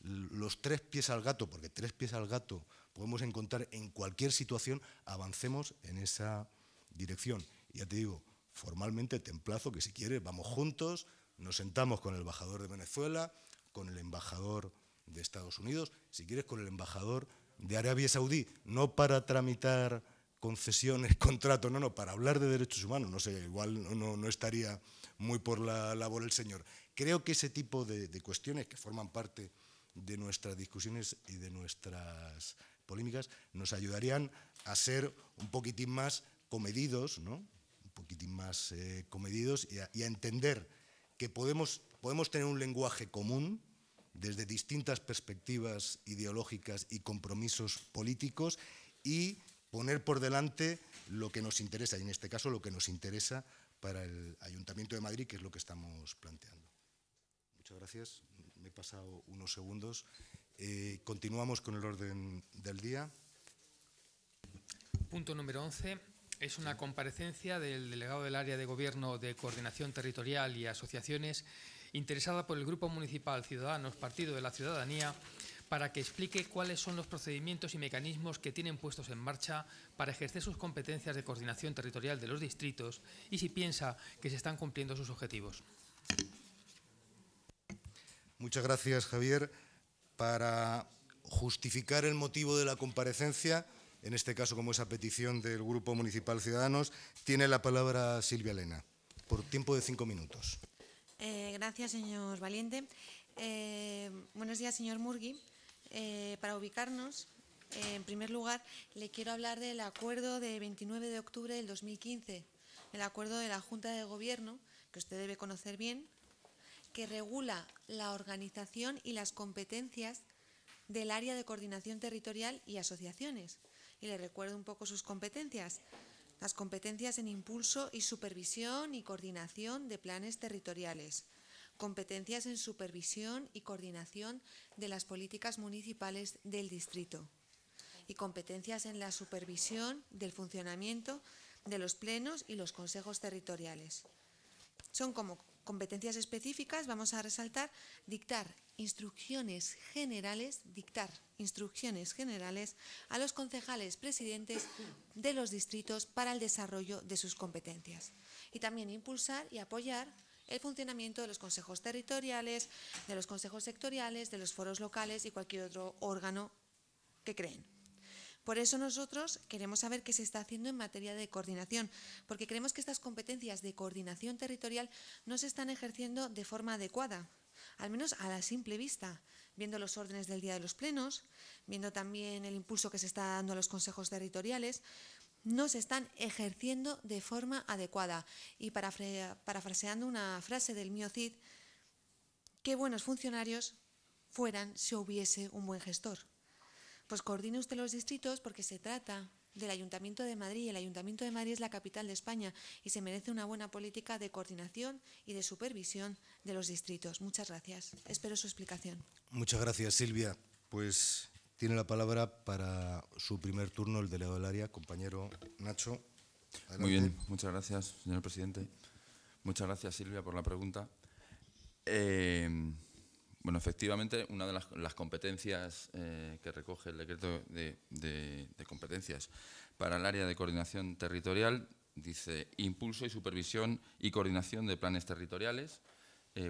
los tres pies al gato, porque tres pies al gato podemos encontrar en cualquier situación, avancemos en esa dirección. Y ya te digo, formalmente te emplazo que si quieres vamos juntos, nos sentamos con el embajador de Venezuela, con el embajador de Estados Unidos, si quieres con el embajador de Arabia Saudí, no para tramitar concesiones, contratos, no, no, para hablar de derechos humanos, no sé, igual no estaría muy por la labor el señor. Creo que ese tipo de cuestiones que forman parte de nuestras discusiones y de nuestras polémicas nos ayudarían a ser un poquitín más comedidos, ¿no? Un poquitín más comedidos y a entender que podemos tener un lenguaje común desde distintas perspectivas ideológicas y compromisos políticos y poner por delante lo que nos interesa, y en este caso lo que nos interesa para el Ayuntamiento de Madrid, que es lo que estamos planteando. Muchas gracias. Me he pasado unos segundos. Continuamos con el orden del día. Punto número 11. Es una comparecencia del delegado del Área de Gobierno de Coordinación Territorial y Asociaciones, interesada por el Grupo Municipal Ciudadanos, Partido de la Ciudadanía, para que explique cuáles son los procedimientos y mecanismos que tienen puestos en marcha para ejercer sus competencias de coordinación territorial de los distritos y si piensa que se están cumpliendo sus objetivos. Muchas gracias, Javier. Para justificar el motivo de la comparecencia, en este caso como esa petición del Grupo Municipal Ciudadanos, tiene la palabra Silvia Elena, por tiempo de 5 minutos. Gracias, señor Valiente. Buenos días, señor Murguí. Para ubicarnos, en primer lugar, le quiero hablar del acuerdo de 29 de octubre del 2015, el acuerdo de la Junta de Gobierno, que usted debe conocer bien, que regula la organización y las competencias del Área de Coordinación Territorial y Asociaciones. Y le recuerdo un poco sus competencias. Las competencias en impulso y supervisión y coordinación de planes territoriales, competencias en supervisión y coordinación de las políticas municipales del distrito y competencias en la supervisión del funcionamiento de los plenos y los consejos territoriales. Son como competencias específicas, vamos a resaltar, dictar instrucciones generales a los concejales presidentes de los distritos para el desarrollo de sus competencias y también impulsar y apoyar el funcionamiento de los consejos territoriales, de los consejos sectoriales, de los foros locales y cualquier otro órgano que creen. Por eso nosotros queremos saber qué se está haciendo en materia de coordinación, porque creemos que estas competencias de coordinación territorial no se están ejerciendo de forma adecuada, al menos a la simple vista, viendo los órdenes del día de los plenos, viendo también el impulso que se está dando a los consejos territoriales, no se están ejerciendo de forma adecuada. Y parafraseando una frase del mío Cid, qué buenos funcionarios fueran si hubiese un buen gestor. Pues coordine usted los distritos porque se trata del Ayuntamiento de Madrid. El Ayuntamiento de Madrid es la capital de España y se merece una buena política de coordinación y de supervisión de los distritos. Muchas gracias. Espero su explicación. Muchas gracias, Silvia. Pues tiene la palabra para su primer turno el delegado del área, compañero Nacho. Adelante. Muy bien. Muchas gracias, señor presidente. Muchas gracias, Silvia, por la pregunta. Bueno, efectivamente, una de las competencias que recoge el decreto de competencias para el área de coordinación territorial dice impulso y supervisión y coordinación de planes territoriales.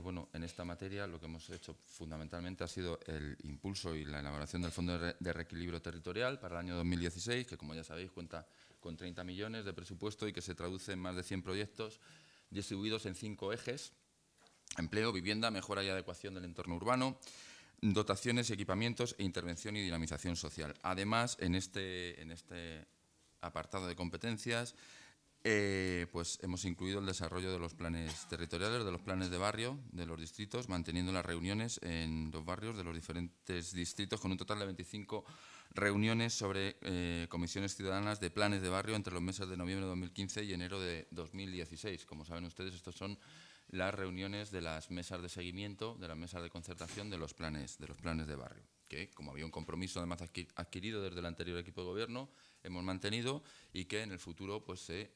Bueno, en esta materia lo que hemos hecho fundamentalmente ha sido el impulso y la elaboración del Fondo de Reequilibrio Territorial para el año 2016, que como ya sabéis cuenta con 30 millones de presupuesto y que se traduce en más de 100 proyectos distribuidos en 5 ejes. Empleo, vivienda, mejora y adecuación del entorno urbano, dotaciones, equipamientos e intervención y dinamización social. Además, en este apartado de competencias pues hemos incluido el desarrollo de los planes territoriales, de los planes de barrio, de los distritos, manteniendo las reuniones en los barrios de los diferentes distritos, con un total de 25 reuniones sobre comisiones ciudadanas de planes de barrio entre los meses de noviembre de 2015 y enero de 2016. Como saben ustedes, estos son las reuniones de las mesas de seguimiento, de las mesas de concertación de los planes de barrio, que como había un compromiso además adquirido desde el anterior equipo de gobierno, hemos mantenido y que en el futuro pues, se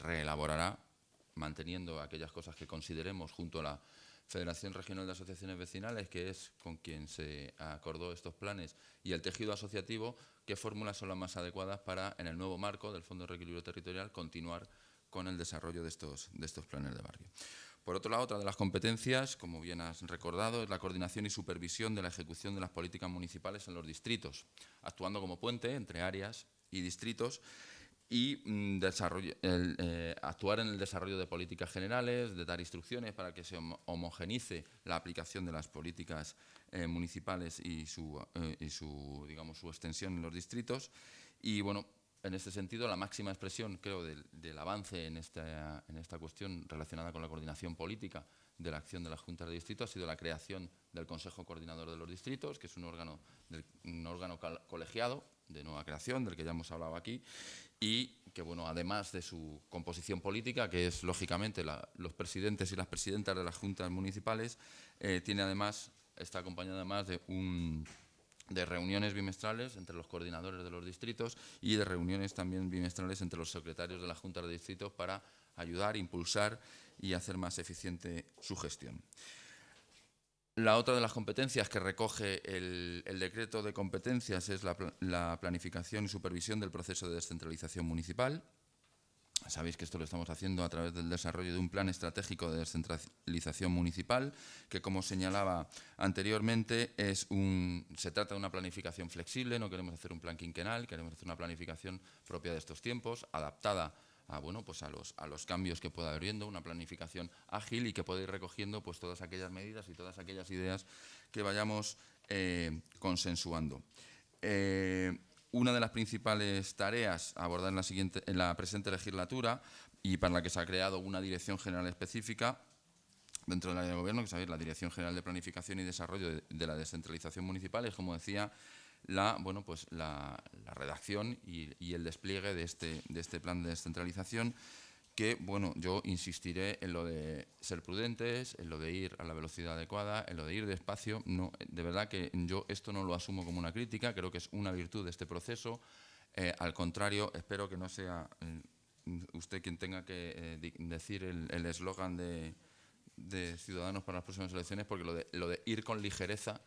reelaborará manteniendo aquellas cosas que consideremos junto a la Federación Regional de Asociaciones Vecinales, que es con quien se acordó estos planes, y el tejido asociativo, qué fórmulas son las más adecuadas para, en el nuevo marco del Fondo de Reequilibrio Territorial, continuar con el desarrollo de estos planes de barrio. Por otro lado, otra de las competencias, como bien has recordado, es la coordinación y supervisión de la ejecución de las políticas municipales en los distritos, actuando como puente entre áreas y distritos y actuar en el desarrollo de políticas generales, de dar instrucciones para que se homogenice la aplicación de las políticas municipales y su, digamos, su extensión en los distritos. Y bueno, en este sentido, la máxima expresión, creo, del avance en esta cuestión relacionada con la coordinación política de la acción de las juntas de distrito ha sido la creación del Consejo Coordinador de los Distritos, que es un órgano colegiado de nueva creación, del que ya hemos hablado aquí, y que, bueno, además de su composición política, que es, lógicamente, los presidentes y las presidentas de las juntas municipales, tiene además, está acompañada además de reuniones bimestrales entre los coordinadores de los distritos y de reuniones también bimestrales entre los secretarios de la Junta de Distritos para ayudar, impulsar y hacer más eficiente su gestión. La otra de las competencias que recoge el decreto de competencias es la planificación y supervisión del proceso de descentralización municipal. Sabéis que esto lo estamos haciendo a través del desarrollo de un plan estratégico de descentralización municipal, que como señalaba anteriormente, se trata de una planificación flexible. No queremos hacer un plan quinquenal, queremos hacer una planificación propia de estos tiempos, adaptada bueno, pues a los cambios que pueda haber viendo, una planificación ágil y que pueda ir recogiendo pues, todas aquellas medidas y todas aquellas ideas que vayamos consensuando. Una de las principales tareas a abordar en la presente legislatura y para la que se ha creado una dirección general específica dentro del área de gobierno, que sabéis, la Dirección General de Planificación y Desarrollo de la Descentralización Municipal, es, como decía, la redacción y el despliegue de este plan de descentralización, que, bueno, yo insistiré en lo de ser prudentes, en lo de ir a la velocidad adecuada, en lo de ir despacio. No, de verdad que yo esto no lo asumo como una crítica, creo que es una virtud de este proceso. Al contrario, espero que no sea usted quien tenga que decir el eslogan de Ciudadanos para las próximas elecciones, porque lo de ir con ligereza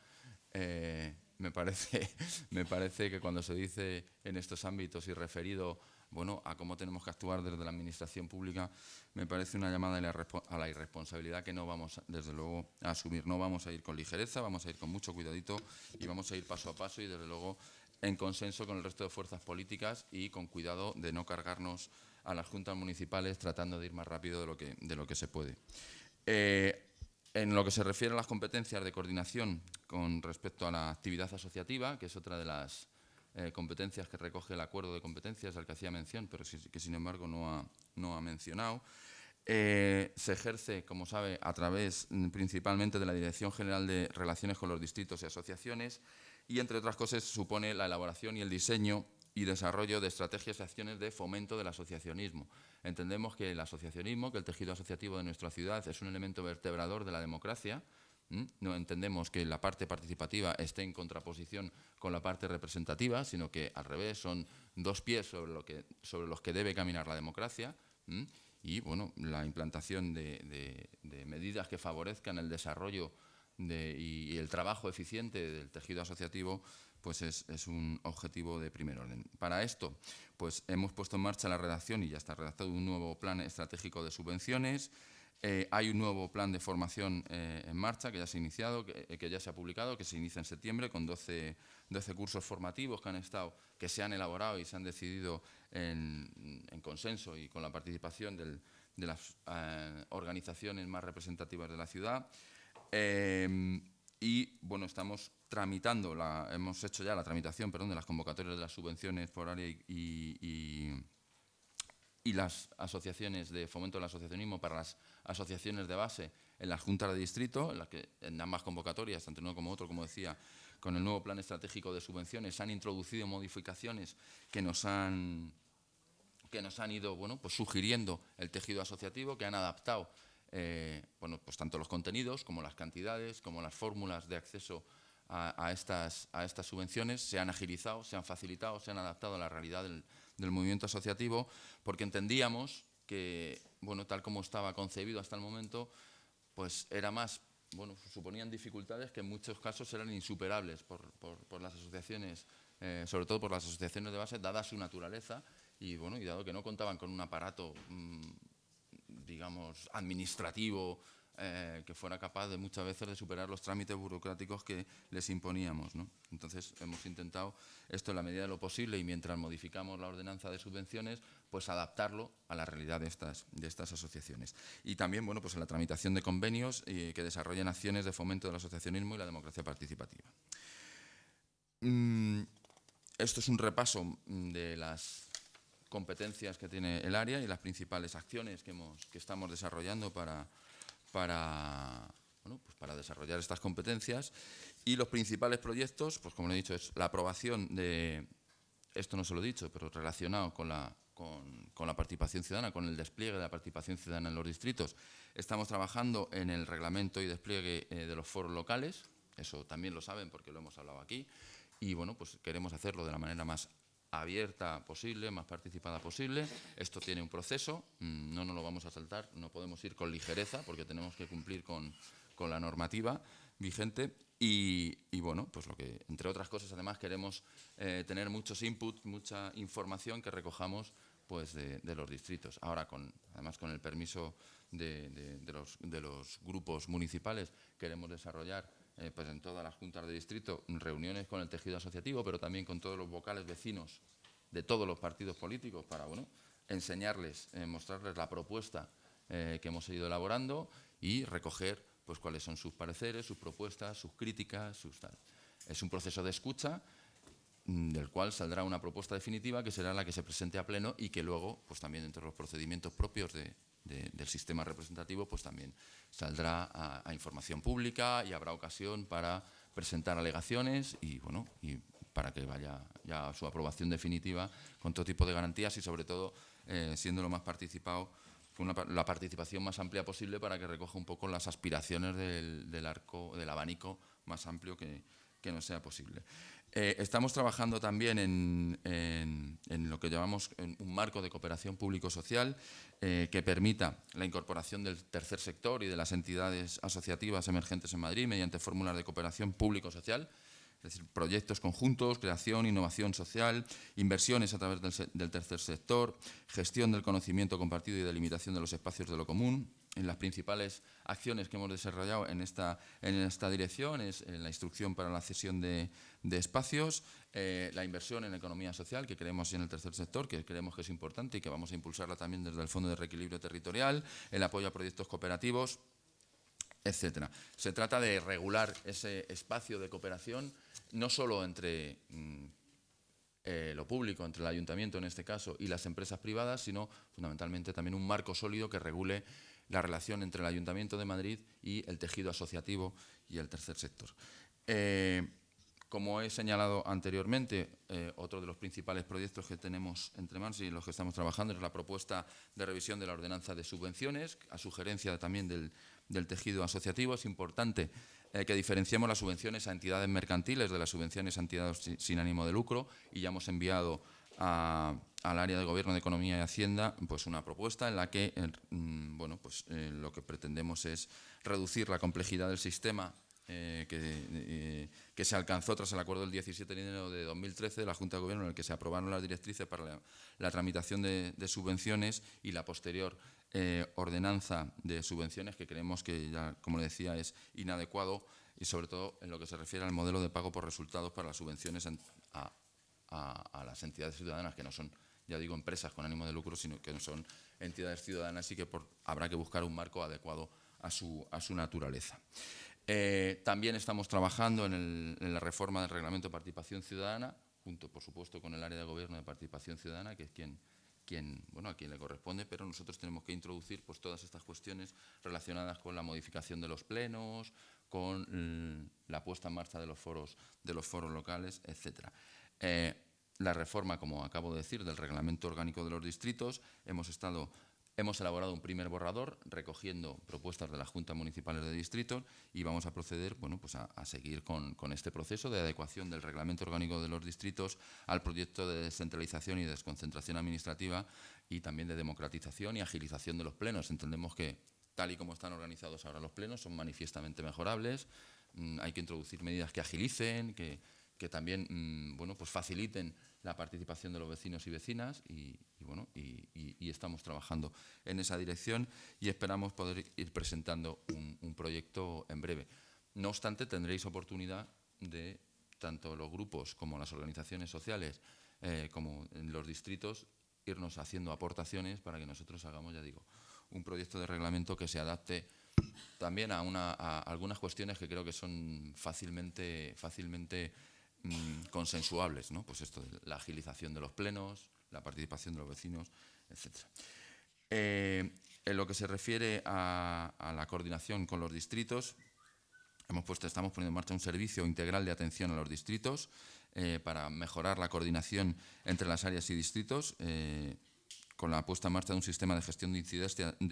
me parece que cuando se dice en estos ámbitos y referido bueno, a cómo tenemos que actuar desde la administración pública, me parece una llamada a la irresponsabilidad que no vamos, desde luego, a asumir. No vamos a ir con ligereza, vamos a ir con mucho cuidadito y vamos a ir paso a paso y, desde luego, en consenso con el resto de fuerzas políticas y con cuidado de no cargarnos a las juntas municipales tratando de ir más rápido de lo que se puede. En lo que se refiere a las competencias de coordinación con respecto a la actividad asociativa, que es otra de las competencias que recoge el acuerdo de competencias al que hacía mención, pero que sin embargo no ha mencionado. Se ejerce, como sabe, a través principalmente de la Dirección General de Relaciones con los Distritos y Asociaciones y, entre otras cosas, supone la elaboración y el diseño y desarrollo de estrategias y acciones de fomento del asociacionismo. Entendemos que el asociacionismo, que el tejido asociativo de nuestra ciudad es un elemento vertebrador de la democracia. No entendemos que la parte participativa esté en contraposición con la parte representativa, sino que al revés son dos pies sobre los que debe caminar la democracia. Y bueno, la implantación de medidas que favorezcan el desarrollo y el trabajo eficiente del tejido asociativo pues es un objetivo de primer orden. Para esto pues hemos puesto en marcha la redacción y ya está redactado un nuevo plan estratégico de subvenciones. Hay un nuevo plan de formación en marcha que ya se ha iniciado, que ya se ha publicado, que se inicia en septiembre con 12 cursos formativos que se han elaborado y se han decidido en consenso y con la participación de las organizaciones más representativas de la ciudad. Y bueno, estamos tramitando, hemos hecho ya la tramitación, perdón, de las convocatorias de las subvenciones por área y las asociaciones de fomento del asociacionismo para las asociaciones de base en las juntas de distrito, en las que en ambas convocatorias, tanto uno como otro, como decía, con el nuevo plan estratégico de subvenciones, han introducido modificaciones que nos han ido, bueno, pues sugiriendo el tejido asociativo, que han adaptado bueno, pues tanto los contenidos como las cantidades, como las fórmulas de acceso a estas subvenciones, se han agilizado, se han facilitado, se han adaptado a la realidad del movimiento asociativo, porque entendíamos que, bueno, tal como estaba concebido hasta el momento, pues era más, bueno, suponían dificultades que en muchos casos eran insuperables por las asociaciones, sobre todo por las asociaciones de base, dada su naturaleza y, bueno, y dado que no contaban con un aparato, digamos, administrativo, que fuera capaz de muchas veces de superar los trámites burocráticos que les imponíamos, ¿no? Entonces hemos intentado esto en la medida de lo posible y mientras modificamos la ordenanza de subvenciones, pues adaptarlo a la realidad de estas asociaciones. Y también, bueno, pues en la tramitación de convenios que desarrollan acciones de fomento del asociacionismo y la democracia participativa. Esto es un repaso de las competencias que tiene el área y las principales acciones que estamos desarrollando bueno, pues para desarrollar estas competencias, y los principales proyectos, pues como he dicho, es la aprobación de, esto no se lo he dicho, pero relacionado con la participación ciudadana, con el despliegue de la participación ciudadana en los distritos. Estamos trabajando en el reglamento y despliegue de los foros locales, eso también lo saben porque lo hemos hablado aquí, y bueno, pues queremos hacerlo de la manera más abierta posible, más participada posible. Esto tiene un proceso, no nos lo vamos a saltar, no podemos ir con ligereza porque tenemos que cumplir con la normativa vigente y bueno, pues lo que, entre otras cosas, además queremos tener muchos inputs, mucha información que recojamos pues de los distritos. Ahora, además con el permiso de los grupos municipales, queremos desarrollar pues en todas las juntas de distrito reuniones con el tejido asociativo, pero también con todos los vocales vecinos de todos los partidos políticos para, bueno, enseñarles, mostrarles la propuesta que hemos ido elaborando y recoger pues cuáles son sus pareceres, sus propuestas, sus críticas, sus tal. Es un proceso de escucha del cual saldrá una propuesta definitiva que será la que se presente a pleno y que luego, pues también dentro de los procedimientos propios del sistema representativo, pues también saldrá a información pública y habrá ocasión para presentar alegaciones y, bueno, y para que vaya ya a su aprobación definitiva con todo tipo de garantías y, sobre todo, siendo lo más participado, con la participación más amplia posible para que recoja un poco las aspiraciones del abanico más amplio que nos sea posible. Estamos trabajando también en lo que llamamos un marco de cooperación público-social que permita la incorporación del tercer sector y de las entidades asociativas emergentes en Madrid mediante fórmulas de cooperación público-social, es decir, proyectos conjuntos, creación, innovación social, inversiones a través del tercer sector, gestión del conocimiento compartido y delimitación de los espacios de lo común. En las principales acciones que hemos desarrollado en esta dirección es la instrucción para la cesión de espacios, la inversión en economía social que creemos en el tercer sector, que creemos que es importante y que vamos a impulsarla también desde el Fondo de Reequilibrio Territorial, el apoyo a proyectos cooperativos, etcétera. Se trata de regular ese espacio de cooperación no solo entre lo público, entre el ayuntamiento en este caso y las empresas privadas, sino fundamentalmente también un marco sólido que regule la relación entre el Ayuntamiento de Madrid y el tejido asociativo y el tercer sector. Como he señalado anteriormente, otro de los principales proyectos que tenemos entre manos y en los que estamos trabajando es la propuesta de revisión de la ordenanza de subvenciones, a sugerencia también del tejido asociativo. Es importante que diferenciemos las subvenciones a entidades mercantiles de las subvenciones a entidades sin ánimo de lucro, y ya hemos enviado al área de Gobierno de Economía y Hacienda pues una propuesta en la que bueno, pues, lo que pretendemos es reducir la complejidad del sistema que se alcanzó tras el acuerdo del 17 de enero de 2013 de la Junta de Gobierno, en el que se aprobaron las directrices para la tramitación de subvenciones y la posterior ordenanza de subvenciones, que creemos que, ya como le decía, es inadecuado, y sobre todo en lo que se refiere al modelo de pago por resultados para las subvenciones a las entidades ciudadanas, que no son, ya digo, empresas con ánimo de lucro, sino que son entidades ciudadanas, y que habrá que buscar un marco adecuado a su naturaleza. También estamos trabajando en la reforma del Reglamento de Participación Ciudadana, junto, por supuesto, con el área de Gobierno de Participación Ciudadana, que es quien a quien le corresponde, pero nosotros tenemos que introducir pues todas estas cuestiones relacionadas con la modificación de los plenos, con la puesta en marcha de los foros locales, etc. La reforma, como acabo de decir, del reglamento orgánico de los distritos. Hemos elaborado un primer borrador recogiendo propuestas de las juntas municipales de distritos y vamos a proceder a seguir con este proceso de adecuación del reglamento orgánico de los distritos al proyecto de descentralización y desconcentración administrativa y también de democratización y agilización de los plenos. Entendemos que tal y como están organizados ahora los plenos son manifiestamente mejorables. Hay que introducir medidas que agilicen, que también faciliten la participación de los vecinos y vecinas y estamos trabajando en esa dirección y esperamos poder ir presentando un proyecto en breve. No obstante, tendréis oportunidad de, tanto los grupos como las organizaciones sociales, como en los distritos, irnos haciendo aportaciones para que nosotros hagamos, ya digo, un proyecto de reglamento que se adapte también a algunas cuestiones que creo que son fácilmente consensuables, ¿no? Pues esto, la agilización de los plenos, la participación de los vecinos, etc. En lo que se refiere a la coordinación con los distritos, estamos poniendo en marcha un servicio integral de atención a los distritos para mejorar la coordinación entre las áreas y distritos, con la puesta en marcha de un sistema de gestión de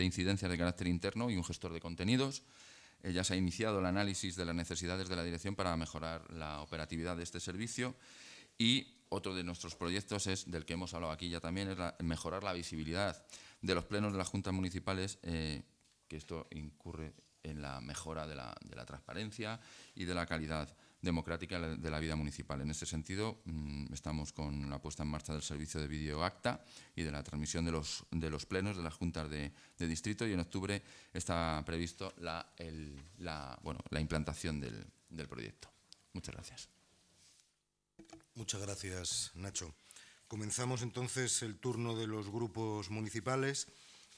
incidencias de carácter interno y un gestor de contenidos. Ya se ha iniciado el análisis de las necesidades de la dirección para mejorar la operatividad de este servicio y otro de nuestros proyectos, del que hemos hablado aquí ya también, es mejorar la visibilidad de los plenos de las juntas municipales, que esto incurre en la mejora de la transparencia y de la calidad democrática de la vida municipal. En este sentido, estamos con la puesta en marcha del servicio de vídeo acta y de la transmisión de los plenos de las juntas de distrito, y en octubre está previsto la implantación del proyecto. Muchas gracias. Muchas gracias, Nacho. Comenzamos entonces el turno de los grupos municipales.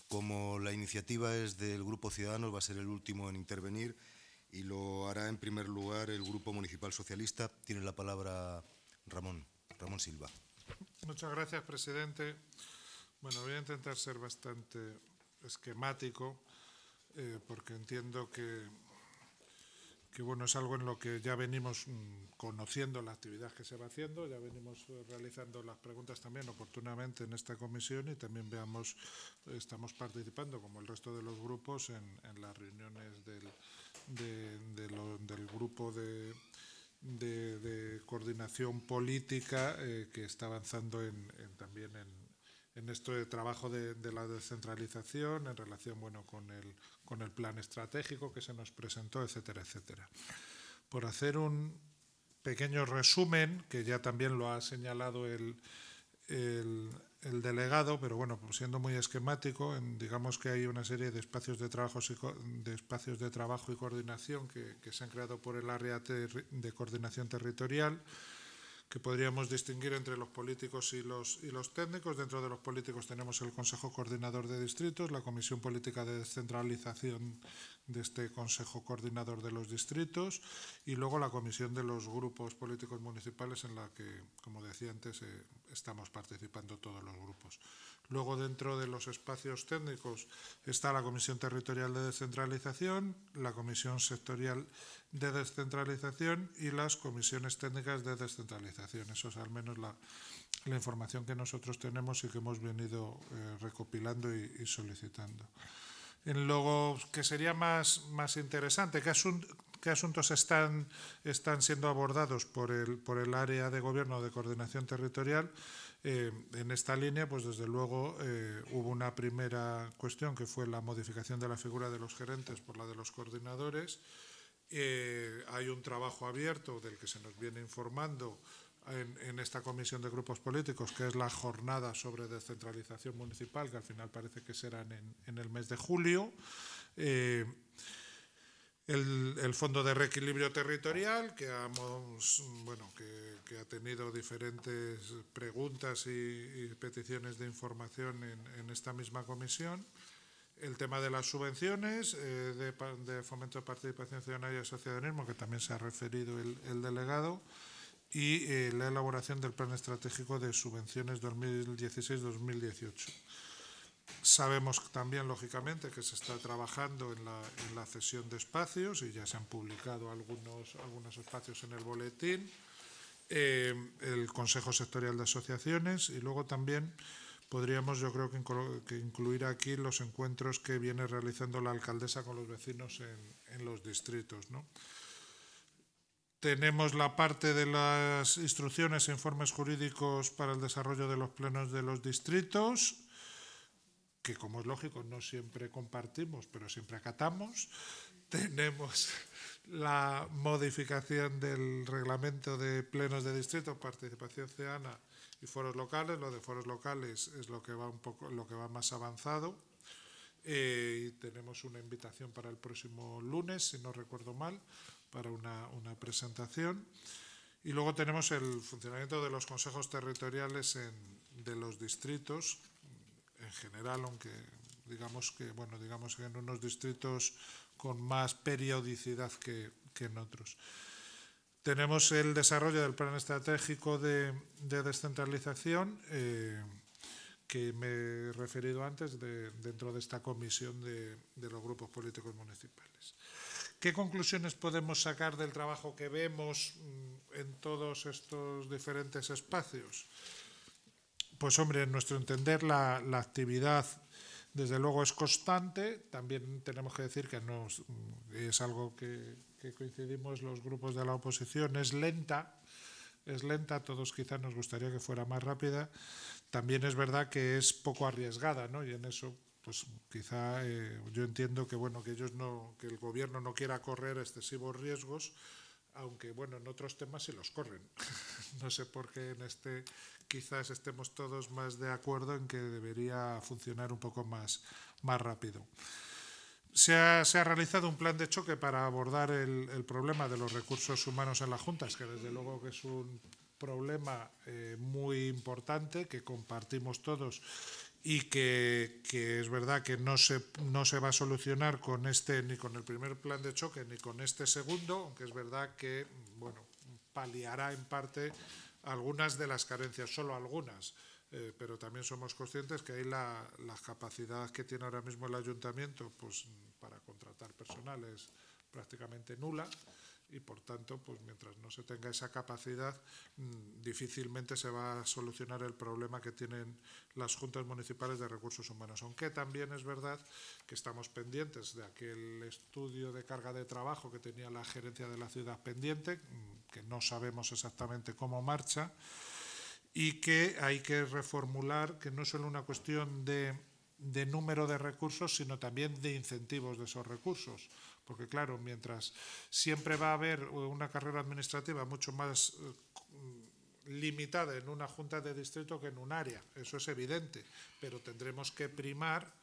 Como la iniciativa es del Grupo Ciudadanos, va a ser el último en intervenir y lo hará en primer lugar el Grupo Municipal Socialista. Tiene la palabra Ramón Silva. Muchas gracias, presidente. Bueno, voy a intentar ser bastante esquemático porque entiendo que es algo en lo que ya venimos conociendo la actividad que se va haciendo, ya venimos realizando las preguntas también oportunamente en esta comisión y también estamos participando, como el resto de los grupos, en las reuniones del grupo de coordinación política que está avanzando también en esto de trabajo de la descentralización en relación con el plan estratégico que se nos presentó, etcétera, etcétera. Por hacer un pequeño resumen, que ya también lo ha señalado el delegado, pero bueno, pues siendo muy esquemático, digamos que hay una serie de espacios de trabajo y coordinación que se han creado por el área de coordinación territorial, que podríamos distinguir entre los políticos y los técnicos. Dentro de los políticos tenemos el Consejo Coordinador de Distritos, la Comisión Política de Descentralización de este Consejo Coordinador de los Distritos y luego la Comisión de los Grupos Políticos Municipales, en la que, como decía antes, estamos participando todos los grupos. Luego, dentro de los espacios técnicos, está la Comisión Territorial de Descentralización, la Comisión Sectorial de Descentralización y las Comisiones Técnicas de Descentralización. Eso es al menos la información que nosotros tenemos y que hemos venido recopilando y solicitando. En lo que sería más interesante, ¿qué asuntos están siendo abordados por el área de gobierno de coordinación territorial? En esta línea, pues desde luego hubo una primera cuestión que fue la modificación de la figura de los gerentes por la de los coordinadores. Hay un trabajo abierto del que se nos viene informando en esta comisión de grupos políticos, que es la jornada sobre descentralización municipal, que al final parece que serán en el mes de julio. El Fondo de Reequilibrio Territorial, que ha tenido diferentes preguntas y peticiones de información en esta misma comisión. El tema de las subvenciones, de fomento de participación ciudadana y asociacionismo, que también se ha referido el delegado. y la elaboración del Plan Estratégico de Subvenciones 2016-2018. Sabemos también, lógicamente, que se está trabajando en la cesión de espacios y ya se han publicado algunos espacios en el boletín, el Consejo Sectorial de Asociaciones y luego también podríamos, yo creo, que incluir aquí los encuentros que viene realizando la alcaldesa con los vecinos en los distritos, ¿no? Tenemos la parte de las instrucciones e informes jurídicos para el desarrollo de los plenos de los distritos, que como es lógico no siempre compartimos, pero siempre acatamos. Tenemos la modificación del reglamento de plenos de distrito, participación ciudadana y foros locales. Lo de foros locales es lo que va más avanzado. Y tenemos una invitación para el próximo lunes, si no recuerdo mal, para una presentación. Y luego tenemos el funcionamiento de los consejos territoriales de los distritos en general, aunque digamos que en unos distritos con más periodicidad que en otros. Tenemos el desarrollo del plan estratégico de descentralización, que me he referido antes dentro de esta comisión de los grupos políticos municipales. ¿Qué conclusiones podemos sacar del trabajo que vemos en todos estos diferentes espacios? Pues hombre, en nuestro entender la actividad desde luego es constante. También tenemos que decir que no es algo que coincidimos los grupos de la oposición, es lenta, todos quizás nos gustaría que fuera más rápida. También es verdad que es poco arriesgada, ¿no? Y en eso pues quizá yo entiendo que que el Gobierno no quiera correr excesivos riesgos, aunque en otros temas sí los corren. No sé por qué en este quizás estemos todos más de acuerdo en que debería funcionar un poco más rápido. Se ha realizado un plan de choque para abordar el problema de los recursos humanos en las juntas, que desde luego que es un problema muy importante que compartimos todos y que es verdad que no se va a solucionar con este, ni con el primer plan de choque ni con este segundo, aunque es verdad que paliará en parte algunas de las carencias, solo algunas, pero también somos conscientes que hay la capacidad que tiene ahora mismo el ayuntamiento para contratar personal es prácticamente nula. Y, por tanto, mientras no se tenga esa capacidad, difícilmente se va a solucionar el problema que tienen las juntas municipales de recursos humanos. Aunque también es verdad que estamos pendientes de aquel estudio de carga de trabajo que tenía la gerencia de la ciudad pendiente, que no sabemos exactamente cómo marcha, y que hay que reformular, que no es solo una cuestión de número de recursos, sino también de incentivos de esos recursos. Porque, claro, mientras siempre va a haber una carrera administrativa mucho más limitada en una junta de distrito que en un área, eso es evidente, pero tendremos que primar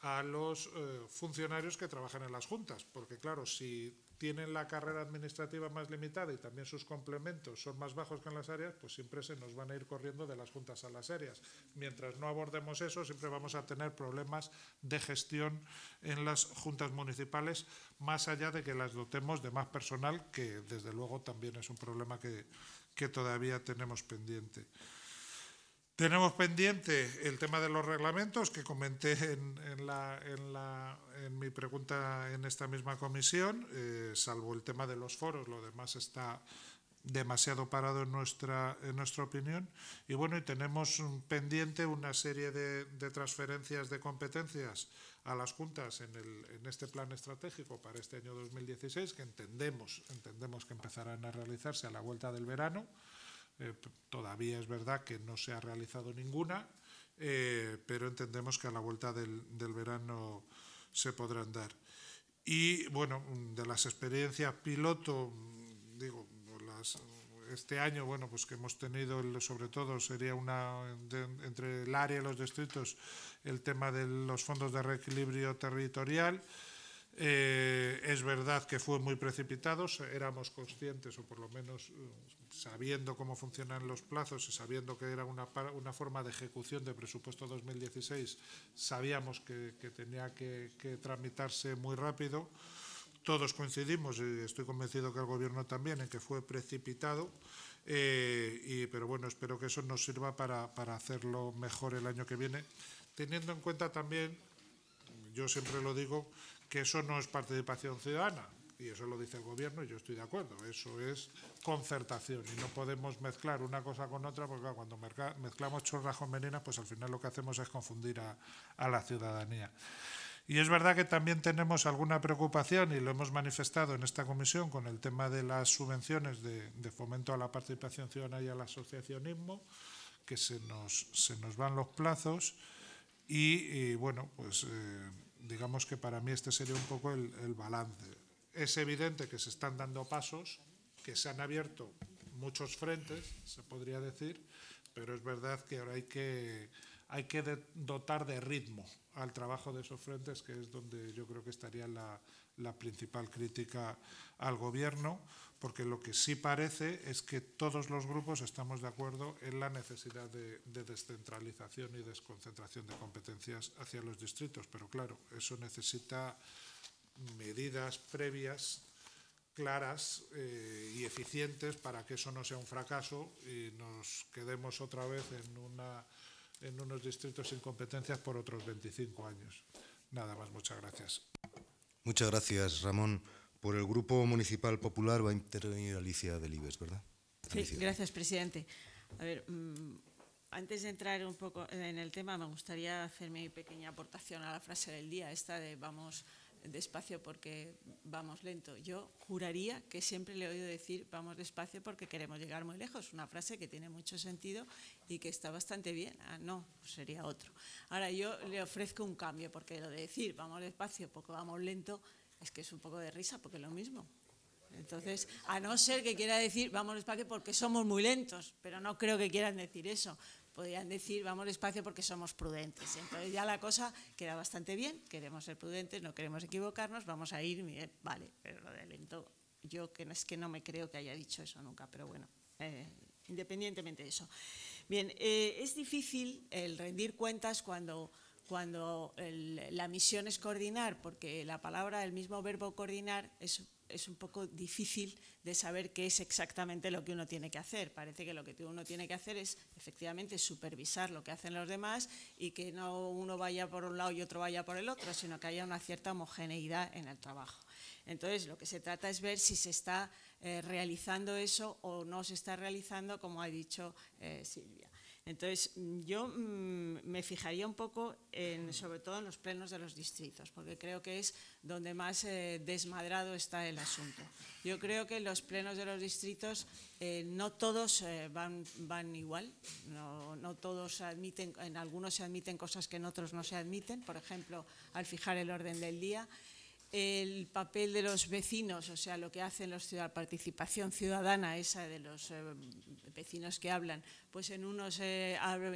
a los funcionarios que trabajan en las juntas, porque, claro, si tienen la carrera administrativa más limitada y también sus complementos son más bajos que en las áreas, siempre se nos van a ir corriendo de las juntas a las áreas. Mientras no abordemos eso, siempre vamos a tener problemas de gestión en las juntas municipales, más allá de que las dotemos de más personal, que desde luego también es un problema que todavía tenemos pendiente. Tenemos pendiente el tema de los reglamentos, que comenté en mi pregunta en esta misma comisión, salvo el tema de los foros, lo demás está demasiado parado en nuestra opinión. Y bueno, tenemos pendiente una serie de transferencias de competencias a las juntas en este plan estratégico para este año 2016, que entendemos que empezarán a realizarse a la vuelta del verano. Todavía es verdad que no se ha realizado ninguna, pero entendemos que a la vuelta del verano se podrán dar. Y, de las experiencias piloto, este año, que hemos tenido, sobre todo, sería entre el área y los distritos, el tema de los fondos de reequilibrio territorial. Es verdad que fue muy precipitado, éramos conscientes, o por lo menos sabiendo cómo funcionan los plazos y sabiendo que era una forma de ejecución de presupuesto 2016, sabíamos que tenía que tramitarse muy rápido. Todos coincidimos, y estoy convencido que el Gobierno también, en que fue precipitado, pero bueno, espero que eso nos sirva para hacerlo mejor el año que viene, teniendo en cuenta también, yo siempre lo digo, que eso no es participación ciudadana, y eso lo dice el Gobierno y yo estoy de acuerdo, eso es concertación y no podemos mezclar una cosa con otra porque claro, cuando mezclamos churras con merinas, pues al final lo que hacemos es confundir a la ciudadanía. Y es verdad que también tenemos alguna preocupación, y lo hemos manifestado en esta comisión, con el tema de las subvenciones de fomento a la participación ciudadana y al asociacionismo, que se nos van los plazos y bueno, pues digamos que para mí este sería un poco el balance. Es evidente que se están dando pasos, que se han abierto muchos frentes, se podría decir, pero es verdad que ahora hay que dotar de ritmo al trabajo de esos frentes, que es donde yo creo que estaría la principal crítica al Gobierno, porque lo que sí parece es que todos los grupos estamos de acuerdo en la necesidad de descentralización y desconcentración de competencias hacia los distritos, pero claro, eso necesita medidas previas, claras y eficientes para que eso no sea un fracaso y nos quedemos otra vez en unos distritos sin competencias por otros 25 años. Nada más, muchas gracias. Muchas gracias, Ramón. Por el Grupo Municipal Popular va a intervenir Alicia Delibes, ¿verdad? Sí, Alicia. Gracias, presidente. A ver, antes de entrar un poco en el tema, me gustaría hacer mi pequeña aportación a la frase del día, esta de vamos despacio porque vamos lento. Yo juraría que siempre le he oído decir vamos despacio porque queremos llegar muy lejos, una frase que tiene mucho sentido y que está bastante bien. Ah, no, sería otro. Ahora yo le ofrezco un cambio porque lo de decir vamos despacio porque vamos lento es que es un poco de risa porque es lo mismo. Entonces, a no ser que quiera decir vamos despacio porque somos muy lentos, pero no creo que quieran decir eso. Podrían decir, vamos despacio porque somos prudentes. Entonces ya la cosa queda bastante bien, queremos ser prudentes, no queremos equivocarnos, vamos a ir, bien, vale, pero lo de lento, yo es que no me creo que haya dicho eso nunca, pero bueno, independientemente de eso. Bien, es difícil el rendir cuentas cuando la misión es coordinar, porque la palabra, el mismo verbo coordinar, es un poco difícil de saber qué es exactamente lo que uno tiene que hacer. Parece que lo que uno tiene que hacer es, efectivamente, supervisar lo que hacen los demás y que no uno vaya por un lado y otro vaya por el otro, sino que haya una cierta homogeneidad en el trabajo. Entonces, lo que se trata es ver si se está realizando eso o no se está realizando, como ha dicho Silvia. Entonces, yo me fijaría un poco, sobre todo en los plenos de los distritos, porque creo que es donde más desmadrado está el asunto. Yo creo que los plenos de los distritos no todos van igual, no todos admiten, en algunos se admiten cosas que en otros no se admiten, por ejemplo, al fijar el orden del día. El papel de los vecinos, o sea, lo que hacen los ciudadanos, participación ciudadana, esa de los vecinos que hablan, pues en unos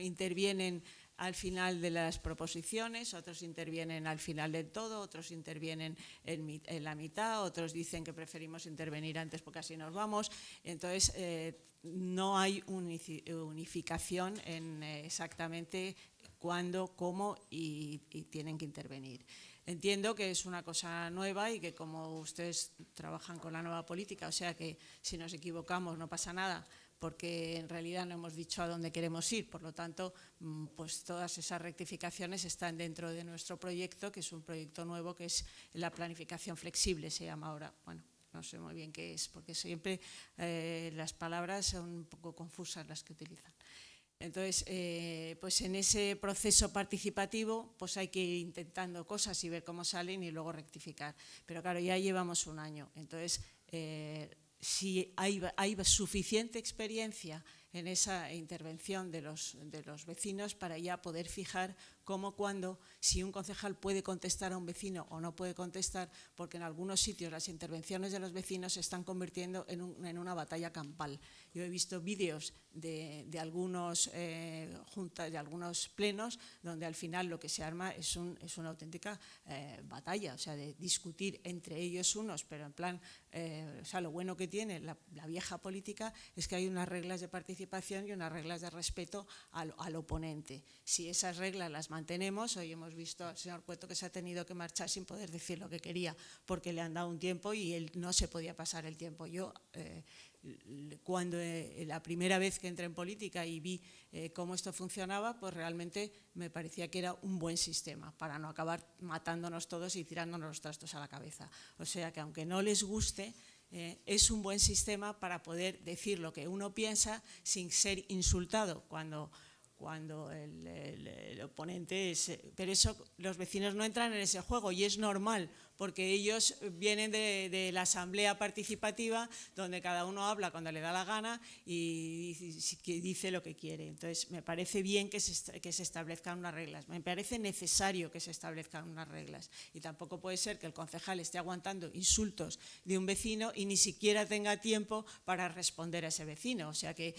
intervienen al final de las proposiciones, otros intervienen al final del todo, otros intervienen en la mitad, otros dicen que preferimos intervenir antes porque así nos vamos. Entonces, no hay unificación en exactamente cuándo, cómo y tienen que intervenir. Entiendo que es una cosa nueva y que como ustedes trabajan con la nueva política, o sea que si nos equivocamos no pasa nada, porque en realidad no hemos dicho a dónde queremos ir, por lo tanto, pues todas esas rectificaciones están dentro de nuestro proyecto, que es un proyecto nuevo, que es la planificación flexible, se llama ahora. Bueno, no sé muy bien qué es, porque siempre las palabras son un poco confusas las que utilizan. Entonces, pues en ese proceso participativo pues hay que ir intentando cosas y ver cómo salen y luego rectificar. Pero claro, ya llevamos un año, entonces si hay suficiente experiencia en esa intervención de los vecinos para ya poder fijar cómo, cuándo, si un concejal puede contestar a un vecino o no puede contestar, porque en algunos sitios las intervenciones de los vecinos se están convirtiendo en una batalla campal. Yo he visto vídeos de algunos plenos donde al final lo que se arma es una auténtica batalla, o sea, de discutir entre ellos unos, pero en plan, o sea, lo bueno que tiene la vieja política es que hay unas reglas de participación participación y unas reglas de respeto al oponente. Si esas reglas las mantenemos, hoy hemos visto al señor Cueto que se ha tenido que marchar sin poder decir lo que quería porque le han dado un tiempo y él no se podía pasar el tiempo. Yo, cuando la primera vez que entré en política y vi cómo esto funcionaba, pues realmente me parecía que era un buen sistema para no acabar matándonos todos y tirándonos los trastos a la cabeza. O sea que aunque no les guste, es un buen sistema para poder decir lo que uno piensa sin ser insultado cuando el oponente es… Pero eso, los vecinos no entran en ese juego y es normal, porque ellos vienen de la asamblea participativa donde cada uno habla cuando le da la gana y dice lo que quiere. Entonces, me parece bien que se establezcan unas reglas, me parece necesario que se establezcan unas reglas. Y tampoco puede ser que el concejal esté aguantando insultos de un vecino y ni siquiera tenga tiempo para responder a ese vecino. O sea que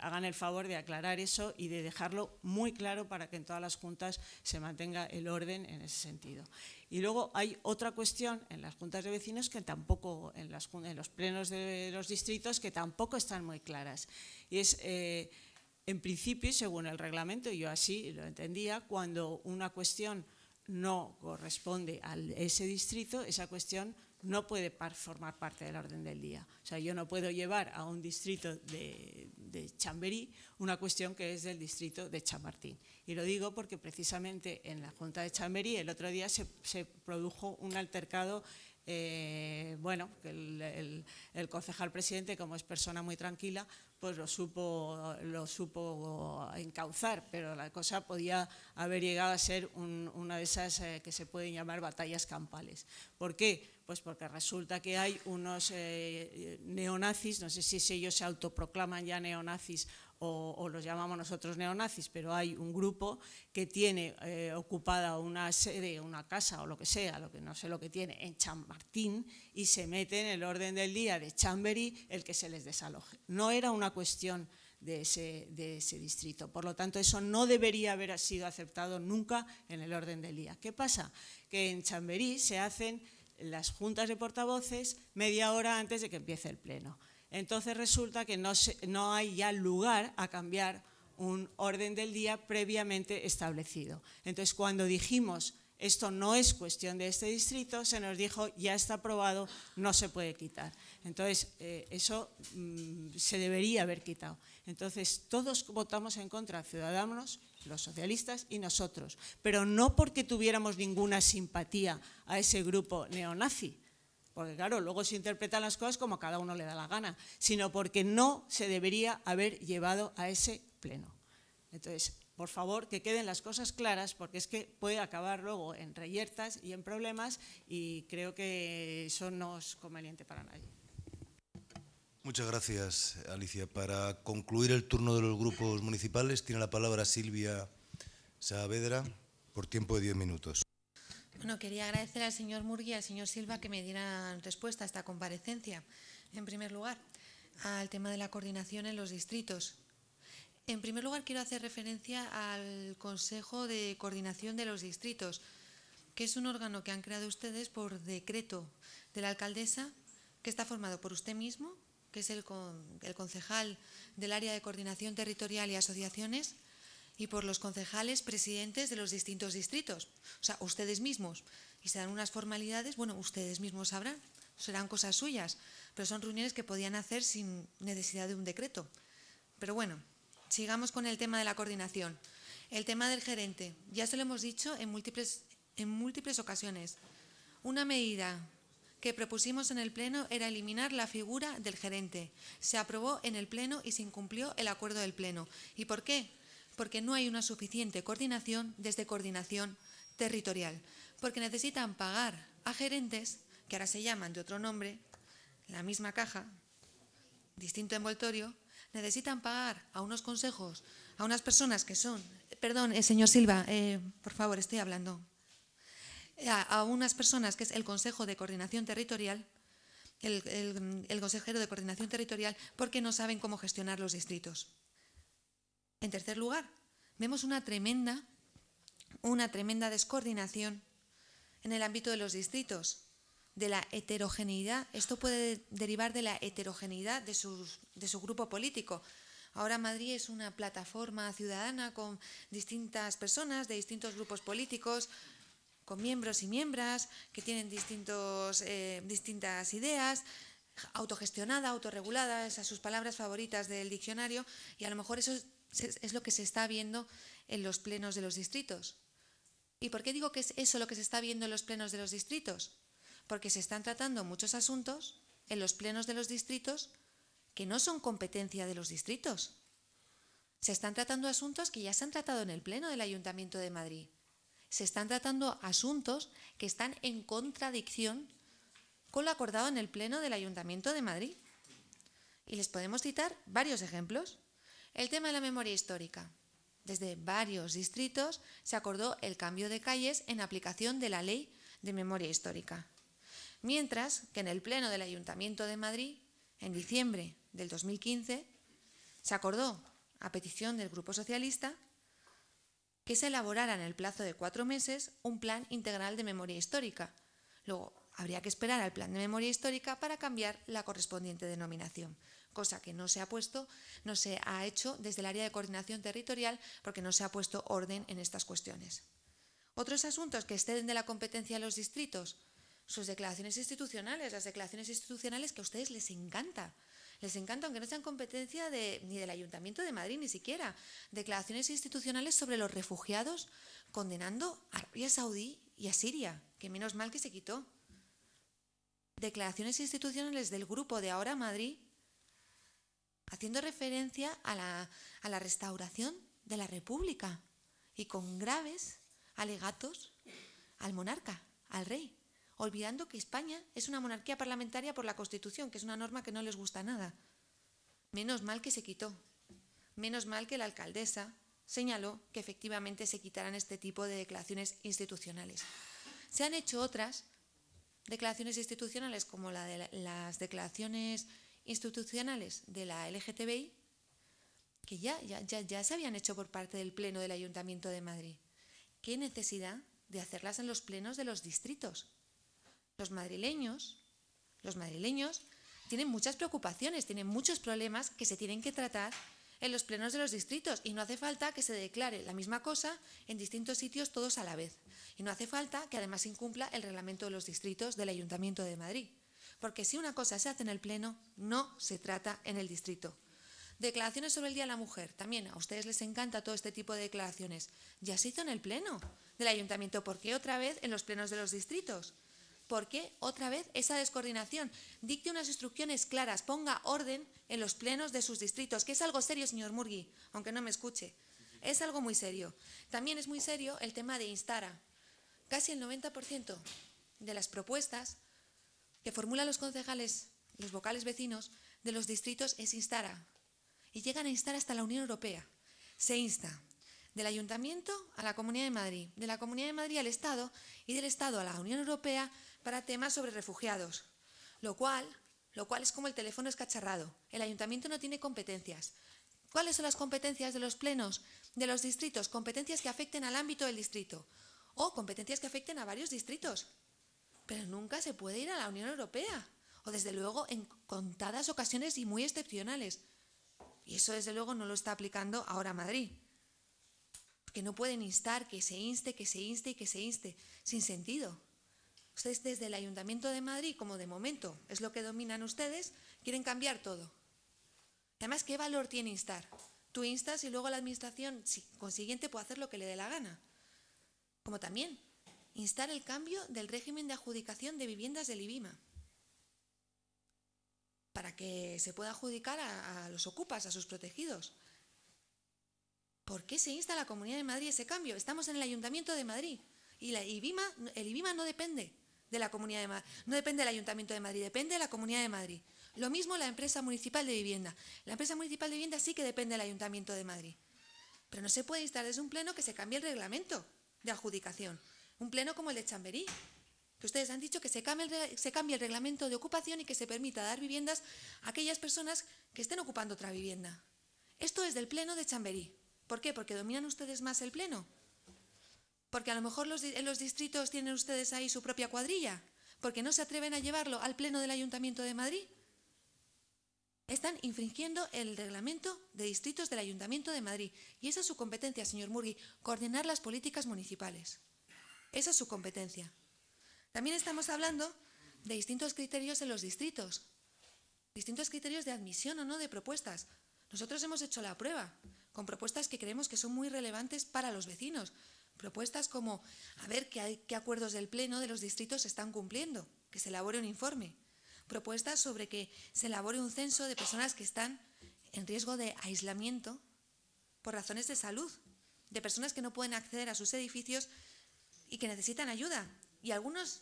hagan el favor de aclarar eso y de dejarlo muy claro para que en todas las juntas se mantenga el orden en ese sentido. Y luego hay otra cuestión en las juntas de vecinos que tampoco, en los plenos de los distritos, que tampoco están muy claras. Y es, en principio, según el reglamento, yo así lo entendía, cuando una cuestión no corresponde a ese distrito, esa cuestión no puede formar parte del orden del día. O sea, yo no puedo llevar a un distrito de Chamberí una cuestión que es del distrito de Chamartín. Y lo digo porque precisamente en la Junta de Chamberí el otro día se produjo un altercado. Bueno, el concejal presidente, como es persona muy tranquila, pues lo supo encauzar, pero la cosa podía haber llegado a ser una de esas que se pueden llamar batallas campales. ¿Por qué? Pues porque resulta que hay unos neonazis, no sé si ellos se autoproclaman ya neonazis o los llamamos nosotros neonazis, pero hay un grupo que tiene ocupada una sede, una casa o lo que sea, no sé lo que tiene, en Chamartín, y se mete en el orden del día de Chamberí el que se les desaloje. No era una cuestión de ese distrito, por lo tanto eso no debería haber sido aceptado nunca en el orden del día. ¿Qué pasa? Que en Chamberí se hacen las juntas de portavoces media hora antes de que empiece el pleno. Entonces resulta que no hay ya lugar a cambiar un orden del día previamente establecido. Entonces, cuando dijimos esto no es cuestión de este distrito, se nos dijo ya está aprobado, no se puede quitar. Entonces, eso se debería haber quitado. Entonces, todos votamos en contra, Ciudadanos, los socialistas y nosotros, pero no porque tuviéramos ninguna simpatía a ese grupo neonazi, porque claro, luego se interpretan las cosas como cada uno le da la gana, sino porque no se debería haber llevado a ese pleno. Entonces, por favor, que queden las cosas claras, porque es que puede acabar luego en reyertas y en problemas, y creo que eso no es conveniente para nadie. Muchas gracias, Alicia. Para concluir el turno de los grupos municipales, tiene la palabra Silvia Saavedra por tiempo de 10 minutos. Bueno, quería agradecer al señor Murguí y al señor Silva que me dieran respuesta a esta comparecencia. En primer lugar, al tema de la coordinación en los distritos. En primer lugar, quiero hacer referencia al Consejo de Coordinación de los Distritos, que es un órgano que han creado ustedes por decreto de la alcaldesa, que está formado por usted mismo, que es el concejal del área de coordinación territorial y asociaciones, y por los concejales presidentes de los distintos distritos, o sea, ustedes mismos. Y se dan unas formalidades, bueno, ustedes mismos sabrán, serán cosas suyas, pero son reuniones que podían hacer sin necesidad de un decreto. Pero bueno, sigamos con el tema de la coordinación. El tema del gerente, ya se lo hemos dicho en múltiples ocasiones. Una medida que propusimos en el Pleno era eliminar la figura del gerente. Se aprobó en el Pleno y se incumplió el acuerdo del Pleno. ¿Y por qué? Porque no hay una suficiente coordinación desde coordinación territorial, porque necesitan pagar a gerentes, que ahora se llaman de otro nombre, la misma caja, distinto envoltorio, necesitan pagar a unos consejos, a unas personas que son… Perdón, señor Silva, por favor, estoy hablando. A unas personas que es el Consejo de Coordinación Territorial, el consejero de Coordinación Territorial, porque no saben cómo gestionar los distritos. En tercer lugar, vemos una tremenda descoordinación en el ámbito de los distritos, de la heterogeneidad. Esto puede derivar de la heterogeneidad de su grupo político. Ahora Madrid es una plataforma ciudadana con distintas personas de distintos grupos políticos, con miembros y miembras que tienen distintas ideas, autogestionada, autorregulada, esas sus palabras favoritas del diccionario, y a lo mejor eso es lo que se está viendo en los plenos de los distritos. ¿Y por qué digo que es eso lo que se está viendo en los plenos de los distritos? Porque se están tratando muchos asuntos en los plenos de los distritos que no son competencia de los distritos. Se están tratando asuntos que ya se han tratado en el pleno del Ayuntamiento de Madrid. Se están tratando asuntos que están en contradicción con lo acordado en el pleno del Ayuntamiento de Madrid. Y les podemos citar varios ejemplos. El tema de la memoria histórica. Desde varios distritos se acordó el cambio de calles en aplicación de la Ley de Memoria Histórica. Mientras que en el pleno del Ayuntamiento de Madrid, en diciembre del 2015, se acordó, a petición del Grupo Socialista, que se elaborara en el plazo de 4 meses un plan integral de memoria histórica. Luego, habría que esperar al plan de memoria histórica para cambiar la correspondiente denominación, cosa que no se ha hecho desde el área de coordinación territorial porque no se ha puesto orden en estas cuestiones. Otros asuntos que exceden de la competencia de los distritos, sus declaraciones institucionales, las declaraciones institucionales que a ustedes les encanta aunque no sean competencia ni del Ayuntamiento de Madrid ni siquiera, declaraciones institucionales sobre los refugiados condenando a Arabia Saudí y a Siria, que menos mal que se quitó. Declaraciones institucionales del grupo de Ahora Madrid haciendo referencia a la restauración de la República y con graves alegatos al monarca, al rey, olvidando que España es una monarquía parlamentaria por la Constitución, que es una norma que no les gusta nada. Menos mal que se quitó, menos mal que la alcaldesa señaló que efectivamente se quitaran este tipo de declaraciones institucionales. Se han hecho otras declaraciones institucionales como la de las declaraciones institucionales de la LGTBI, que ya se habían hecho por parte del Pleno del Ayuntamiento de Madrid. ¿Qué necesidad de hacerlas en los plenos de los distritos? Los madrileños tienen muchas preocupaciones, tienen muchos problemas que se tienen que tratar en los plenos de los distritos y no hace falta que se declare la misma cosa en distintos sitios todos a la vez. Y no hace falta que además incumpla el reglamento de los distritos del Ayuntamiento de Madrid. Porque si una cosa se hace en el pleno, no se trata en el distrito. Declaraciones sobre el Día de la Mujer. También a ustedes les encanta todo este tipo de declaraciones. Ya se hizo en el pleno del Ayuntamiento. ¿Por qué otra vez en los plenos de los distritos? ¿Por qué otra vez esa descoordinación? Dicte unas instrucciones claras, ponga orden en los plenos de sus distritos, que es algo serio, señor Murguí, aunque no me escuche. Es algo muy serio. También es muy serio el tema de Instara. Casi el 90% de las propuestas que formulan los concejales, los vocales vecinos de los distritos es Instara. Y llegan a instar hasta la Unión Europea. Se insta del Ayuntamiento a la Comunidad de Madrid, de la Comunidad de Madrid al Estado y del Estado a la Unión Europea para temas sobre refugiados, lo cual es como el teléfono escacharrado. El Ayuntamiento no tiene competencias. ¿Cuáles son las competencias de los plenos de los distritos? Competencias que afecten al ámbito del distrito o competencias que afecten a varios distritos. Pero nunca se puede ir a la Unión Europea, o desde luego en contadas ocasiones y muy excepcionales. Y eso desde luego no lo está aplicando ahora Madrid. Que no pueden instar, que se inste, sin sentido. Ustedes desde el Ayuntamiento de Madrid, como de momento es lo que dominan ustedes, quieren cambiar todo. Además, ¿qué valor tiene instar? Tú instas y luego la administración, si consiguiente, puede hacer lo que le dé la gana. Como también instar el cambio del régimen de adjudicación de viviendas del IBIMA para que se pueda adjudicar a los ocupas, a sus protegidos. ¿Por qué se insta a la Comunidad de Madrid ese cambio? Estamos en el Ayuntamiento de Madrid y el IBIMA no depende de la Comunidad de Madrid, no depende del Ayuntamiento de Madrid, depende de la Comunidad de Madrid. Lo mismo la empresa municipal de vivienda. La empresa municipal de vivienda sí que depende del Ayuntamiento de Madrid. Pero no se puede instar desde un pleno que se cambie el reglamento de adjudicación. Un pleno como el de Chamberí, que ustedes han dicho que se cambie el reglamento de ocupación y que se permita dar viviendas a aquellas personas que estén ocupando otra vivienda. Esto es del pleno de Chamberí. ¿Por qué? ¿Porque dominan ustedes más el pleno? ¿Porque a lo mejor en los distritos tienen ustedes ahí su propia cuadrilla? ¿Porque no se atreven a llevarlo al pleno del Ayuntamiento de Madrid? Están infringiendo el reglamento de distritos del Ayuntamiento de Madrid y esa es su competencia, señor Murguí, coordinar las políticas municipales. Esa es su competencia. También estamos hablando de distintos criterios en los distritos, distintos criterios de admisión o no de propuestas. Nosotros hemos hecho la prueba con propuestas que creemos que son muy relevantes para los vecinos. Propuestas como a ver qué acuerdos del Pleno de los distritos se están cumpliendo, que se elabore un informe. Propuestas sobre que se elabore un censo de personas que están en riesgo de aislamiento por razones de salud, de personas que no pueden acceder a sus edificios y que necesitan ayuda. Y algunos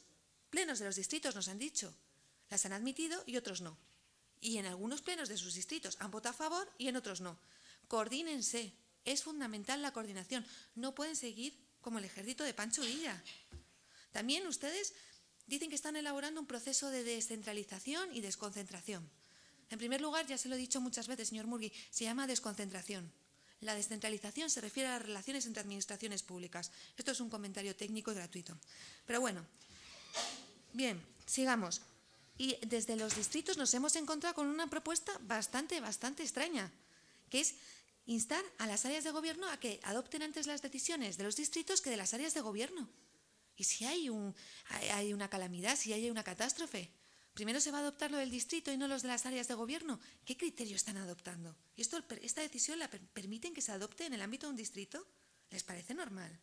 plenos de los distritos nos han dicho, las han admitido y otros no. Y en algunos plenos de sus distritos han votado a favor y en otros no. Coordínense. Es fundamental la coordinación. No pueden seguir como el ejército de Pancho Villa. También ustedes dicen que están elaborando un proceso de descentralización y desconcentración. En primer lugar, ya se lo he dicho muchas veces, señor Murguí, se llama desconcentración. La descentralización se refiere a las relaciones entre administraciones públicas. Esto es un comentario técnico y gratuito. Pero bueno, bien, sigamos. Y desde los distritos nos hemos encontrado con una propuesta bastante extraña, que es instar a las áreas de gobierno a que adopten antes las decisiones de los distritos que de las áreas de gobierno. Y si hay una calamidad, si hay una catástrofe, primero se va a adoptar lo del distrito y no los de las áreas de gobierno. ¿Qué criterio están adoptando? ¿Y esta decisión la permiten que se adopte en el ámbito de un distrito? ¿Les parece normal?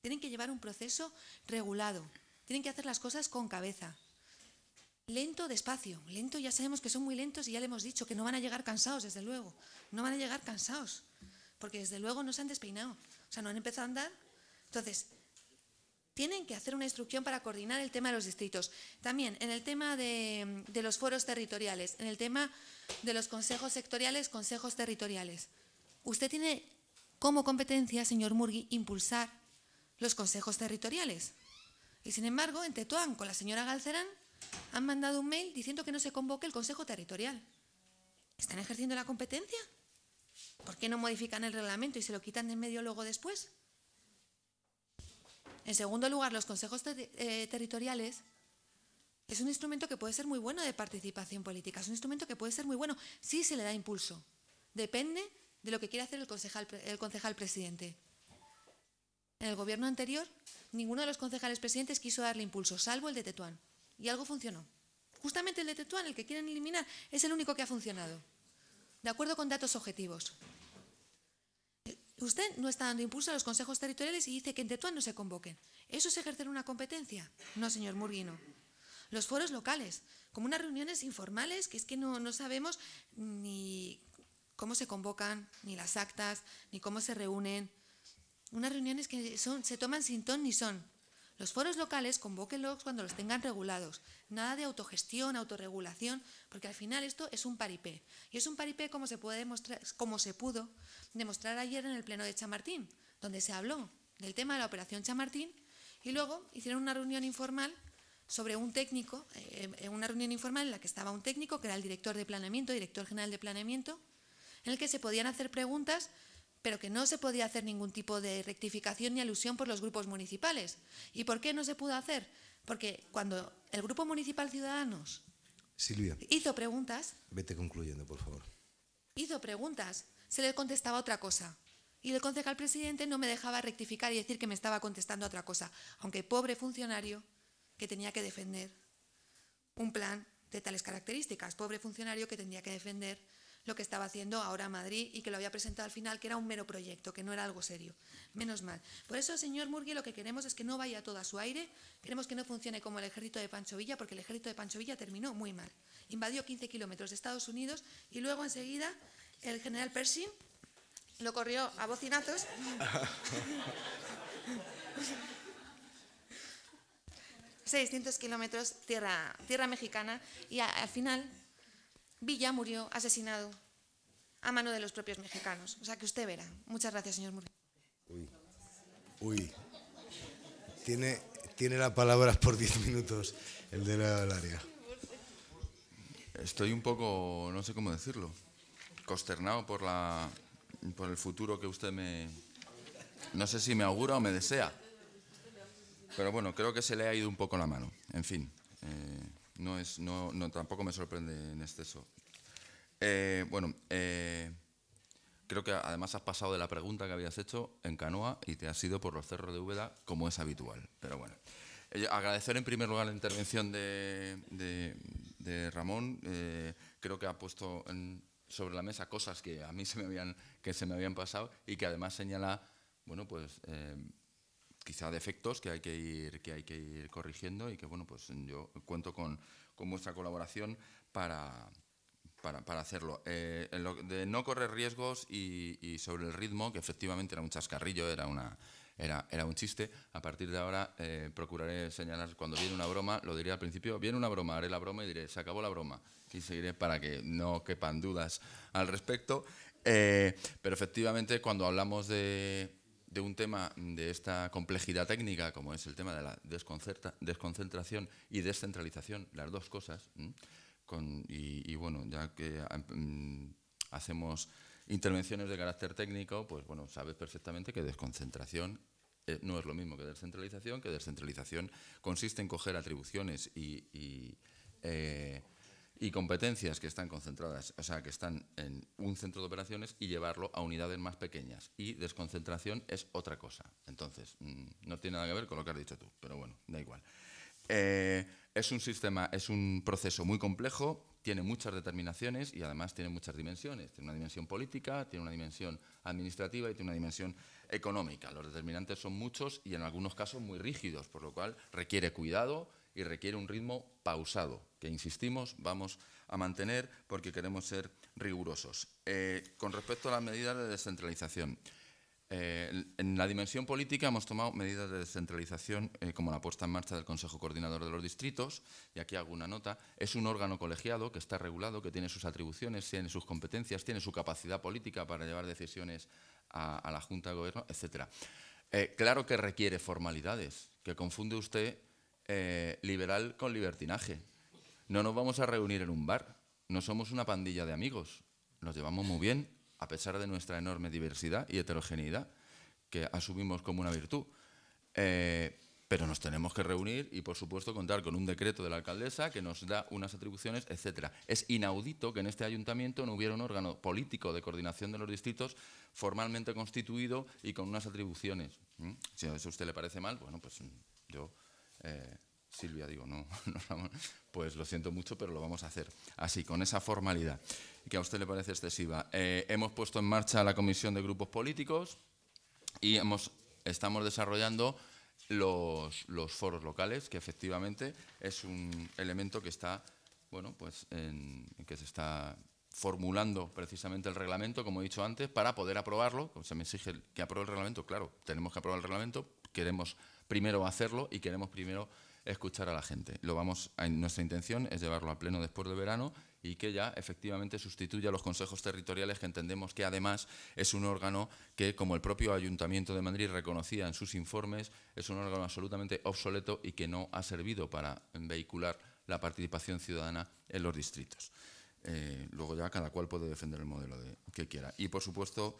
Tienen que llevar un proceso regulado, tienen que hacer las cosas con cabeza. Lento, despacio. Lento, ya sabemos que son muy lentos y ya le hemos dicho que no van a llegar cansados, desde luego. No van a llegar cansados, porque desde luego no se han despeinado. O sea, no han empezado a andar. Entonces, tienen que hacer una instrucción para coordinar el tema de los distritos. También en el tema de los foros territoriales, en el tema de los consejos sectoriales, consejos territoriales. Usted tiene como competencia, señor Murguí, impulsar los consejos territoriales. Y sin embargo, en Tetuán, con la señora Galcerán, han mandado un mail diciendo que no se convoque el Consejo Territorial. ¿Están ejerciendo la competencia? ¿Por qué no modifican el reglamento y se lo quitan de en medio luego después? En segundo lugar, los consejos territoriales es un instrumento que puede ser muy bueno de participación política, es un instrumento que puede ser muy bueno si se le da impulso. Depende de lo que quiera hacer el concejal presidente. En el gobierno anterior, ninguno de los concejales presidentes quiso darle impulso, salvo el de Tetuán. Y algo funcionó. Justamente el de Tetuán, el que quieren eliminar, es el único que ha funcionado, de acuerdo con datos objetivos. Usted no está dando impulso a los consejos territoriales y dice que en Tetuán no se convoquen. ¿Eso es ejercer una competencia? No, señor Murguí, no. Los foros locales, como unas reuniones informales, que es que no sabemos ni cómo se convocan, ni las actas, ni cómo se reúnen. Unas reuniones que se toman sin ton ni son. Los foros locales convóquenlos cuando los tengan regulados. Nada de autogestión, autorregulación, porque al final esto es un paripé. Y es un paripé como se pudo demostrar ayer en el Pleno de Chamartín, donde se habló del tema de la operación Chamartín y luego hicieron una reunión informal sobre un técnico, una reunión informal en la que estaba un técnico que era el director de planeamiento, director general de planeamiento, en el que se podían hacer preguntas pero que no se podía hacer ningún tipo de rectificación ni alusión por los grupos municipales. ¿Y por qué no se pudo hacer? Porque cuando el Grupo Municipal Ciudadanos Silvia, hizo preguntas… Vete concluyendo, por favor. Hizo preguntas, se le contestaba otra cosa. Y el concejal presidente no me dejaba rectificar y decir que me estaba contestando otra cosa, aunque pobre funcionario que tenía que defender un plan de tales características, pobre funcionario que tenía que defender lo que estaba haciendo ahora Madrid y que lo había presentado al final, que era un mero proyecto, que no era algo serio. Menos mal. Por eso, señor Murguí, lo que queremos es que no vaya todo a su aire, queremos que no funcione como el ejército de Pancho Villa, porque el ejército de Pancho Villa terminó muy mal. Invadió 15 kilómetros de Estados Unidos y luego enseguida el general Pershing lo corrió a bocinazos. ...600 kilómetros, tierra mexicana, y al final Villa murió asesinado a mano de los propios mexicanos. O sea, que usted verá. Muchas gracias, señor Murguí. Uy. Tiene la palabra por 10 minutos el de la área. Estoy un poco, no sé cómo decirlo, consternado por el futuro que usted me... No sé si me augura o me desea. Pero bueno, creo que se le ha ido un poco la mano. En fin... No, tampoco me sorprende en exceso. Creo que además has pasado de la pregunta que habías hecho en canoa y te has ido por los cerros de Úbeda, como es habitual. Pero bueno, agradecer en primer lugar la intervención de Ramón. Creo que ha puesto sobre la mesa cosas que a mí se me habían pasado y que además señala, bueno, pues quizá defectos que hay que ir corrigiendo y que, bueno, pues yo cuento con vuestra colaboración para hacerlo. De no correr riesgos y sobre el ritmo, que efectivamente era un chascarrillo, era un chiste. A partir de ahora procuraré señalar cuando viene una broma, lo diré al principio, viene una broma, haré la broma y diré, se acabó la broma. Y seguiré para que no quepan dudas al respecto. Pero efectivamente cuando hablamos de un tema de esta complejidad técnica, como es el tema de la desconcentración y descentralización, las dos cosas, bueno, ya que hacemos intervenciones de carácter técnico, pues bueno, sabes perfectamente que desconcentración no es lo mismo que descentralización, consiste en coger atribuciones y competencias que están concentradas, o sea, que están en un centro de operaciones y llevarlo a unidades más pequeñas. Y desconcentración es otra cosa. Entonces, no tiene nada que ver con lo que has dicho tú, pero bueno, da igual. Es un sistema, es un proceso muy complejo, tiene muchas determinaciones y además tiene muchas dimensiones. Tiene una dimensión política, tiene una dimensión administrativa y tiene una dimensión económica. Los determinantes son muchos y en algunos casos muy rígidos, por lo cual requiere cuidado y requiere un ritmo pausado, que insistimos, vamos a mantener porque queremos ser rigurosos. Con respecto a las medidas de descentralización, en la dimensión política hemos tomado medidas de descentralización como la puesta en marcha del Consejo Coordinador de los Distritos, y aquí hago una nota, es un órgano colegiado que está regulado, que tiene sus atribuciones, tiene sus competencias, tiene su capacidad política para llevar decisiones a la Junta de Gobierno, etc. Claro que requiere formalidades, que confunde usted liberal con libertinaje. No nos vamos a reunir en un bar, no somos una pandilla de amigos, nos llevamos muy bien, a pesar de nuestra enorme diversidad y heterogeneidad, que asumimos como una virtud. Pero nos tenemos que reunir y, por supuesto, contar con un decreto de la alcaldesa que nos da unas atribuciones, etcétera. Es inaudito que en este ayuntamiento no hubiera un órgano político de coordinación de los distritos formalmente constituido y con unas atribuciones. Si a eso a usted le parece mal, bueno, pues yo... Silvia, digo, no, pues lo siento mucho, pero lo vamos a hacer así, con esa formalidad que a usted le parece excesiva. Hemos puesto en marcha la comisión de grupos políticos y estamos desarrollando los foros locales, que efectivamente es un elemento que está, bueno, pues que se está formulando precisamente el reglamento, como he dicho antes, para poder aprobarlo. Se me exige que apruebe el reglamento, claro, tenemos que aprobar el reglamento, queremos primero hacerlo y queremos primero escuchar a la gente. Nuestra intención es llevarlo al pleno después del verano y que ya efectivamente sustituya a los consejos territoriales, que entendemos que además es un órgano que, como el propio Ayuntamiento de Madrid reconocía en sus informes, es un órgano absolutamente obsoleto y que no ha servido para vehicular la participación ciudadana en los distritos. Luego ya cada cual puede defender el modelo que quiera. Y por supuesto...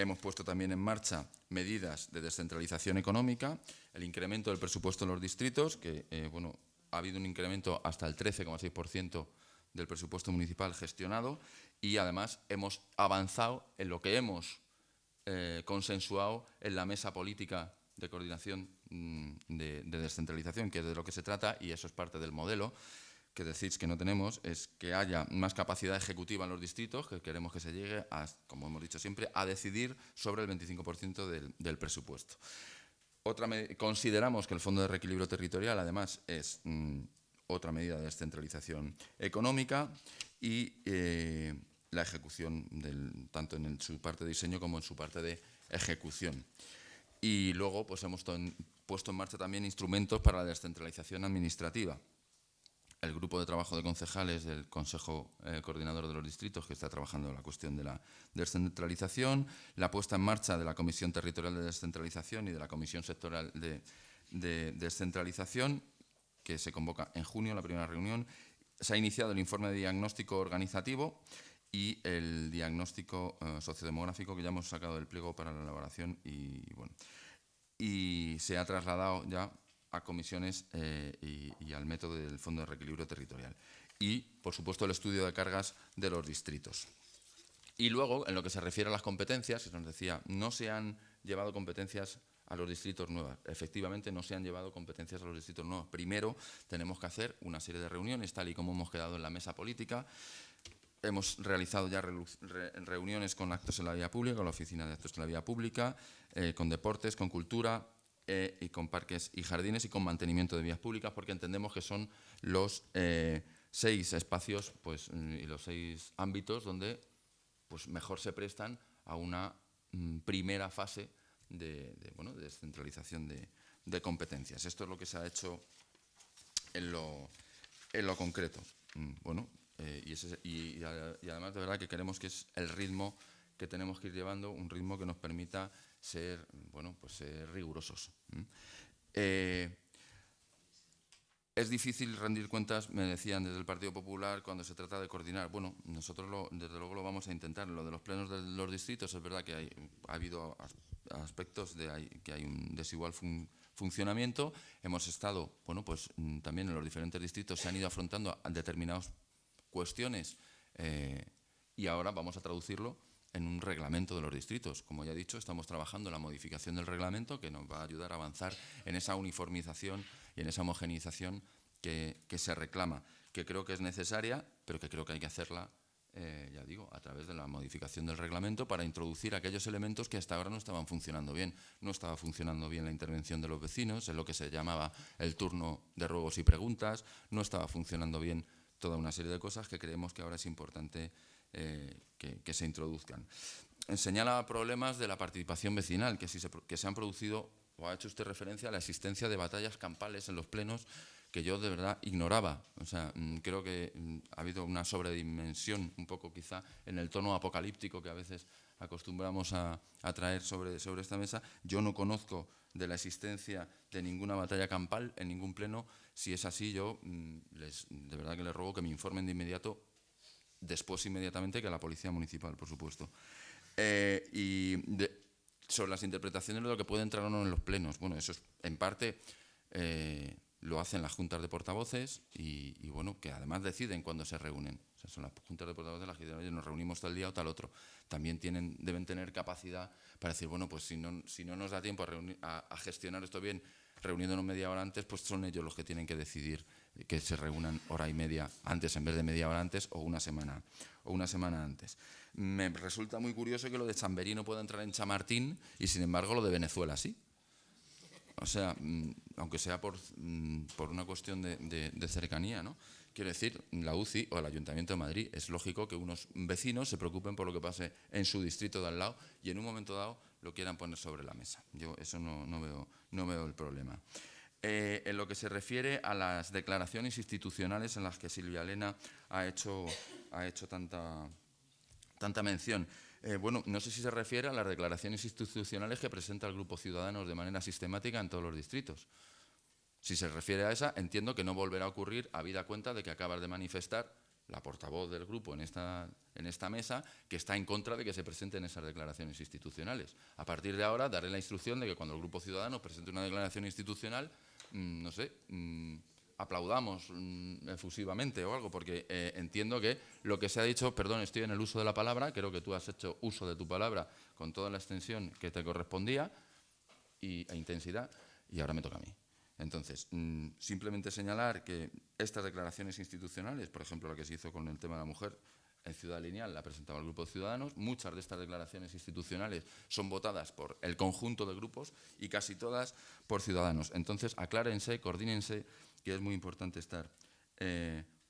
Hemos puesto también en marcha medidas de descentralización económica, el incremento del presupuesto en los distritos, que bueno, ha habido un incremento hasta el 13,6% del presupuesto municipal gestionado, y además hemos avanzado en lo que hemos consensuado en la mesa política de coordinación de descentralización, que es de lo que se trata, y eso es parte del modelo que decís que no tenemos, es que haya más capacidad ejecutiva en los distritos, que queremos que se llegue, a, como hemos dicho siempre, a decidir sobre el 25% del presupuesto. Consideramos que el Fondo de Reequilibrio Territorial, además, es otra medida de descentralización económica y la ejecución, tanto en su parte de diseño como en su parte de ejecución. Y luego pues, hemos puesto en marcha también instrumentos para la descentralización administrativa. El grupo de trabajo de concejales del Consejo Coordinador de los Distritos, que está trabajando en la cuestión de la descentralización, la puesta en marcha de la Comisión Territorial de Descentralización y de la Comisión Sectorial de Descentralización, que se convoca en junio, la primera reunión. Se ha iniciado el informe de diagnóstico organizativo y el diagnóstico sociodemográfico, que ya hemos sacado del pliego para la elaboración y bueno, y se ha trasladado ya a comisiones y al método del Fondo de Reequilibrio Territorial. Y, por supuesto, el estudio de cargas de los distritos. Y luego, en lo que se refiere a las competencias, que nos decía, no se han llevado competencias a los distritos nuevos. Efectivamente, no se han llevado competencias a los distritos nuevos. Primero, tenemos que hacer una serie de reuniones, tal y como hemos quedado en la mesa política. Hemos realizado ya reuniones con actos en la vía pública, con la oficina de actos en la vía pública, con deportes, con cultura, y con parques y jardines y con mantenimiento de vías públicas, porque entendemos que son los 6 espacios, pues, y los 6 ámbitos donde pues mejor se prestan a una primera fase de descentralización de competencias. Esto es lo que se ha hecho en lo concreto. Bueno, y además, de verdad que queremos que es el ritmo que tenemos que ir llevando, un ritmo que nos permita ser, bueno, pues ser rigurosos. Es difícil rendir cuentas, me decían desde el Partido Popular, cuando se trata de coordinar. Bueno, nosotros desde luego lo vamos a intentar. Lo de los plenos de los distritos, es verdad que ha habido aspectos que hay un desigual funcionamiento. Hemos estado, bueno, pues también en los diferentes distritos se han ido afrontando determinadas cuestiones y ahora vamos a traducirlo en un reglamento de los distritos. Como ya he dicho, estamos trabajando en la modificación del reglamento que nos va a ayudar a avanzar en esa uniformización y en esa homogenización que se reclama, que creo que es necesaria, pero que creo que hay que hacerla, ya digo, a través de la modificación del reglamento para introducir aquellos elementos que hasta ahora no estaban funcionando bien. No estaba funcionando bien la intervención de los vecinos, en lo que se llamaba el turno de ruegos y preguntas, no estaba funcionando bien toda una serie de cosas que creemos que ahora es importante que se introduzcan. Señala problemas de la participación vecinal, que se han producido, o ha hecho usted referencia a la existencia de batallas campales en los plenos que yo de verdad ignoraba. O sea, creo que ha habido una sobredimensión, un poco quizá en el tono apocalíptico que a veces acostumbramos a traer sobre esta mesa. Yo no conozco de la existencia de ninguna batalla campal en ningún pleno. Si es así, yo de verdad que les ruego que me informen de inmediato, después inmediatamente, que a la Policía Municipal, por supuesto. Sobre las interpretaciones de lo que puede entrar o no en los plenos. Bueno, eso es, en parte lo hacen las juntas de portavoces y bueno, que además deciden cuándo se reúnen. O sea, son las juntas de portavoces las que dicen, oye, nos reunimos tal día o tal otro. También deben tener capacidad para decir, bueno, pues si no nos da tiempo a gestionar esto bien, reuniéndonos media hora antes, pues son ellos los que tienen que decidir que se reúnan hora y media antes en vez de media hora antes o una semana antes. Me resulta muy curioso que lo de Chamberí no pueda entrar en Chamartín y, sin embargo, lo de Venezuela sí. O sea, aunque sea por una cuestión de cercanía, ¿no? Quiero decir, la UCI o el Ayuntamiento de Madrid, es lógico que unos vecinos se preocupen por lo que pase en su distrito de al lado y en un momento dado lo quieran poner sobre la mesa. Yo eso no veo el problema. En lo que se refiere a las declaraciones institucionales en las que Silvia Elena ha hecho tanta mención. Bueno, no sé si se refiere a las declaraciones institucionales que presenta el Grupo Ciudadanos de manera sistemática en todos los distritos. Si se refiere a esa, entiendo que no volverá a ocurrir, habida cuenta de que acabas de manifestar la portavoz del grupo en esta mesa, que está en contra de que se presenten esas declaraciones institucionales. A partir de ahora daré la instrucción de que cuando el Grupo Ciudadanos presente una declaración institucional, no sé, aplaudamos efusivamente o algo, porque entiendo que lo que se ha dicho, perdón, estoy en el uso de la palabra, creo que tú has hecho uso de tu palabra con toda la extensión que te correspondía e intensidad, y ahora me toca a mí. Entonces, simplemente señalar que estas declaraciones institucionales, por ejemplo, la que se hizo con el tema de la mujer en Ciudad Lineal, la presentaba el Grupo de Ciudadanos, muchas de estas declaraciones institucionales son votadas por el conjunto de grupos y casi todas por Ciudadanos. Entonces, aclárense, coordínense, que es muy importante estar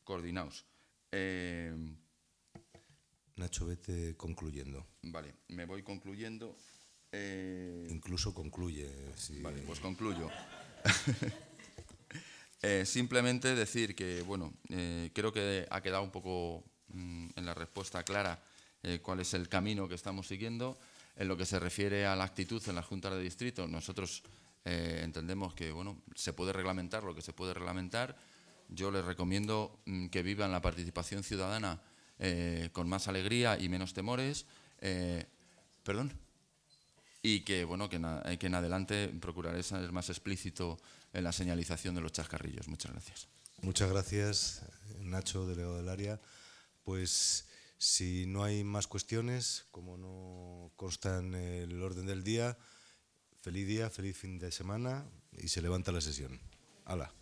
coordinados. Nacho, vete concluyendo. Vale, me voy concluyendo. Incluso concluye. Si... Vale, pues concluyo. Simplemente decir que, bueno, creo que ha quedado un poco en la respuesta clara cuál es el camino que estamos siguiendo. En lo que se refiere a la actitud en las juntas de distrito, nosotros entendemos que, bueno, se puede reglamentar lo que se puede reglamentar. Yo les recomiendo que vivan la participación ciudadana con más alegría y menos temores. ¿Perdón? y que, bueno, que en adelante procuraré ser más explícito en la señalización de los chascarrillos. Muchas gracias. Muchas gracias, Nacho, delegado del área. Pues si no hay más cuestiones, como no consta en el orden del día, feliz fin de semana y se levanta la sesión. Hala.